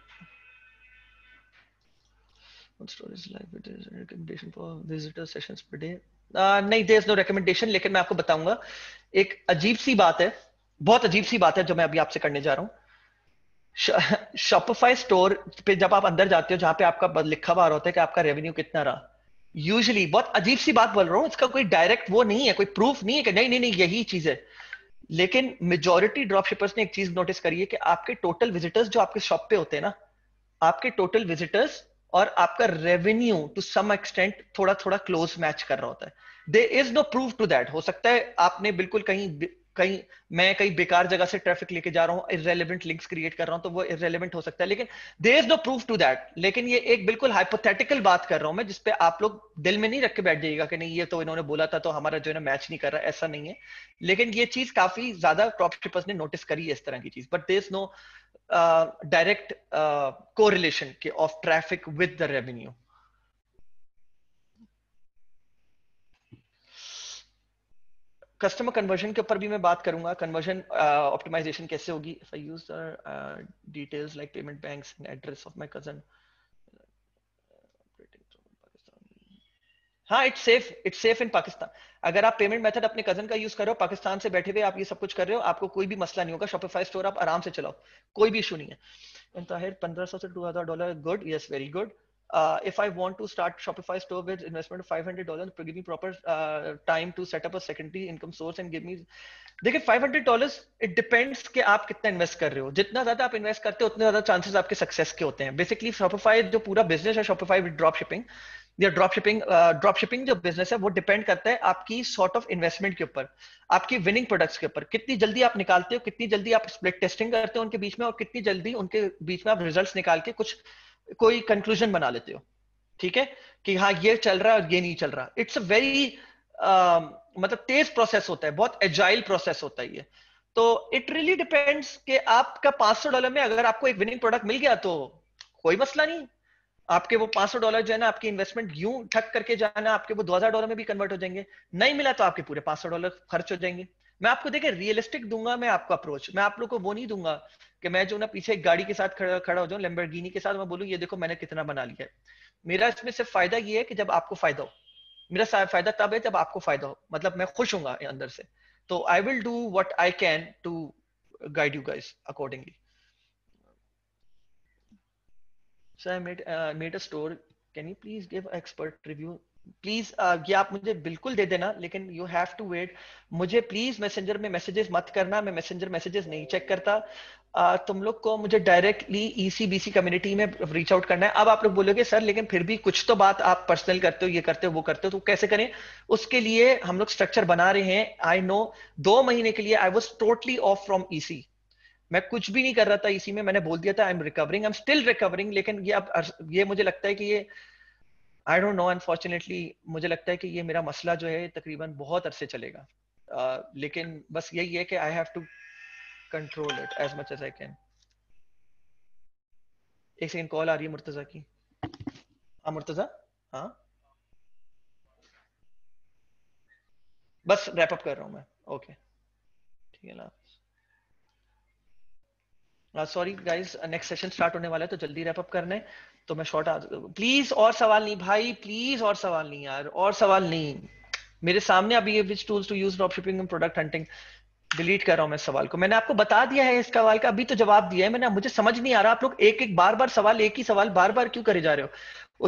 recommendation for visitor sessions per day? नहीं, देयर इज नो रिकमेंडेशन, लेकिन मैं आपको बताऊंगा एक अजीब सी बात है, बहुत अजीब सी बात है जो मैं अभी आपसे करने जा रहा हूँ। शॉपिफाई स्टोर पे जब आप अंदर जाते हो, जहां पे आपका लिखा हुआ होता है कि आपका रेवेन्यू कितना रहा, यूजुअली, बहुत अजीब सी बात बोल रहा हूँ, इसका कोई डायरेक्ट वो नहीं है, कोई प्रूफ नहीं है कि नहीं नहीं नहीं यही चीज है, लेकिन मेजॉरिटी ड्रॉपशिपर्स ने एक चीज नोटिस करी है कि आपके टोटल विजिटर्स जो आपके शॉप पे होते हैं ना, आपके टोटल विजिटर्स और आपका रेवेन्यू टू सम एक्सटेंट थोड़ा थोड़ा क्लोज मैच कर रहा होता है। There is no proof to that. हो सकता है आपने बिल्कुल कहीं कहीं मैं कहीं बेकार जगह से ट्रैफिक लेके जा रहा हूँ, इररेलेवेंट लिंक्स क्रिएट कर रहा हूँ, तो वो इररेलेवेंट हो सकता है, लेकिन there is no proof to that. लेकिन ये एक बिल्कुल हाइपोथेटिकल बात कर रहा हूँ मैं, जिसपे आप लोग दिल में नहीं रख के बैठ जाइएगा कि नहीं ये तो इन्होंने बोला था तो हमारा जो है ना मैच नहीं कर रहा, ऐसा नहीं है। लेकिन ये चीज काफी ज्यादा ड्रॉपशिपर्स ने नोटिस करी है इस तरह की चीज, but there is no direct correlation of traffic with the revenue. Customer conversion के ऊपर भी मैं बात करूंगा, कन्वर्जन ऑप्टिमाइजेशन कैसे होगी। If I use details like payment banks and address of my cousin हाँ, it's safe, it's safe in Pakistan. अगर आप पेमेंट मेथड अपने कजन का यूज कर रहे हो, पाकिस्तान से बैठे हुए आप ये सब कुछ कर रहे हो, आपको कोई भी मसला नहीं होगा। शॉपिफाई स्टोर आप आराम से चलाओ, कोई भी इशू नहीं है। इन ताहिर पंद्रह सौ से दो हज़ार dollar, good, yes, very good. If I want to start Shopify store with investment five hundred dollar, give me proper time to set up a secondary income source and give me. देखिए five hundred dollars, it depends कि आप कितना इन्वेस्ट कर रहे हो। जितना ज्यादा आप इन्वेस्ट करते हो उतने ज्यादा चांसेस आपके सक्सेस के होते हैं। बेसिकली शॉपिफाई जो पूरा बिजनेस है, शॉपिफाई विद ड्रॉपशिपिंग या ड्रॉपशिपिंग ड्रॉपशिपिंग जो बिजनेस है, वो डिपेंड करता है आपकी सॉर्ट ऑफ इन्वेस्टमेंट के ऊपर, आपकी विनिंग प्रोडक्ट्स के ऊपर, कितनी जल्दी आप निकालते हो, कितनी जल्दी आप स्प्लिट टेस्टिंग करते हो उनके बीच में, और कितनी जल्दी उनके बीच में आप रिजल्ट्स निकाल के कुछ कोई कंक्लूजन बना लेते हो। ठीक है कि हाँ ये चल रहा है और ये नहीं चल रहा। इट्स अ वेरी मतलब तेज प्रोसेस होता है, बहुत एजाइल प्रोसेस होता है ये। तो इट रियली डिपेंड्स कि आपका पांच सौ डॉलर में अगर आपको एक विनिंग प्रोडक्ट मिल गया तो कोई मसला नहीं, आपके वो पांच सौ डॉलर जो है ना, आपकी इन्वेस्टमेंट यूं ठक करके जाना, आपके वो दो हज़ार डॉलर में भी कन्वर्ट हो जाएंगे। नहीं मिला तो आपके पूरे पांच सौ डॉलर खर्च हो जाएंगे। मैं आपको देखे रियलिस्टिक दूंगा मैं आपको अप्रोच, मैं आप लोग को वो नहीं दूंगा कि मैं जो ना पीछे गाड़ी के साथ खड़ा खड़ा हो जाऊं, लैम्बोर्गिनी के साथ, मैं बोलूं ये देखो मैंने कितना बना लिया है। मेरा इसमें सिर्फ फायदा ये है कि जब आपको फायदा हो, मेरा फायदा तब है जब आपको फायदा हो, मतलब मैं खुश हूंगा अंदर से। तो I will do what I can to guide you guys accordingly. So I made uh, made a store. Can you please give expert review? Please uh, ये आप मुझे बिल्कुल दे देना, लेकिन you have to wait. मुझे please messenger में messages मत करना, मैं messenger messages नहीं check करता। uh, तुम लोग को मुझे directly E C B C community में reach out करना है। अब आप लोग बोलोगे सर लेकिन फिर भी कुछ तो बात आप personal करते हो, ये करते हो, वो करते हो, तो कैसे करें? उसके लिए हम लोग structure बना रहे हैं। I know दो महीने के लिए I was totally off from E C. मैं कुछ भी नहीं कर रहा था इसी में, मैंने बोल दिया था I am recovering, I am still recovering. लेकिन ये अब ये मुझे लगता है कि ये आई डोंट नो, अनफॉर्चुनेटली मुझे लगता है कि ये मेरा मसला जो है तकरीबन बहुत अरसे चलेगा। uh, लेकिन बस यही है कि I have to control it as much as I can. एक सेकंड, कॉल आ रही है मुर्तजा की। हाँ मुर्तजा, हाँ बस रैप अप कर रहा हूँ मैं। ओके ठीक है ना, sorry guys, next session start होने वाला है तो जल्दी रैप अप करना है, तो मैं शॉर्ट। प्लीज और सवाल नहीं भाई, प्लीज और सवाल नहीं यार, और सवाल नहीं मेरे सामने। अभी ये which tools to use dropshipping and product hunting, delete कर रहा हूँ मैं सवाल को। मैंने आपको बता दिया है इस सवाल का अभी तो जवाब दिया है मैंने। मुझे समझ नहीं आ रहा आप लोग एक एक बार बार सवाल, एक ही सवाल बार बार क्यों करे जा रहे हो?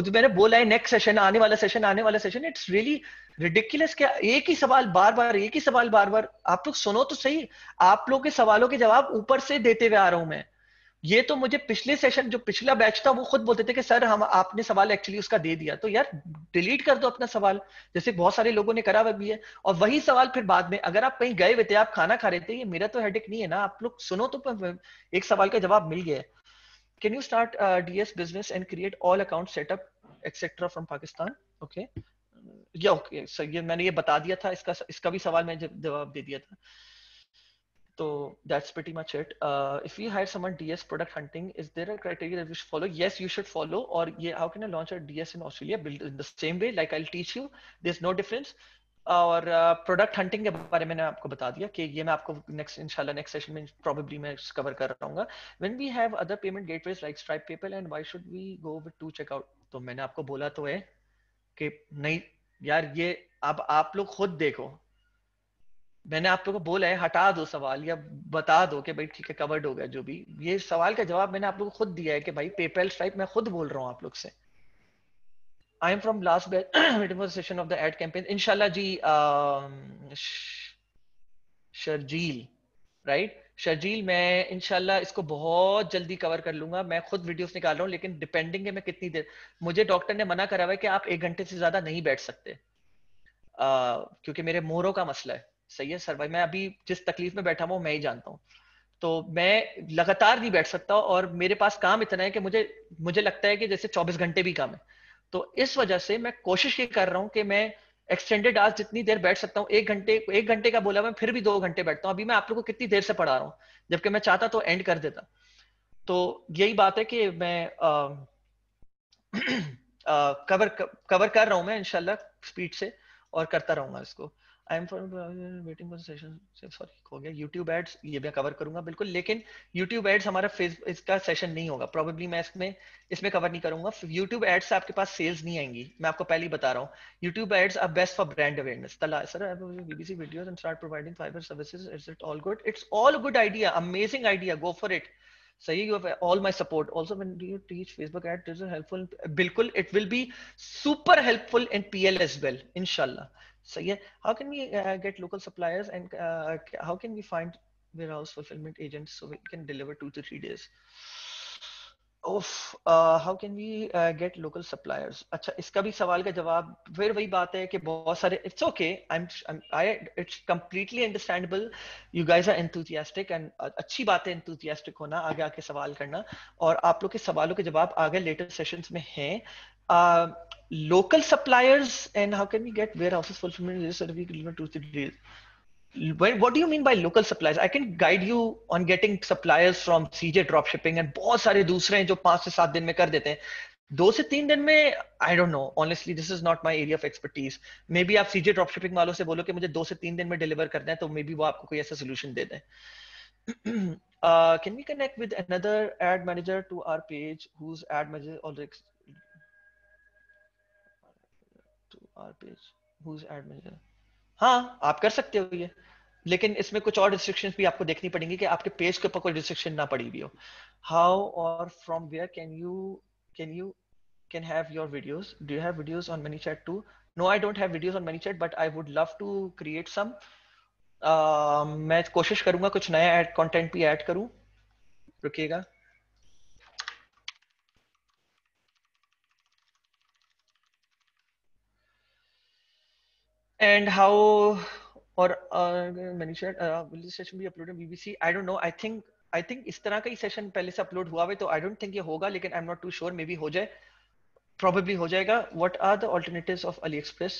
तो मैंने बोला है नेक्स्ट सेशन, आने वाला सेशन, आने वाला सेशन। इट्स रियली रिडिक्युलस क्या एक ही सवाल बार बार, एक ही सवाल बार बार। आप लोग सुनो तो सही, आप लोग के सवालों के जवाब ऊपर से देते हुए आ रहा हूं मैं। ये तो मुझे पिछले सेशन जो पिछला बैच था वो खुद बोलते थे कि सर हम आपने सवाल एक्चुअली उसका दे दिया, तो यार डिलीट कर दो अपना सवाल, जैसे बहुत सारे लोगों ने करा हुआ भी है। और वही सवाल फिर बाद में, अगर आप कहीं गए हुए थे, आप खाना खा रहे थे, ये मेरा तो हेडेक नहीं है ना, आप लोग सुनो तो। एक सवाल का जवाब मिल गया। Can you start DS business and create all account setup etcetera from Pakistan? Okay या ओके सर, ये मैंने ये बता दिया था, इसका इसका भी सवाल मैं जवाब दे दिया था। So that's pretty much it. Uh, if we hire someone D S product hunting, is there a criteria that we should follow? Yes, you should follow. Or yeah, how can I launch a D S in Australia? Build in the same way, like I'll teach you. There's no difference. और प्रोडक्ट हंटिंग के बारे में मैंने आपको बता दिया कि ये मैं आपको नेक्स्ट इंशाल्लाह नेक्स्ट सेशन में प्रॉब्ली मैं कवर कर रहा हूँ। When we have other payment gateways like Stripe, PayPal, and why should we go with two checkout? तो मैंने आपको बोला तो है कि नहीं यार, ये अब आप लोग खुद देखो। मैंने आप लोगों को बोला है हटा दो सवाल या बता दो कि भाई ठीक है कवर्ड हो गया जो भी। ये सवाल का जवाब मैंने आप लोगों को खुद दिया है कि भाई पेपल, स्ट्राइप, मैं खुद बोल रहा हूँ आप लोग से। I am from last batch, it was session of the ad campaign. इंशाल्लाह जी शर्जील, राइट शर्जील, मैं इंशाल्लाह इसको बहुत जल्दी कवर कर लूंगा। मैं खुद वीडियोस निकाल रहा हूँ, लेकिन डिपेंडिंग है मैं कितनी देर। मुझे डॉक्टर ने मना करा हुआ है कि आप एक घंटे से ज्यादा नहीं बैठ सकते, uh, क्योंकि मेरे मोहरों का मसला है। सही है सर भाई, मैं अभी जिस तकलीफ में बैठा हूँ मैं ही जानता हूँ, तो मैं लगातार नहीं बैठ सकता और मेरे पास काम इतना है कि मुझे मुझे लगता है कि जैसे चौबीस घंटे भी काम है। तो इस वजह से मैं कोशिश ये कर रहा हूँ कि मैं एक्सटेंडेड आज जितनी देर बैठ सकता हूँ, एक घंटे एक घंटे का बोला मैं फिर भी दो घंटे बैठता हूँ। अभी मैं आप लोगों को कितनी देर से पढ़ा रहा हूँ, जबकि मैं चाहता तो एंड कर देता। तो यही बात है कि मैं कवर कवर कर रहा हूँ मैं इंशाल्लाह स्पीड से और करता रहूंगा इसको। I am for waiting for session, sorry हो गया यूट्यूब एड्स, ये भी कवर करूंगा बिल्कुल, लेकिन यूट्यूब एड्स हमारा फेस इसका सेशन नहीं होगा प्रॉब्लली, मैं इसमें इसमें कवर नहीं करूंगा। यूट्यूब एड्स से आपके पास सेल्स नहीं आएंगी, मैं आपको पहले ही बता रहा हूँ। YouTube ads are best for brand awareness. Sir BBC videos and start providing Fiverr services, is it all good? It's all good idea, amazing idea, go for it. So you have all my support. Also, when do you teach Facebook ads? Is it helpful? Bilkul, it will be super helpful in P L as well, inshallah. So yeah, how can we uh, get local suppliers and uh, how can we find warehouse fulfillment agents so we can deliver two to three days? Oof, uh, how can we uh, get local suppliers? अच्छा, इसका भी सवाल का जवाब फिर वही बात है कि बहुत सारे, it's okay, I'm, I'm, I, it's completely understandable. You guys are enthusiastic and uh, अच्छी बात है enthusiastic होना, आगे आके सवाल करना, और आप लोग के सवालों के जवाब आगे later sessions में हैं। uh, Local suppliers and how can we get warehouses fulfillment so we can deliver two to three days? What do you mean by local suppliers? I can guide you on getting suppliers from C J dropshipping and बहुत सारे दूसरे हैं जो पांच से सात दिन में कर देते हैं, दो से तीन दिन में I don't know. Honestly, this is not my area of expertise. Maybe आप C J dropshipping वालों से बोलो कि मुझे दो से तीन दिन में deliver करना है, तो maybe वो आपको कोई ऐसा solution दे दें। uh, can we connect with another ad manager to our page whose ad manager already to our page whose ad manager? हाँ, आप कर सकते हो ये, लेकिन इसमें कुछ और restrictions भी आपको देखनी पड़ेंगी कि आपके पेज के ऊपर कोई restriction ना पड़ी हुई हो। How or from where can you can you can have your videos? Do you have videos on ManyChat too? No, I don't have videos on ManyChat, but I would love to create some. Uh, मैं कोशिश करूँगा कुछ नया ad content भी add करूँ। रुकेगा। And how or uh, ManyChat uh, will this session be uploaded on B B C? I don't know. I think I think इस तरह का ही session पहले से upload हुआ है, तो I don't think ये होगा, लेकिन I'm not too sure. Maybe हो जाए, probably हो जाएगा. What are the alternatives of AliExpress?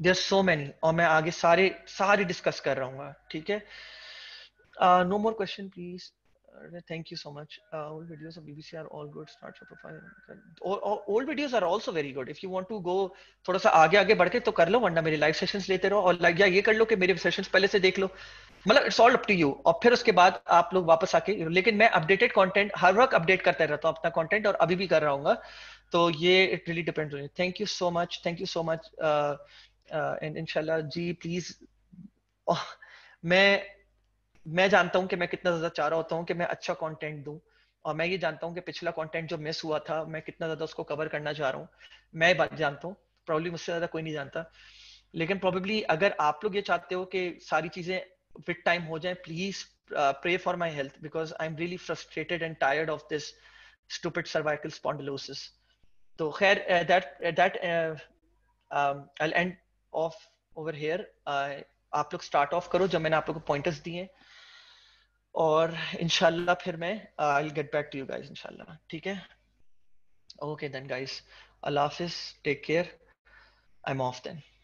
There's so many. और मैं आगे सारे सारे discuss कर रहूँगा, ठीक है? Uh, no more question, please. Thank you so much. Uh, old videos of B B C are all good. Start Shopify. All, all, old videos are also very good. If you want to go थोड़ा सा आगे आगे बढ़ के तो कर लो, वरना मेरे live sessions लेते रहो, और या ये कर लो कि मेरे sessions पहले से देख लो, मतलब it's all up to you. और फिर उसके बाद आप लोग वापस आके, लेकिन मैं updated content हर वक्त update करता रहता हूँ अपना content, और अभी भी कर रहा हूँगा, तो ये it really depends on you. Thank you so much. Thank you so much. Uh, uh, and inshallah ji please. Oh, मैं मैं जानता हूं कि मैं कितना ज्यादा चाह रहा होता हूं कि मैं अच्छा कंटेंट दूं, और मैं ये जानता हूं कि पिछला कंटेंट जो मिस हुआ था मैं कितना ज्यादा उसको कवर करना चाह रहा हूं। मैं बात जानता हूं, प्रॉब्लम मुझसे ज्यादा कोई नहीं जानता, लेकिन प्रॉब्लली अगर आप लोग ये चाहते हो कि सारी चीजें विद टाइम हो जाए, please pray for my health, because I am really frustrated and tired of this stupid cervical spondylosis. तो खैर that that I will end of over here. आप लोग स्टार्ट ऑफ करो जब मैंने आप लोग को पॉइंटर्स दिए, और इंशाल्लाह फिर मैं I will get back to you guys इंशाल्लाह, ठीक है? ओके देन गाइस, अल्लाह हाफिज, take care, I am off then.